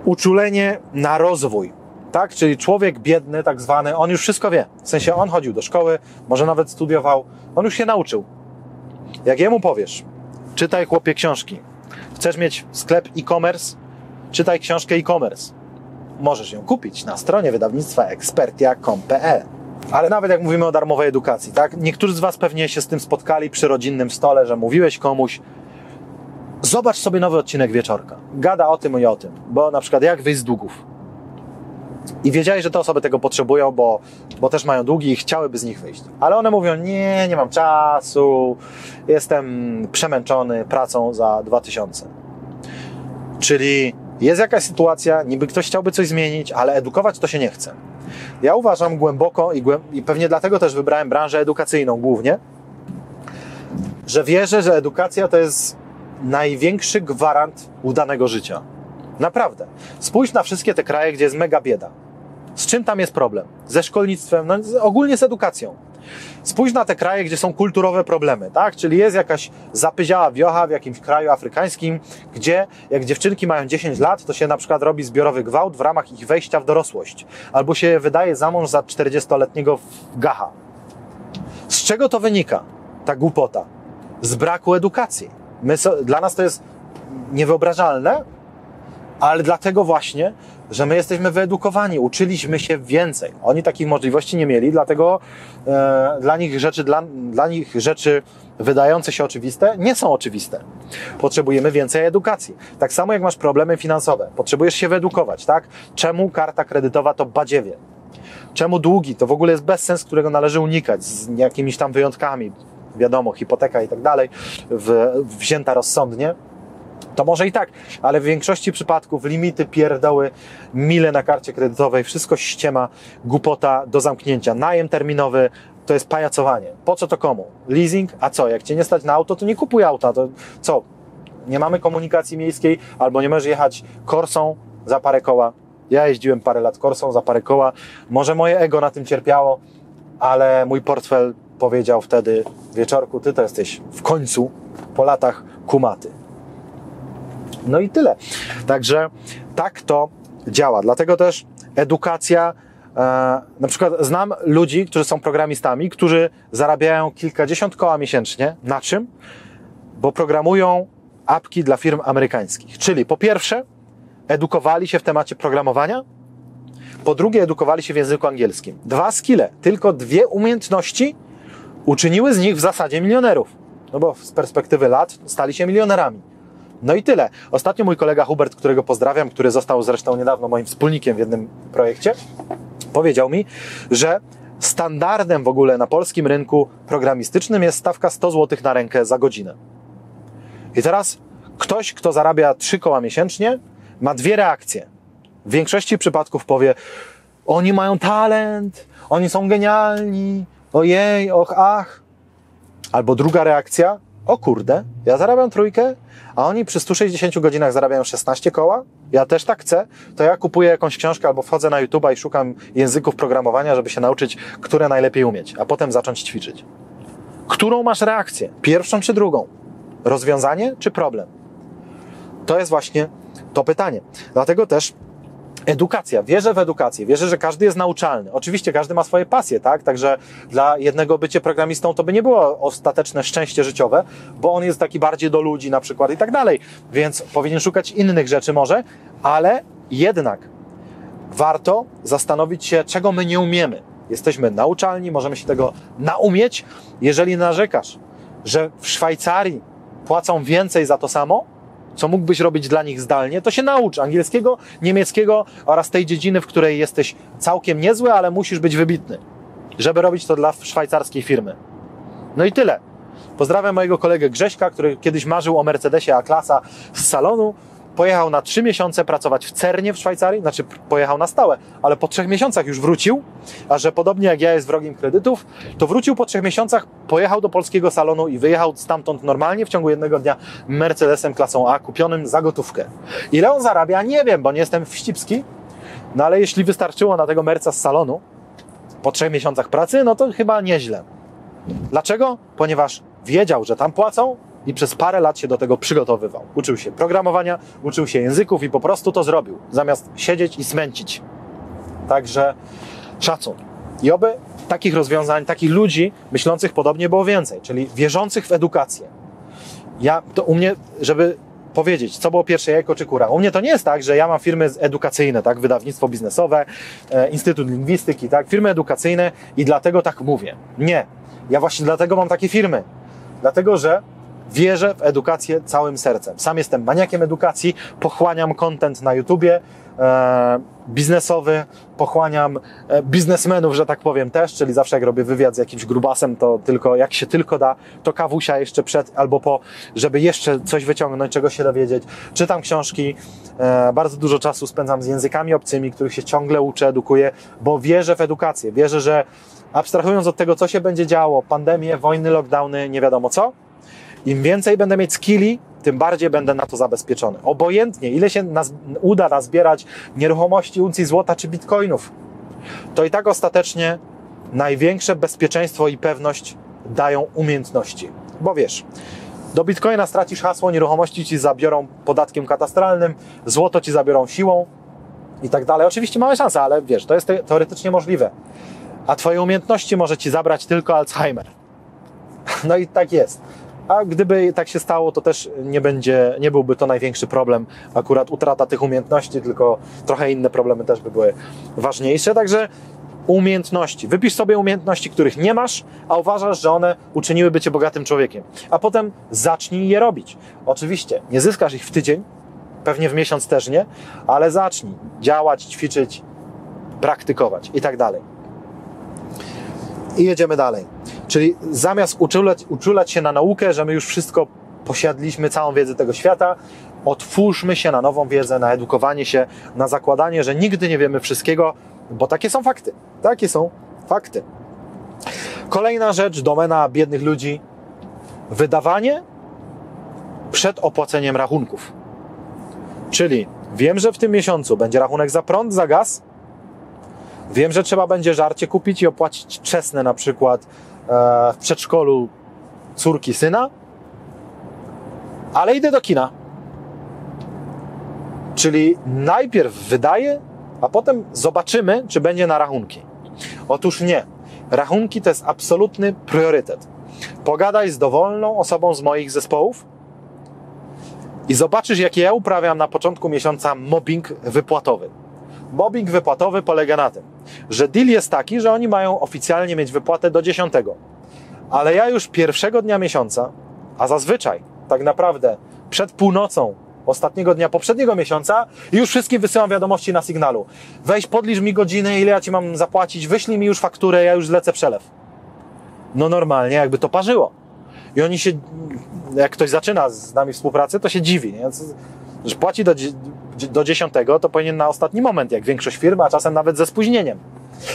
Uczulenie na rozwój. Tak? Czyli człowiek biedny, tak zwany, on już wszystko wie. W sensie on chodził do szkoły, może nawet studiował, on już się nauczył. Jak jemu powiesz, czytaj chłopie książki. Chcesz mieć sklep e-commerce? Czytaj książkę e-commerce. Możesz ją kupić na stronie wydawnictwa expertia kropka com kropka pe el. Ale nawet jak mówimy o darmowej edukacji, tak? Niektórzy z Was pewnie się z tym spotkali przy rodzinnym stole, że mówiłeś komuś, zobacz sobie nowy odcinek Wieczorka. Gada o tym i o tym, bo na przykład jak wyjść z długów. I wiedziałeś, że te osoby tego potrzebują, bo, bo też mają długi i chciałyby z nich wyjść. Ale one mówią, nie, nie mam czasu, jestem przemęczony pracą za dwa tysiące. Czyli jest jakaś sytuacja, niby ktoś chciałby coś zmienić, ale edukować to się nie chce. Ja uważam głęboko i, głęb... i pewnie dlatego też wybrałem branżę edukacyjną głównie, że wierzę, że edukacja to jest największy gwarant udanego życia. Naprawdę. Spójrz na wszystkie te kraje, gdzie jest mega bieda. Z czym tam jest problem? Ze szkolnictwem, no ogólnie z edukacją. Spójrz na te kraje, gdzie są kulturowe problemy, tak? Czyli jest jakaś zapyziała wiocha w jakimś kraju afrykańskim, gdzie jak dziewczynki mają dziesięć lat, to się na przykład robi zbiorowy gwałt w ramach ich wejścia w dorosłość. Albo się je wydaje za mąż za czterdziestoletniego gacha. Z czego to wynika, ta głupota? Z braku edukacji. My so, dla nas to jest niewyobrażalne, ale dlatego właśnie, że my jesteśmy wyedukowani, uczyliśmy się więcej. Oni takich możliwości nie mieli, dlatego e, dla nich rzeczy, dla, dla nich rzeczy wydające się oczywiste nie są oczywiste. Potrzebujemy więcej edukacji. Tak samo jak masz problemy finansowe. Potrzebujesz się wyedukować, tak? Czemu karta kredytowa to badziewie? Czemu długi? To w ogóle jest bezsens, którego należy unikać z jakimiś tam wyjątkami. Wiadomo, hipoteka i tak dalej, wzięta rozsądnie. To może i tak, ale w większości przypadków limity, pierdoły, mile na karcie kredytowej, wszystko ściema, głupota do zamknięcia. Najem terminowy to jest pajacowanie. Po co to komu? Leasing? A co? Jak Cię nie stać na auto, to nie kupuj auta. To co? Nie mamy komunikacji miejskiej albo nie możesz jechać Corsą za parę koła. Ja jeździłem parę lat Corsą za parę koła. Może moje ego na tym cierpiało, ale mój portfel powiedział wtedy: Wieczorku, ty to jesteś w końcu po latach kumaty. No i tyle. Także tak to działa. Dlatego też edukacja, e, na przykład znam ludzi, którzy są programistami, którzy zarabiają kilkadziesiąt koła miesięcznie. Na czym? Bo programują apki dla firm amerykańskich. Czyli po pierwsze edukowali się w temacie programowania, po drugie edukowali się w języku angielskim. Dwa skille, tylko dwie umiejętności uczyniły z nich w zasadzie milionerów. No bo z perspektywy lat stali się milionerami. No i tyle. Ostatnio mój kolega Hubert, którego pozdrawiam, który został zresztą niedawno moim wspólnikiem w jednym projekcie, powiedział mi, że standardem w ogóle na polskim rynku programistycznym jest stawka sto złotych na rękę za godzinę. I teraz ktoś, kto zarabia trzy koła miesięcznie, ma dwie reakcje. W większości przypadków powie: oni mają talent, oni są genialni, ojej, och, ach. Albo druga reakcja: o kurde, ja zarabiam trójkę, a oni przy stu sześćdziesięciu godzinach zarabiają szesnaście koła, ja też tak chcę, to ja kupuję jakąś książkę albo wchodzę na YouTube'a i szukam języków programowania, żeby się nauczyć, które najlepiej umieć, a potem zacząć ćwiczyć. Którą masz reakcję? Pierwszą czy drugą? Rozwiązanie czy problem? To jest właśnie to pytanie. Dlatego też edukacja. Wierzę w edukację. Wierzę, że każdy jest nauczalny. Oczywiście każdy ma swoje pasje, tak? Także dla jednego bycie programistą to by nie było ostateczne szczęście życiowe, bo on jest taki bardziej do ludzi na przykład i tak dalej. Więc powinien szukać innych rzeczy może, ale jednak warto zastanowić się, czego my nie umiemy. Jesteśmy nauczalni, możemy się tego naumieć. Jeżeli narzekasz, że w Szwajcarii płacą więcej za to samo, co mógłbyś robić dla nich zdalnie, to się naucz angielskiego, niemieckiego oraz tej dziedziny, w której jesteś całkiem niezły, ale musisz być wybitny, żeby robić to dla szwajcarskiej firmy. No i tyle. Pozdrawiam mojego kolegę Grześka, który kiedyś marzył o Mercedesie A-klasa z salonu. Pojechał na trzy miesiące pracować w Cernie w Szwajcarii, znaczy pojechał na stałe, ale po trzech miesiącach już wrócił, a że podobnie jak ja jest wrogiem kredytów, to wrócił po trzech miesiącach, pojechał do polskiego salonu i wyjechał stamtąd normalnie w ciągu jednego dnia Mercedesem klasą A kupionym za gotówkę. Ile on zarabia? Nie wiem, bo nie jestem wścibski, no ale jeśli wystarczyło na tego Merca z salonu po trzech miesiącach pracy, no to chyba nieźle. Dlaczego? Ponieważ wiedział, że tam płacą, i przez parę lat się do tego przygotowywał. Uczył się programowania, uczył się języków i po prostu to zrobił, zamiast siedzieć i smęcić. Także szacun. I oby takich rozwiązań, takich ludzi myślących podobnie było więcej, czyli wierzących w edukację. Ja, to u mnie, żeby powiedzieć, co było pierwsze, jajko czy kura. U mnie to nie jest tak, że ja mam firmy edukacyjne, tak, wydawnictwo biznesowe, e, Instytut Lingwistyki, tak, firmy edukacyjne i dlatego tak mówię. Nie. Ja właśnie dlatego mam takie firmy. Dlatego, że wierzę w edukację całym sercem. Sam jestem maniakiem edukacji, pochłaniam content na YouTubie e, biznesowy, pochłaniam e, biznesmenów, że tak powiem też, czyli zawsze jak robię wywiad z jakimś grubasem, to tylko jak się tylko da, to kawusia jeszcze przed albo po, żeby jeszcze coś wyciągnąć, czego się dowiedzieć. Czytam książki, e, bardzo dużo czasu spędzam z językami obcymi, których się ciągle uczę, edukuję, bo wierzę w edukację, wierzę, że abstrahując od tego, co się będzie działo, pandemie, wojny, lockdowny, nie wiadomo co, im więcej będę mieć skilli, tym bardziej będę na to zabezpieczony. Obojętnie, ile się nas, uda nazbierać nieruchomości, uncji złota czy bitcoinów, to i tak ostatecznie największe bezpieczeństwo i pewność dają umiejętności. Bo wiesz, do bitcoina stracisz hasło, nieruchomości ci zabiorą podatkiem katastralnym, złoto ci zabiorą siłą i tak dalej. Oczywiście mamy szanse, ale wiesz, to jest teoretycznie możliwe. A twoje umiejętności może ci zabrać tylko Alzheimer. No i tak jest. A gdyby tak się stało, to też nie będzie, nie byłby to największy problem. Akurat utrata tych umiejętności, tylko trochę inne problemy też by były ważniejsze. Także umiejętności. Wypisz sobie umiejętności, których nie masz, a uważasz, że one uczyniłyby cię bogatym człowiekiem. A potem zacznij je robić. Oczywiście nie zyskasz ich w tydzień, pewnie w miesiąc też nie, ale zacznij działać, ćwiczyć, praktykować i tak dalej. I jedziemy dalej. Czyli zamiast uczulać, uczulać się na naukę, że my już wszystko posiadliśmy, całą wiedzę tego świata, otwórzmy się na nową wiedzę, na edukowanie się, na zakładanie, że nigdy nie wiemy wszystkiego, bo takie są fakty. Takie są fakty. Kolejna rzecz, domena biednych ludzi. Wydawanie przed opłaceniem rachunków. Czyli wiem, że w tym miesiącu będzie rachunek za prąd, za gaz, Wiem, że trzeba będzie żarcie kupić i opłacić czesne na przykład e, w przedszkolu córki syna, ale idę do kina. Czyli najpierw wydaję, a potem zobaczymy, czy będzie na rachunki. Otóż nie. Rachunki to jest absolutny priorytet. Pogadaj z dowolną osobą z moich zespołów i zobaczysz, jakie ja uprawiam na początku miesiąca mobbing wypłatowy. Mobbing wypłatowy polega na tym, że deal jest taki, że oni mają oficjalnie mieć wypłatę do dziesiątego. Ale ja już pierwszego dnia miesiąca, a zazwyczaj tak naprawdę przed północą ostatniego dnia poprzedniego miesiąca już wszystkim wysyłam wiadomości na Sygnalu. Weź, podlicz mi godziny, ile ja Ci mam zapłacić, wyślij mi już fakturę, ja już zlecę przelew. No normalnie jakby to parzyło. I oni się, jak ktoś zaczyna z nami współpracę, to się dziwi, nie? Że płaci do, do dziesiątego, to powinien na ostatni moment, jak większość firm, a czasem nawet ze spóźnieniem.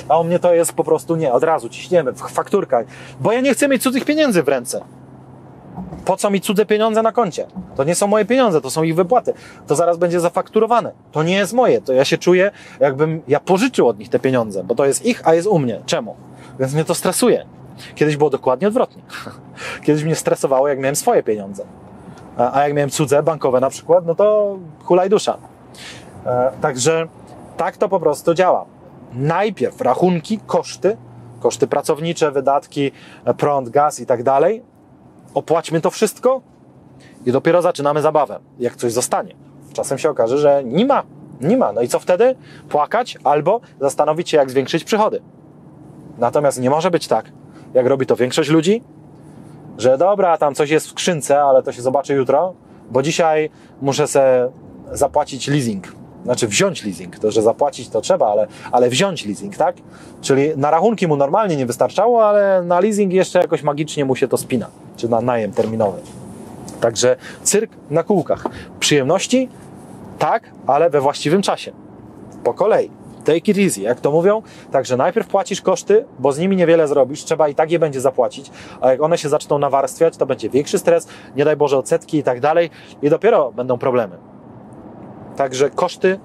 A u mnie to jest po prostu nie, od razu ciśniemy, fakturka, bo ja nie chcę mieć cudzych pieniędzy w ręce. Po co mi cudze pieniądze na koncie? To nie są moje pieniądze, to są ich wypłaty. To zaraz będzie zafakturowane. To nie jest moje. To ja się czuję, jakbym ja pożyczył od nich te pieniądze, bo to jest ich, a jest u mnie. Czemu? Więc mnie to stresuje. Kiedyś było dokładnie odwrotnie. Kiedyś mnie stresowało, jak miałem swoje pieniądze. A jak miałem cudze, bankowe na przykład, no to hulaj dusza. Także tak to po prostu działa. Najpierw rachunki, koszty, koszty pracownicze, wydatki, prąd, gaz i tak dalej. Opłaćmy to wszystko i dopiero zaczynamy zabawę, jak coś zostanie. Czasem się okaże, że nie ma, nie ma. No i co wtedy? Płakać albo zastanowić się, jak zwiększyć przychody. Natomiast nie może być tak, jak robi to większość ludzi, że dobra, tam coś jest w skrzynce, ale to się zobaczy jutro, bo dzisiaj muszę se zapłacić leasing. Znaczy wziąć leasing. To, że zapłacić to trzeba, ale, ale wziąć leasing, tak? Czyli na rachunki mu normalnie nie wystarczało, ale na leasing jeszcze jakoś magicznie mu się to spina. Czy na najem terminowy. Także cyrk na kółkach. Przyjemności? Tak, ale we właściwym czasie. Po kolei. Take it easy, jak to mówią. Także najpierw płacisz koszty, bo z nimi niewiele zrobisz. Trzeba i tak je będzie zapłacić. A jak one się zaczną nawarstwiać, to będzie większy stres, nie daj Boże odsetki i tak dalej. I dopiero będą problemy. Także koszty,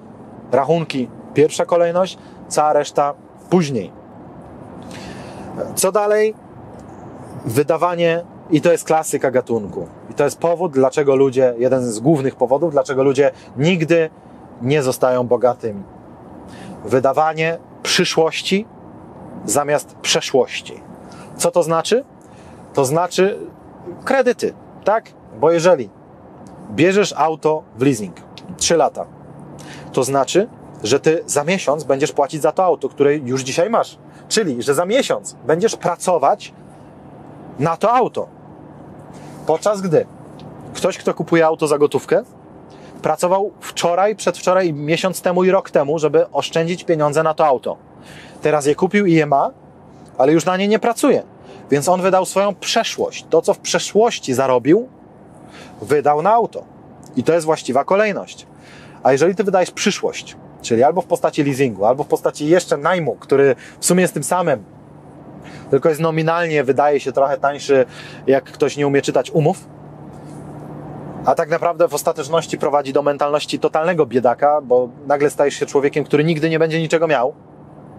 rachunki, pierwsza kolejność, cała reszta później. Co dalej? Wydawanie, i to jest klasyka gatunku. I to jest powód, dlaczego ludzie, jeden z głównych powodów, dlaczego ludzie nigdy nie zostają bogatymi. Wydawanie przyszłości zamiast przeszłości. Co to znaczy? To znaczy kredyty, tak? Bo jeżeli bierzesz auto w leasing, trzy lata. To znaczy, że ty za miesiąc będziesz płacić za to auto, które już dzisiaj masz. Czyli, że za miesiąc będziesz pracować na to auto. Podczas gdy ktoś, kto kupuje auto za gotówkę, pracował wczoraj, przedwczoraj, miesiąc temu i rok temu, żeby oszczędzić pieniądze na to auto. Teraz je kupił i je ma, ale już na nie nie pracuje. Więc on wydał swoją przeszłość. To, co w przeszłości zarobił, wydał na auto. I to jest właściwa kolejność. A jeżeli ty wydajesz przyszłość, czyli albo w postaci leasingu, albo w postaci jeszcze najmu, który w sumie jest tym samym, tylko jest nominalnie, wydaje się trochę tańszy, jak ktoś nie umie czytać umów, a tak naprawdę w ostateczności prowadzi do mentalności totalnego biedaka, bo nagle stajesz się człowiekiem, który nigdy nie będzie niczego miał,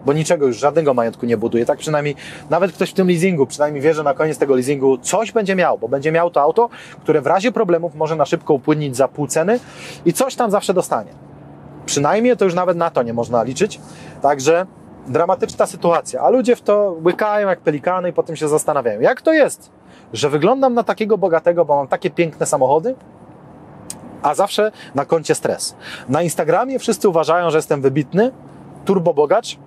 bo niczego już, żadnego majątku nie buduje. Tak przynajmniej nawet ktoś w tym leasingu, przynajmniej wie, że na koniec tego leasingu coś będzie miał, bo będzie miał to auto, które w razie problemów może na szybko upłynnić za pół ceny i coś tam zawsze dostanie. Przynajmniej to już nawet na to nie można liczyć. Także dramatyczna sytuacja, a ludzie w to łykają jak pelikany i potem się zastanawiają, jak to jest, że wyglądam na takiego bogatego, bo mam takie piękne samochody, a zawsze na koncie stres. Na Instagramie wszyscy uważają, że jestem wybitny, turbobogacz,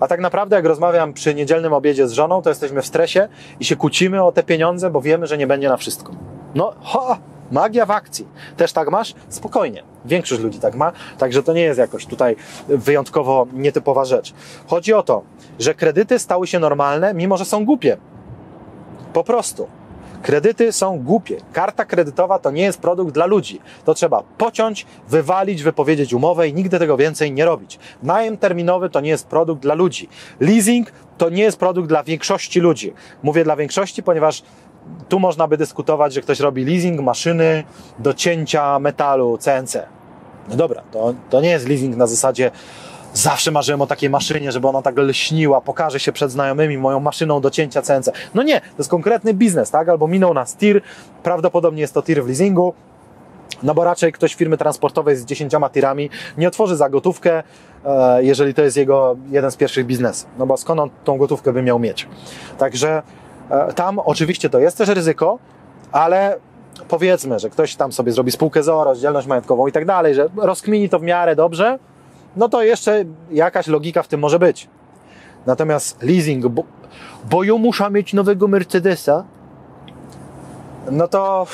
a tak naprawdę jak rozmawiam przy niedzielnym obiedzie z żoną, to jesteśmy w stresie i się kłócimy o te pieniądze, bo wiemy, że nie będzie na wszystko. No, ho, magia w akcji. Też tak masz? Spokojnie. Większość ludzi tak ma, także to nie jest jakoś tutaj wyjątkowo nietypowa rzecz. Chodzi o to, że kredyty stały się normalne, mimo że są głupie. Po prostu. Kredyty są głupie. Karta kredytowa to nie jest produkt dla ludzi. To trzeba pociąć, wywalić, wypowiedzieć umowę i nigdy tego więcej nie robić. Najem terminowy to nie jest produkt dla ludzi. Leasing to nie jest produkt dla większości ludzi. Mówię dla większości, ponieważ tu można by dyskutować, że ktoś robi leasing maszyny do cięcia metalu C N C. No dobra, to, to nie jest leasing na zasadzie Zawsze marzyłem o takiej maszynie, żeby ona tak lśniła, pokaże się przed znajomymi moją maszyną do cięcia C N C. No nie, to jest konkretny biznes, tak? Albo minął nas tir, prawdopodobnie jest to tir w leasingu, no bo raczej ktoś firmy transportowej z dziesięcioma tirami nie otworzy za gotówkę, jeżeli to jest jego jeden z pierwszych biznesów. No bo skąd on tą gotówkę by miał mieć? Także tam oczywiście to jest też ryzyko, ale powiedzmy, że ktoś tam sobie zrobi spółkę z o o, rozdzielność majątkową i tak dalej, że rozkmini to w miarę dobrze, no to jeszcze jakaś logika w tym może być. Natomiast leasing, bo, bo ja muszę mieć nowego Mercedesa, no to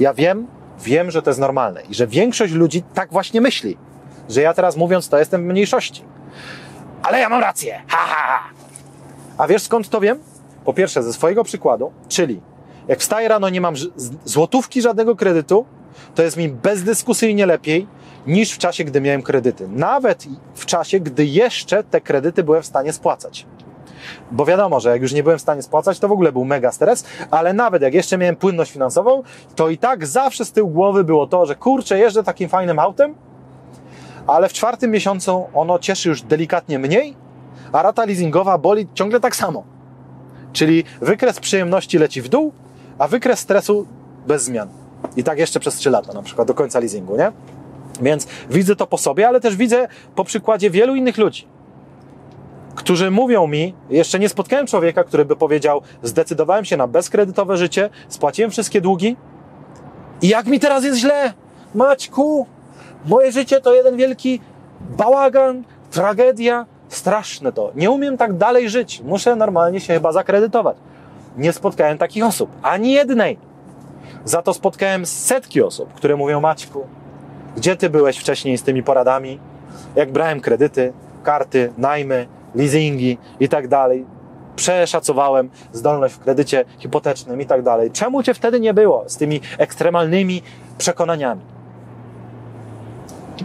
ja wiem, wiem, że to jest normalne i że większość ludzi tak właśnie myśli, że ja teraz mówiąc to jestem w mniejszości. Ale ja mam rację, ha, ha, ha. A wiesz skąd to wiem? Po pierwsze ze swojego przykładu, czyli jak wstaję rano, nie mam złotówki żadnego kredytu, to jest mi bezdyskusyjnie lepiej niż w czasie, gdy miałem kredyty. Nawet w czasie, gdy jeszcze te kredyty byłem w stanie spłacać. Bo wiadomo, że jak już nie byłem w stanie spłacać, to w ogóle był mega stres, ale nawet jak jeszcze miałem płynność finansową, to i tak zawsze z tyłu głowy było to, że kurczę, jeżdżę takim fajnym autem, ale w czwartym miesiącu ono cieszy już delikatnie mniej, a rata leasingowa boli ciągle tak samo. Czyli wykres przyjemności leci w dół, a wykres stresu bez zmian. I tak jeszcze przez trzy lata, na przykład do końca leasingu, nie? Więc widzę to po sobie, ale też widzę po przykładzie wielu innych ludzi, którzy mówią mi, jeszcze nie spotkałem człowieka, który by powiedział, zdecydowałem się na bezkredytowe życie, spłaciłem wszystkie długi i jak mi teraz jest źle, Maćku, moje życie to jeden wielki bałagan, tragedia, straszne to, nie umiem tak dalej żyć, muszę normalnie się chyba zakredytować. Nie spotkałem takich osób, ani jednej. Za to spotkałem setki osób, które mówią, Maćku, gdzie ty byłeś wcześniej z tymi poradami, jak brałem kredyty, karty, najmy, leasingi i tak dalej, przeszacowałem zdolność w kredycie hipotecznym i tak dalej. Czemu cię wtedy nie było z tymi ekstremalnymi przekonaniami?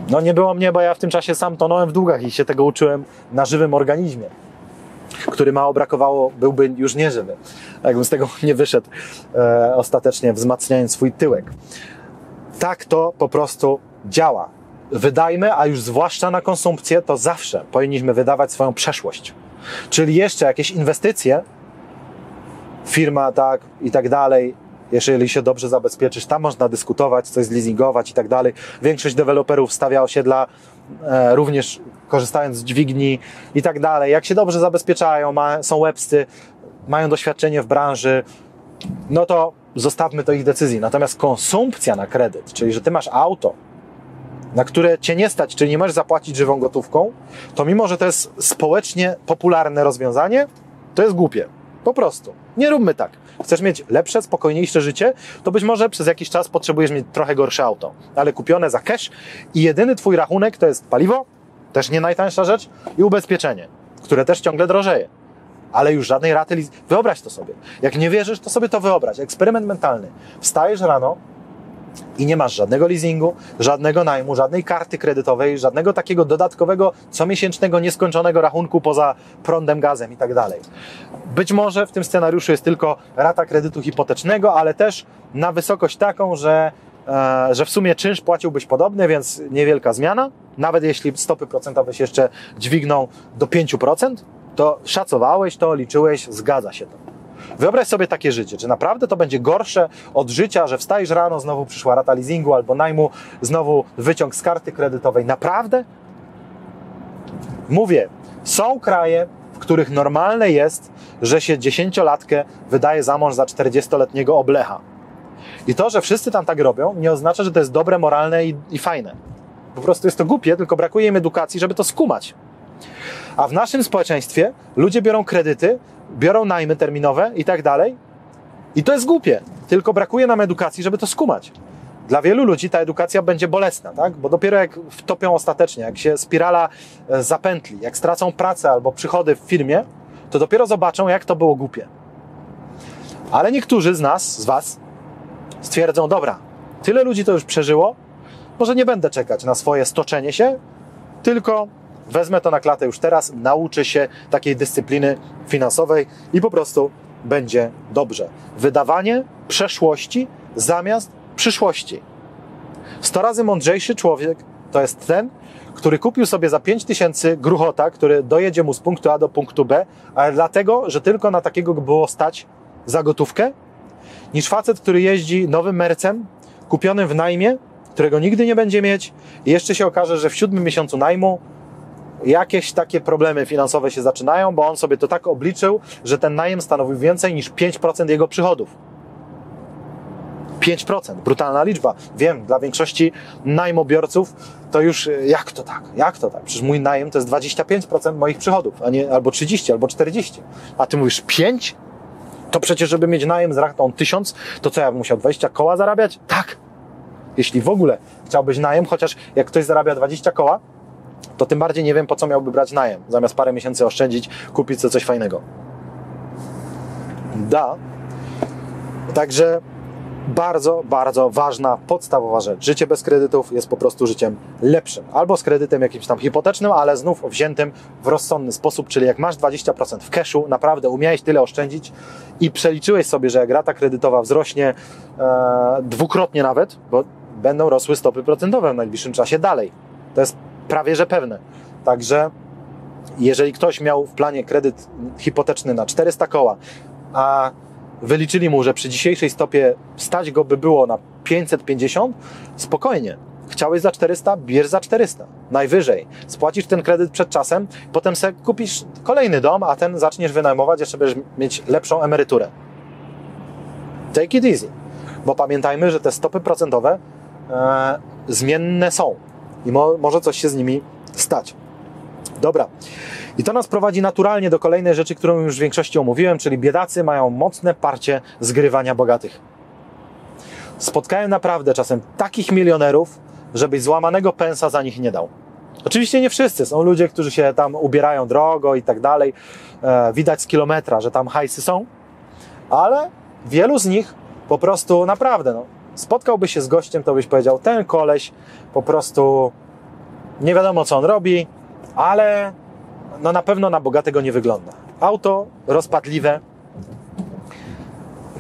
No nie było mnie, bo ja w tym czasie sam tonąłem w długach i się tego uczyłem na żywym organizmie, który mało brakowało, byłby już nieżywy, jakbym z tego nie wyszedł e, ostatecznie, wzmacniając swój tyłek. Tak to po prostu działa. Wydajmy, a już zwłaszcza na konsumpcję, to zawsze powinniśmy wydawać swoją przeszłość. Czyli jeszcze jakieś inwestycje, firma tak i tak dalej, jeżeli się dobrze zabezpieczysz, tam można dyskutować, coś zleasingować i tak dalej. Większość deweloperów stawia osiedla e, również korzystając z dźwigni i tak dalej. Jak się dobrze zabezpieczają, ma, są łebscy, mają doświadczenie w branży, no to zostawmy to ich decyzji. Natomiast konsumpcja na kredyt, czyli że ty masz auto, na które cię nie stać, czyli nie możesz zapłacić żywą gotówką, to mimo, że to jest społecznie popularne rozwiązanie, to jest głupie. Po prostu. Nie róbmy tak. Chcesz mieć lepsze, spokojniejsze życie, to być może przez jakiś czas potrzebujesz mieć trochę gorsze auto, ale kupione za cash i jedyny twój rachunek to jest paliwo, też nie najtańsza rzecz, i ubezpieczenie, które też ciągle drożeje. Ale już żadnej raty... Wyobraź to sobie. Jak nie wierzysz, to sobie to wyobraź. Eksperyment mentalny. Wstajesz rano i nie masz żadnego leasingu, żadnego najmu, żadnej karty kredytowej, żadnego takiego dodatkowego, comiesięcznego, nieskończonego rachunku poza prądem, gazem i tak dalej. Być może w tym scenariuszu jest tylko rata kredytu hipotecznego, ale też na wysokość taką, że, e, że w sumie czynsz płaciłbyś podobny, więc niewielka zmiana. Nawet jeśli stopy procentowe się jeszcze dźwigną do pięciu procent, to szacowałeś to, liczyłeś, zgadza się to. Wyobraź sobie takie życie. Czy naprawdę to będzie gorsze od życia, że wstajesz rano, znowu przyszła rata leasingu albo najmu, znowu wyciąg z karty kredytowej? Naprawdę? Mówię, są kraje, w których normalne jest, że się dziesięciolatkę wydaje za mąż za czterdziestoletniego oblecha. I to, że wszyscy tam tak robią, nie oznacza, że to jest dobre, moralne i, i fajne. Po prostu jest to głupie, tylko brakuje im edukacji, żeby to skumać. A w naszym społeczeństwie ludzie biorą kredyty, biorą najmy terminowe i tak dalej. I to jest głupie, tylko brakuje nam edukacji, żeby to skumać. Dla wielu ludzi ta edukacja będzie bolesna, tak? Bo dopiero jak wtopią ostatecznie, jak się spirala zapętli, jak stracą pracę albo przychody w firmie, to dopiero zobaczą, jak to było głupie. Ale niektórzy z nas, z was, stwierdzą, dobra, tyle ludzi to już przeżyło, może nie będę czekać na swoje stoczenie się, tylko wezmę to na klatę już teraz, nauczę się takiej dyscypliny finansowej i po prostu będzie dobrze. Wydawanie przeszłości zamiast przyszłości. Sto razy mądrzejszy człowiek to jest ten, który kupił sobie za pięć tysięcy gruchota, który dojedzie mu z punktu A do punktu B, ale dlatego, że tylko na takiego było stać za gotówkę, niż facet, który jeździ nowym mercem, kupionym w najmie, którego nigdy nie będzie mieć i jeszcze się okaże, że w siódmym miesiącu najmu jakieś takie problemy finansowe się zaczynają, bo on sobie to tak obliczył, że ten najem stanowił więcej niż pięć procent jego przychodów. pięć procent, brutalna liczba. Wiem, dla większości najmobiorców to już jak to tak, jak to tak? Przecież mój najem to jest dwadzieścia pięć procent moich przychodów, a nie albo trzydzieści, albo czterdzieści. A ty mówisz pięć? To przecież, żeby mieć najem z rachtą tysiąc, to co, ja bym musiał dwadzieścia koła zarabiać? Tak. Jeśli w ogóle chciałbyś najem, chociaż jak ktoś zarabia dwadzieścia koła, to tym bardziej nie wiem, po co miałby brać najem. Zamiast parę miesięcy oszczędzić, kupić sobie coś fajnego. Da. Także bardzo, bardzo ważna, podstawowa rzecz. Życie bez kredytów jest po prostu życiem lepszym. Albo z kredytem jakimś tam hipotecznym, ale znów wziętym w rozsądny sposób, czyli jak masz dwadzieścia procent w cashu, naprawdę umiałeś tyle oszczędzić i przeliczyłeś sobie, że jak rata kredytowa wzrośnie e, dwukrotnie nawet, bo będą rosły stopy procentowe w najbliższym czasie dalej. To jest prawie że pewne. Także jeżeli ktoś miał w planie kredyt hipoteczny na czterysta koła, a wyliczyli mu, że przy dzisiejszej stopie stać go by było na pięćset pięćdziesiąt, spokojnie. Chciałeś za czterysta, bierz za czterysta. Najwyżej. Spłacisz ten kredyt przed czasem, potem sobie kupisz kolejny dom, a ten zaczniesz wynajmować, jeszcze będziesz mieć lepszą emeryturę. Take it easy. Bo pamiętajmy, że te stopy procentowe e, zmienne są. I mo- może coś się z nimi stać. Dobra. I to nas prowadzi naturalnie do kolejnej rzeczy, którą już w większości omówiłem, czyli biedacy mają mocne parcie zgrywania bogatych. Spotkałem naprawdę czasem takich milionerów, żebyś złamanego pensa za nich nie dał. Oczywiście nie wszyscy. Są ludzie, którzy się tam ubierają drogo i tak dalej. E, widać z kilometra, że tam hajsy są. Ale wielu z nich po prostu naprawdę, no, spotkałby się z gościem, to byś powiedział, ten koleś po prostu nie wiadomo, co on robi, ale no na pewno na bogatego nie wygląda. Auto rozpadliwe,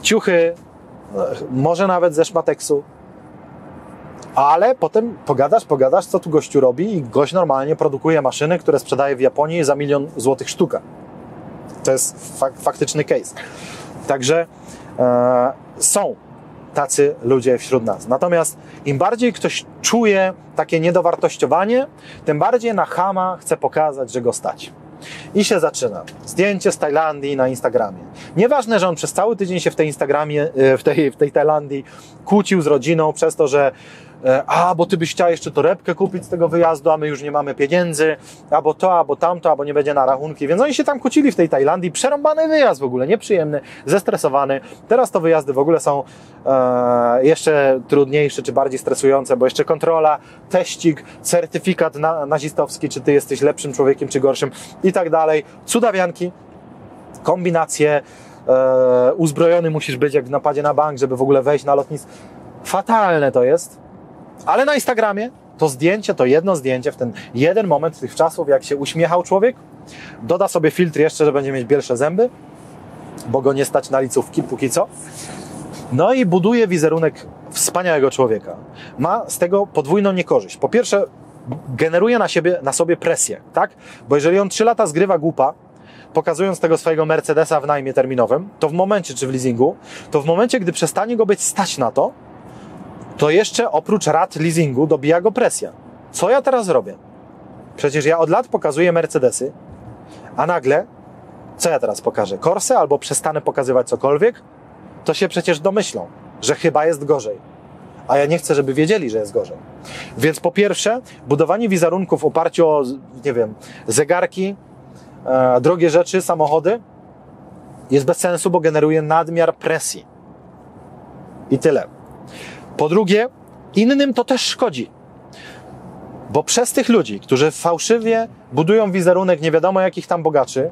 ciuchy, może nawet ze szmateksu, ale potem pogadasz, pogadasz, co tu gościu robi i gość normalnie produkuje maszyny, które sprzedaje w Japonii za milion złotych sztuka. To jest fak- faktyczny case. Także e, są tacy ludzie wśród nas. Natomiast im bardziej ktoś czuje takie niedowartościowanie, tym bardziej na chama chce pokazać, że go stać. I się zaczyna. Zdjęcie z Tajlandii na Instagramie. Nieważne, że on przez cały tydzień się w tej Instagramie, w tej, w tej Tajlandii kłócił z rodziną przez to, że a, bo ty byś chciał jeszcze torebkę kupić z tego wyjazdu, a my już nie mamy pieniędzy, albo to, albo tamto, albo nie będzie na rachunki. Więc oni się tam kłócili w tej Tajlandii. Przerąbany wyjazd w ogóle, nieprzyjemny, zestresowany. Teraz to wyjazdy w ogóle są e, jeszcze trudniejsze, czy bardziej stresujące, bo jeszcze kontrola, teścik, certyfikat na, nazistowski, czy ty jesteś lepszym człowiekiem, czy gorszym i tak dalej. Cudawianki, kombinacje, e, uzbrojony musisz być jak w napadzie na bank, żeby w ogóle wejść na lotnisko. Fatalne to jest. Ale na Instagramie to zdjęcie, to jedno zdjęcie w ten jeden moment tych czasów, jak się uśmiechał człowiek, doda sobie filtr jeszcze, że będzie mieć bielsze zęby, bo go nie stać na licówki póki co. No i buduje wizerunek wspaniałego człowieka. Ma z tego podwójną niekorzyść. Po pierwsze, generuje na siebie, na sobie presję, tak? Bo jeżeli on trzy lata zgrywa głupa, pokazując tego swojego Mercedesa w najmie terminowym, to w momencie, czy w leasingu, to w momencie, gdy przestanie go być stać na to, to jeszcze oprócz rat leasingu dobija go presja. Co ja teraz robię? Przecież ja od lat pokazuję Mercedesy, a nagle, co ja teraz pokażę? Korsę albo przestanę pokazywać cokolwiek? To się przecież domyślą, że chyba jest gorzej. A ja nie chcę, żeby wiedzieli, że jest gorzej. Więc po pierwsze, budowanie wizerunku w oparciu o, nie wiem, zegarki, e, drogie rzeczy, samochody jest bez sensu, bo generuje nadmiar presji. I tyle. Po drugie, innym to też szkodzi, bo przez tych ludzi, którzy fałszywie budują wizerunek nie wiadomo jakich tam bogaczy,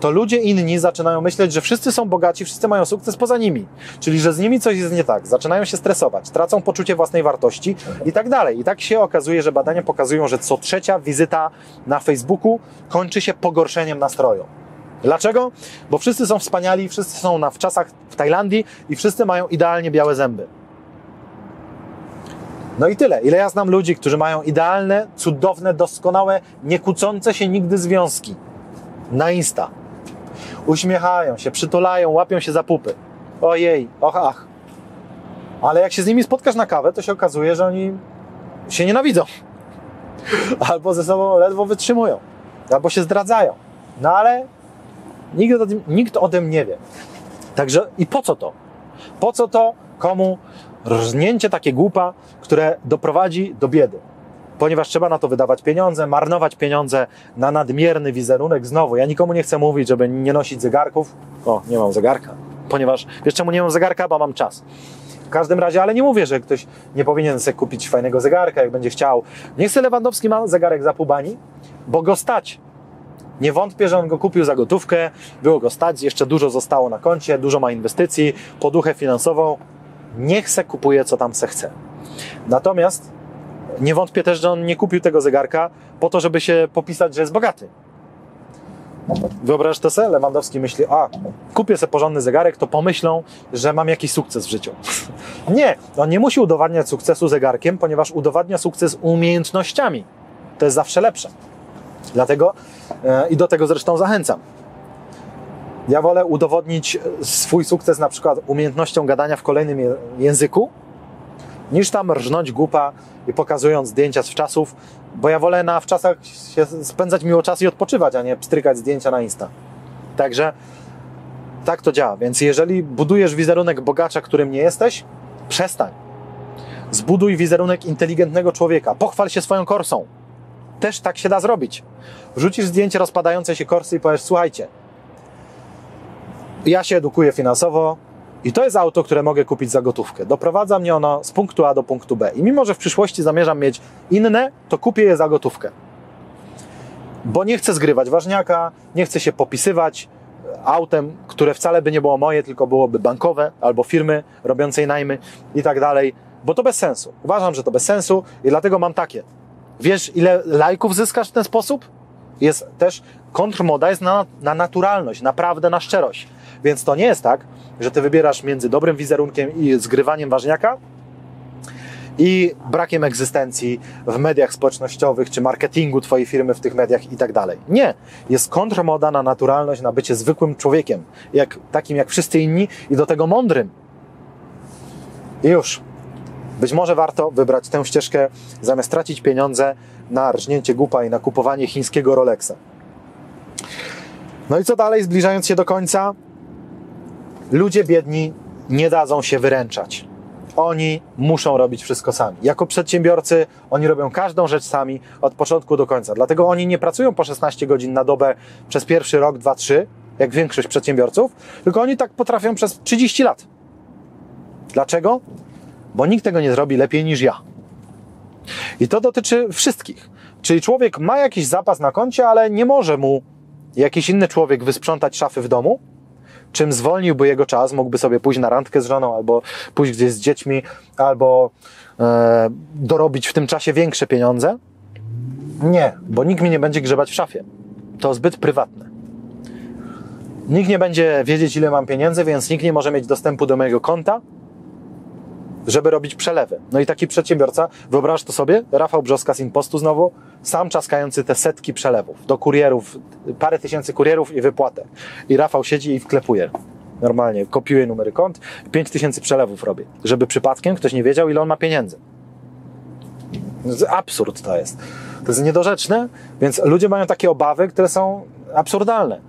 to ludzie inni zaczynają myśleć, że wszyscy są bogaci, wszyscy mają sukces poza nimi, czyli że z nimi coś jest nie tak, zaczynają się stresować, tracą poczucie własnej wartości i tak dalej. I tak się okazuje, że badania pokazują, że co trzecia wizyta na Facebooku kończy się pogorszeniem nastroju. Dlaczego? Bo wszyscy są wspaniali, wszyscy są na wczasach w Tajlandii i wszyscy mają idealnie białe zęby. No i tyle. Ile ja znam ludzi, którzy mają idealne, cudowne, doskonałe, niekłócące się nigdy związki na Insta. Uśmiechają się, przytulają, łapią się za pupy. Ojej, och, ach. Ale jak się z nimi spotkasz na kawę, to się okazuje, że oni się nienawidzą. Albo ze sobą ledwo wytrzymują. Albo się zdradzają. No ale nikt o tym, nikt o tym nie wie. Także i po co to? Po co to komu rżnięcie takie głupa, które doprowadzi do biedy? Ponieważ trzeba na to wydawać pieniądze, marnować pieniądze na nadmierny wizerunek. Znowu, ja nikomu nie chcę mówić, żeby nie nosić zegarków. O, nie mam zegarka. Ponieważ, wiesz czemu nie mam zegarka? Bo mam czas. W każdym razie, ale nie mówię, że ktoś nie powinien sobie kupić fajnego zegarka, jak będzie chciał. Niech se Lewandowski ma zegarek za pół bani, bo go stać. Nie wątpię, że on go kupił za gotówkę, było go stać, jeszcze dużo zostało na koncie, dużo ma inwestycji, poduchę finansową. Niech se kupuje, co tam se chce. Natomiast nie wątpię też, że on nie kupił tego zegarka po to, żeby się popisać, że jest bogaty. Wyobrażasz to se? Lewandowski myśli, a kupię sobie porządny zegarek, to pomyślą, że mam jakiś sukces w życiu. Nie, on nie musi udowadniać sukcesu zegarkiem, ponieważ udowadnia sukces umiejętnościami. To jest zawsze lepsze. Dlatego e, i do tego zresztą zachęcam. Ja wolę udowodnić swój sukces na przykład umiejętnością gadania w kolejnym je- języku, niż tam rżnąć głupa i pokazując zdjęcia z wczasów, bo ja wolę na wczasach się spędzać miło czas i odpoczywać, a nie pstrykać zdjęcia na Insta. Także tak to działa. Więc jeżeli budujesz wizerunek bogacza, którym nie jesteś, przestań. Zbuduj wizerunek inteligentnego człowieka. Pochwal się swoją korsą. Też tak się da zrobić. Wrzucisz zdjęcie rozpadające się korsy i powiesz, słuchajcie, ja się edukuję finansowo i to jest auto, które mogę kupić za gotówkę. Doprowadza mnie ono z punktu A do punktu B. I mimo, że w przyszłości zamierzam mieć inne, to kupię je za gotówkę. Bo nie chcę zgrywać ważniaka, nie chcę się popisywać autem, które wcale by nie było moje, tylko byłoby bankowe albo firmy robiącej najmy i tak dalej. Bo to bez sensu. Uważam, że to bez sensu i dlatego mam takie. Wiesz, ile lajków zyskasz w ten sposób? Jest też, kontrmoda jest na, na naturalność, naprawdę na szczerość. Więc to nie jest tak, że ty wybierasz między dobrym wizerunkiem i zgrywaniem ważniaka i brakiem egzystencji w mediach społecznościowych czy marketingu twojej firmy w tych mediach i tak dalej. Nie. Jest kontrmoda na naturalność, na bycie zwykłym człowiekiem, jak, takim jak wszyscy inni i do tego mądrym. I już. Być może warto wybrać tę ścieżkę zamiast tracić pieniądze na rżnięcie głupa i na kupowanie chińskiego Rolexa. No i co dalej, zbliżając się do końca? Ludzie biedni nie dadzą się wyręczać. Oni muszą robić wszystko sami. Jako przedsiębiorcy oni robią każdą rzecz sami od początku do końca. Dlatego oni nie pracują po szesnaście godzin na dobę przez pierwszy rok, dwa, trzy, jak większość przedsiębiorców, tylko oni tak potrafią przez trzydzieści lat. Dlaczego? Bo nikt tego nie zrobi lepiej niż ja. I to dotyczy wszystkich. Czyli człowiek ma jakiś zapas na koncie, ale nie może mu jakiś inny człowiek wysprzątać szafy w domu, czym zwolniłby jego czas, mógłby sobie pójść na randkę z żoną, albo pójść gdzieś z dziećmi, albo e, dorobić w tym czasie większe pieniądze. Nie, bo nikt mi nie będzie grzebać w szafie. To zbyt prywatne. Nikt nie będzie wiedzieć, ile mam pieniędzy, więc nikt nie może mieć dostępu do mojego konta, żeby robić przelewy. No i taki przedsiębiorca, wyobraź to sobie, Rafał Brzoska z InPostu znowu, sam czaskający te setki przelewów do kurierów, parę tysięcy kurierów i wypłatę. I Rafał siedzi i wklepuje. Normalnie kopiuje numery kont, pięć tysięcy przelewów robi, żeby przypadkiem ktoś nie wiedział, ile on ma pieniędzy. Absurd to jest. To jest niedorzeczne, więc ludzie mają takie obawy, które są absurdalne.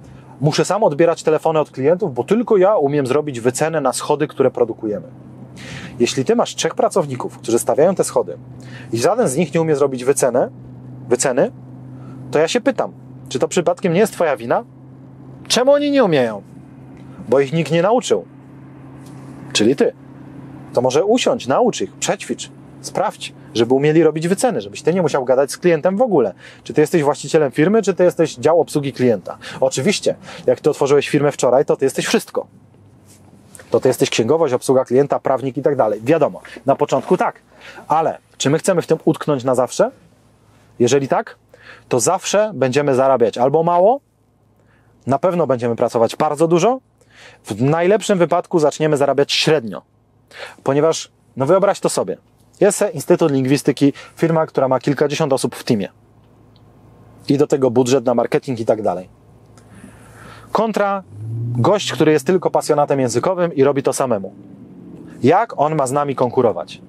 Muszę sam odbierać telefony od klientów, bo tylko ja umiem zrobić wycenę na schody, które produkujemy. Jeśli ty masz trzech pracowników, którzy stawiają te schody i żaden z nich nie umie zrobić wycenę, wyceny, to ja się pytam, czy to przypadkiem nie jest twoja wina? Czemu oni nie umieją? Bo ich nikt nie nauczył. Czyli ty. To może usiądź, naucz ich, przećwicz, sprawdź, żeby umieli robić wyceny, żebyś ty nie musiał gadać z klientem w ogóle. Czy ty jesteś właścicielem firmy, czy ty jesteś dział obsługi klienta? Oczywiście, jak ty otworzyłeś firmę wczoraj, to ty jesteś wszystko. To ty jesteś księgowość, obsługa klienta, prawnik i tak dalej. Wiadomo, na początku tak, ale czy my chcemy w tym utknąć na zawsze? Jeżeli tak, to zawsze będziemy zarabiać albo mało, na pewno będziemy pracować bardzo dużo, w najlepszym wypadku zaczniemy zarabiać średnio, ponieważ, no wyobraź to sobie, Jest Instytut Lingwistyki, firma, która ma kilkadziesiąt osób w teamie. I do tego budżet na marketing i tak dalej. Kontra gość, który jest tylko pasjonatem językowym i robi to samemu. Jak on ma z nami konkurować?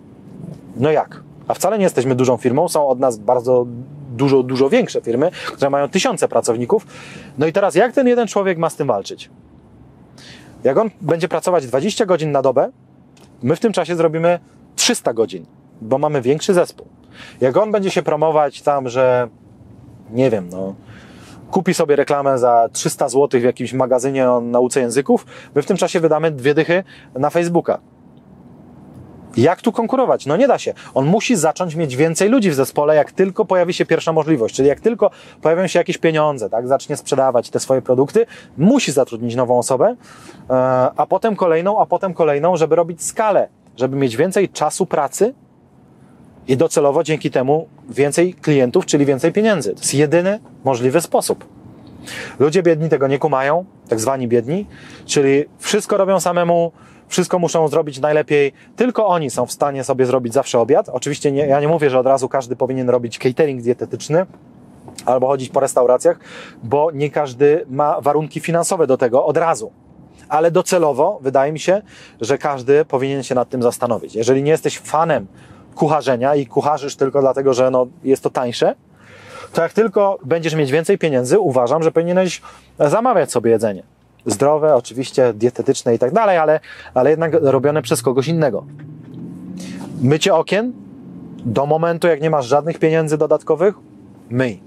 No jak? A wcale nie jesteśmy dużą firmą, są od nas bardzo dużo, dużo większe firmy, które mają tysiące pracowników. No i teraz jak ten jeden człowiek ma z tym walczyć? Jak on będzie pracować dwadzieścia godzin na dobę, my w tym czasie zrobimy trzysta godzin, bo mamy większy zespół. Jak on będzie się promować tam, że nie wiem, no kupi sobie reklamę za trzysta złotych w jakimś magazynie o nauce języków, my w tym czasie wydamy dwie dychy na Facebooka. Jak tu konkurować? No nie da się. On musi zacząć mieć więcej ludzi w zespole, jak tylko pojawi się pierwsza możliwość, czyli jak tylko pojawią się jakieś pieniądze, tak, zacznie sprzedawać te swoje produkty, musi zatrudnić nową osobę, a potem kolejną, a potem kolejną, żeby robić skalę, żeby mieć więcej czasu pracy i docelowo dzięki temu więcej klientów, czyli więcej pieniędzy. To jest jedyny możliwy sposób. Ludzie biedni tego nie kumają, tak zwani biedni, czyli wszystko robią samemu, wszystko muszą zrobić najlepiej, tylko oni są w stanie sobie zrobić zawsze obiad. Oczywiście nie, ja nie mówię, że od razu każdy powinien robić catering dietetyczny albo chodzić po restauracjach, bo nie każdy ma warunki finansowe do tego od razu. Ale docelowo wydaje mi się, że każdy powinien się nad tym zastanowić. Jeżeli nie jesteś fanem kucharzenia i kucharzysz tylko dlatego, że no jest to tańsze, to jak tylko będziesz mieć więcej pieniędzy, uważam, że powinieneś zamawiać sobie jedzenie. Zdrowe, oczywiście, dietetyczne i tak dalej, ale, ale jednak robione przez kogoś innego. Mycie okien do momentu, jak nie masz żadnych pieniędzy dodatkowych, myj.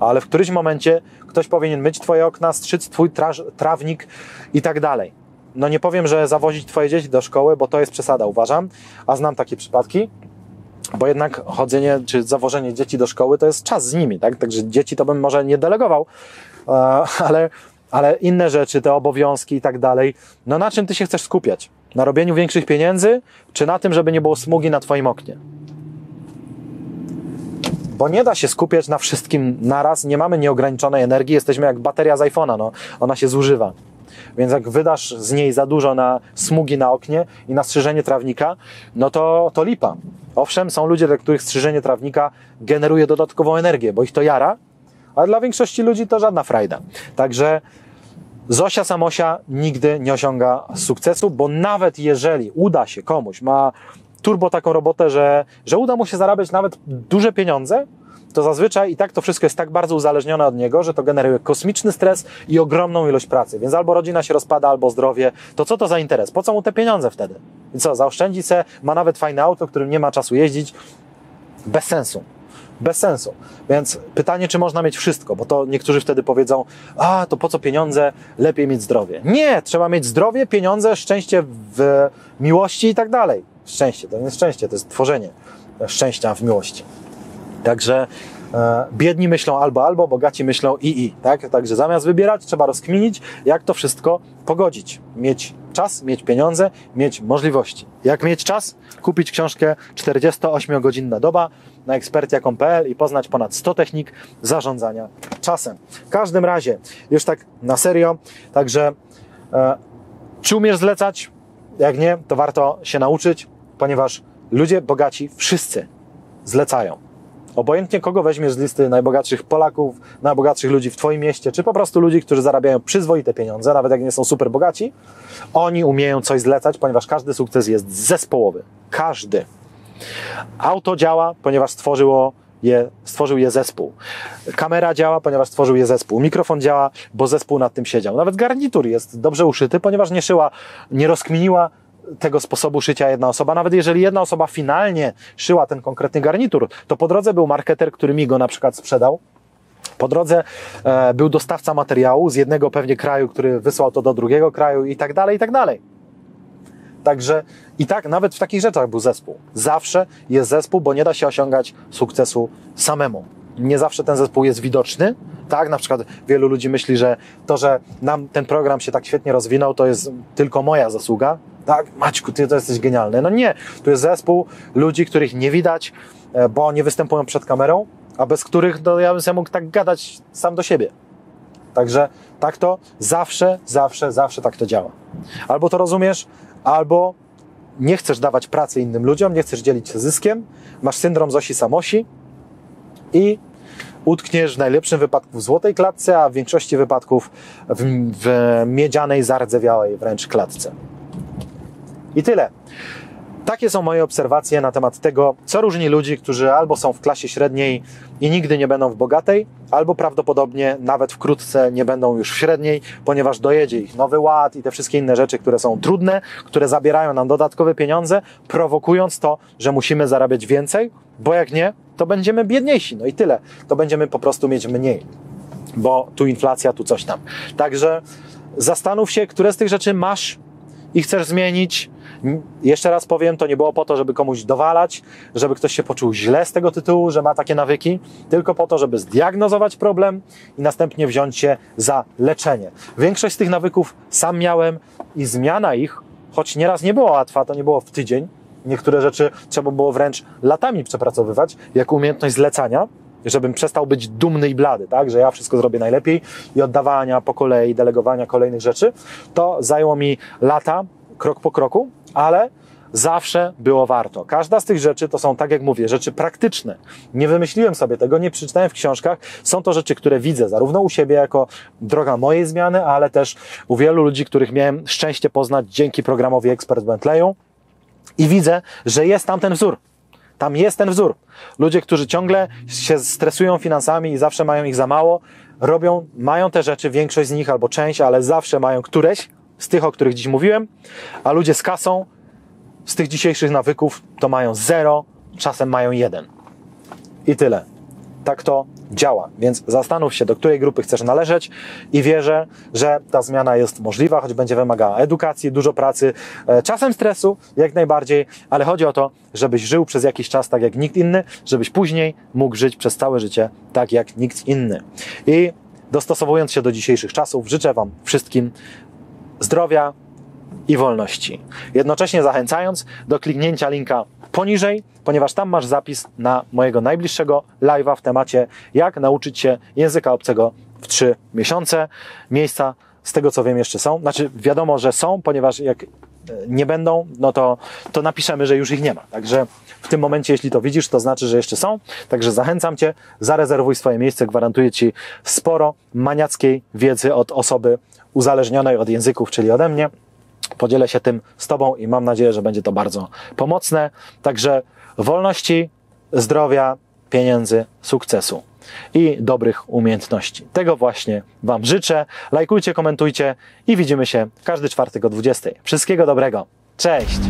Ale w którymś momencie ktoś powinien myć twoje okna, strzyc twój traż, trawnik i tak dalej. No nie powiem, że zawozić twoje dzieci do szkoły, bo to jest przesada, uważam, a znam takie przypadki, bo jednak chodzenie czy zawożenie dzieci do szkoły to jest czas z nimi, tak? Także dzieci to bym może nie delegował, ale... ale inne rzeczy, te obowiązki i tak dalej, no na czym ty się chcesz skupiać? Na robieniu większych pieniędzy, czy na tym, żeby nie było smugi na twoim oknie? Bo nie da się skupiać na wszystkim naraz, nie mamy nieograniczonej energii, jesteśmy jak bateria z iPhone'a, no, ona się zużywa. Więc jak wydasz z niej za dużo na smugi na oknie i na strzyżenie trawnika, no to, to lipa. Owszem, są ludzie, dla których strzyżenie trawnika generuje dodatkową energię, bo ich to jara, ale dla większości ludzi to żadna frajda. Także Zosia Samosia nigdy nie osiąga sukcesu, bo nawet jeżeli uda się komuś, ma turbo taką robotę, że, że uda mu się zarabiać nawet duże pieniądze, to zazwyczaj i tak to wszystko jest tak bardzo uzależnione od niego, że to generuje kosmiczny stres i ogromną ilość pracy. Więc albo rodzina się rozpada, albo zdrowie. To co to za interes? Po co mu te pieniądze wtedy? I co, zaoszczędzi se, ma nawet fajne auto, którym nie ma czasu jeździć. Bez sensu. Bez sensu. Więc pytanie, czy można mieć wszystko, bo to niektórzy wtedy powiedzą, a to po co pieniądze, lepiej mieć zdrowie. Nie, trzeba mieć zdrowie, pieniądze, szczęście w miłości i tak dalej. Szczęście, to nie jest szczęście, to jest tworzenie szczęścia w miłości. Także e, biedni myślą albo, albo, bogaci myślą i, i. Tak? Także zamiast wybierać, trzeba rozkminić, jak to wszystko pogodzić. Mieć czas, mieć pieniądze, mieć możliwości. Jak mieć czas? Kupić książkę czterdziestoośmiogodzinna doba na expertia kropka com kropka pe el i poznać ponad sto technik zarządzania czasem. W każdym razie, już tak na serio, także e, czy umiesz zlecać? Jak nie, to warto się nauczyć, ponieważ ludzie bogaci wszyscy zlecają. Obojętnie kogo weźmiesz z listy najbogatszych Polaków, najbogatszych ludzi w twoim mieście, czy po prostu ludzi, którzy zarabiają przyzwoite pieniądze, nawet jak nie są super bogaci, oni umieją coś zlecać, ponieważ każdy sukces jest zespołowy. Każdy. Auto działa, ponieważ stworzyło je, stworzył je zespół. Kamera działa, ponieważ stworzył je zespół. Mikrofon działa, bo zespół nad tym siedział. Nawet garnitur jest dobrze uszyty, ponieważ nie szyła, nie rozkminiła tego sposobu szycia jedna osoba. Nawet jeżeli jedna osoba finalnie szyła ten konkretny garnitur, to po drodze był marketer, który mi go na przykład sprzedał. Po drodze e, był dostawca materiału z jednego pewnie kraju, który wysłał to do drugiego kraju i tak dalej, i tak dalej. Także i tak nawet w takich rzeczach był zespół. Zawsze jest zespół, bo nie da się osiągać sukcesu samemu. Nie zawsze ten zespół jest widoczny, tak? Na przykład wielu ludzi myśli, że to, że nam ten program się tak świetnie rozwinął, to jest tylko moja zasługa, tak? Maćku, ty to jesteś genialny. No nie, tu jest zespół ludzi, których nie widać, bo nie występują przed kamerą, a bez których no, ja bym sobie mógł tak gadać sam do siebie. Także tak to zawsze, zawsze, zawsze tak to działa. Albo to rozumiesz, albo nie chcesz dawać pracy innym ludziom, nie chcesz dzielić się zyskiem, masz syndrom Zosi Samosi i utkniesz w najlepszym wypadku w złotej klatce, a w większości wypadków w, w miedzianej, zardzewiałej wręcz klatce. I tyle. Takie są moje obserwacje na temat tego, co różni ludzi, którzy albo są w klasie średniej i nigdy nie będą w bogatej, albo prawdopodobnie nawet wkrótce nie będą już w średniej, ponieważ dojedzie ich Nowy Ład i te wszystkie inne rzeczy, które są trudne, które zabierają nam dodatkowe pieniądze, prowokując to, że musimy zarabiać więcej, bo jak nie, to będziemy biedniejsi. No i tyle. To będziemy po prostu mieć mniej, bo tu inflacja, tu coś tam. Także zastanów się, które z tych rzeczy masz i chcesz zmienić. Jeszcze raz powiem, to nie było po to, żeby komuś dowalać, żeby ktoś się poczuł źle z tego tytułu, że ma takie nawyki, tylko po to, żeby zdiagnozować problem i następnie wziąć się za leczenie. Większość z tych nawyków sam miałem i zmiana ich, choć nieraz nie była łatwa, to nie było w tydzień, niektóre rzeczy trzeba było wręcz latami przepracowywać, jak umiejętność zlecania, żebym przestał być dumny i blady, tak, że ja wszystko zrobię najlepiej i oddawania po kolei, delegowania kolejnych rzeczy, to zajęło mi lata, krok po kroku, ale zawsze było warto. Każda z tych rzeczy to są, tak jak mówię, rzeczy praktyczne. Nie wymyśliłem sobie tego, nie przeczytałem w książkach. Są to rzeczy, które widzę zarówno u siebie jako droga mojej zmiany, ale też u wielu ludzi, których miałem szczęście poznać dzięki programowi Expert Bentley'u i widzę, że jest tam ten wzór. Tam jest ten wzór. Ludzie, którzy ciągle się stresują finansami i zawsze mają ich za mało, robią, mają te rzeczy, większość z nich albo część, ale zawsze mają któreś z tych, o których dziś mówiłem, a ludzie z kasą, z tych dzisiejszych nawyków, to mają zero, czasem mają jeden. I tyle. Tak to działa. Więc zastanów się, do której grupy chcesz należeć i wierzę, że ta zmiana jest możliwa, choć będzie wymagała edukacji, dużo pracy, czasem stresu, jak najbardziej, ale chodzi o to, żebyś żył przez jakiś czas tak jak nikt inny, żebyś później mógł żyć przez całe życie tak jak nikt inny. I dostosowując się do dzisiejszych czasów, życzę Wam wszystkim zdrowia i wolności. Jednocześnie zachęcając do kliknięcia linka poniżej, ponieważ tam masz zapis na mojego najbliższego live'a w temacie jak nauczyć się języka obcego w trzy miesiące. Miejsca z tego co wiem jeszcze są. Znaczy wiadomo, że są, ponieważ jak nie będą, no to, to napiszemy, że już ich nie ma. Także w tym momencie, jeśli to widzisz, to znaczy, że jeszcze są. Także zachęcam Cię, zarezerwuj swoje miejsce. Gwarantuję Ci sporo maniackiej wiedzy od osoby uzależnionej od języków, czyli ode mnie. Podzielę się tym z Tobą i mam nadzieję, że będzie to bardzo pomocne. Także wolności, zdrowia, pieniędzy, sukcesu i dobrych umiejętności. Tego właśnie Wam życzę. Lajkujcie, komentujcie i widzimy się każdy czwartek o dwudziestej. Wszystkiego dobrego. Cześć!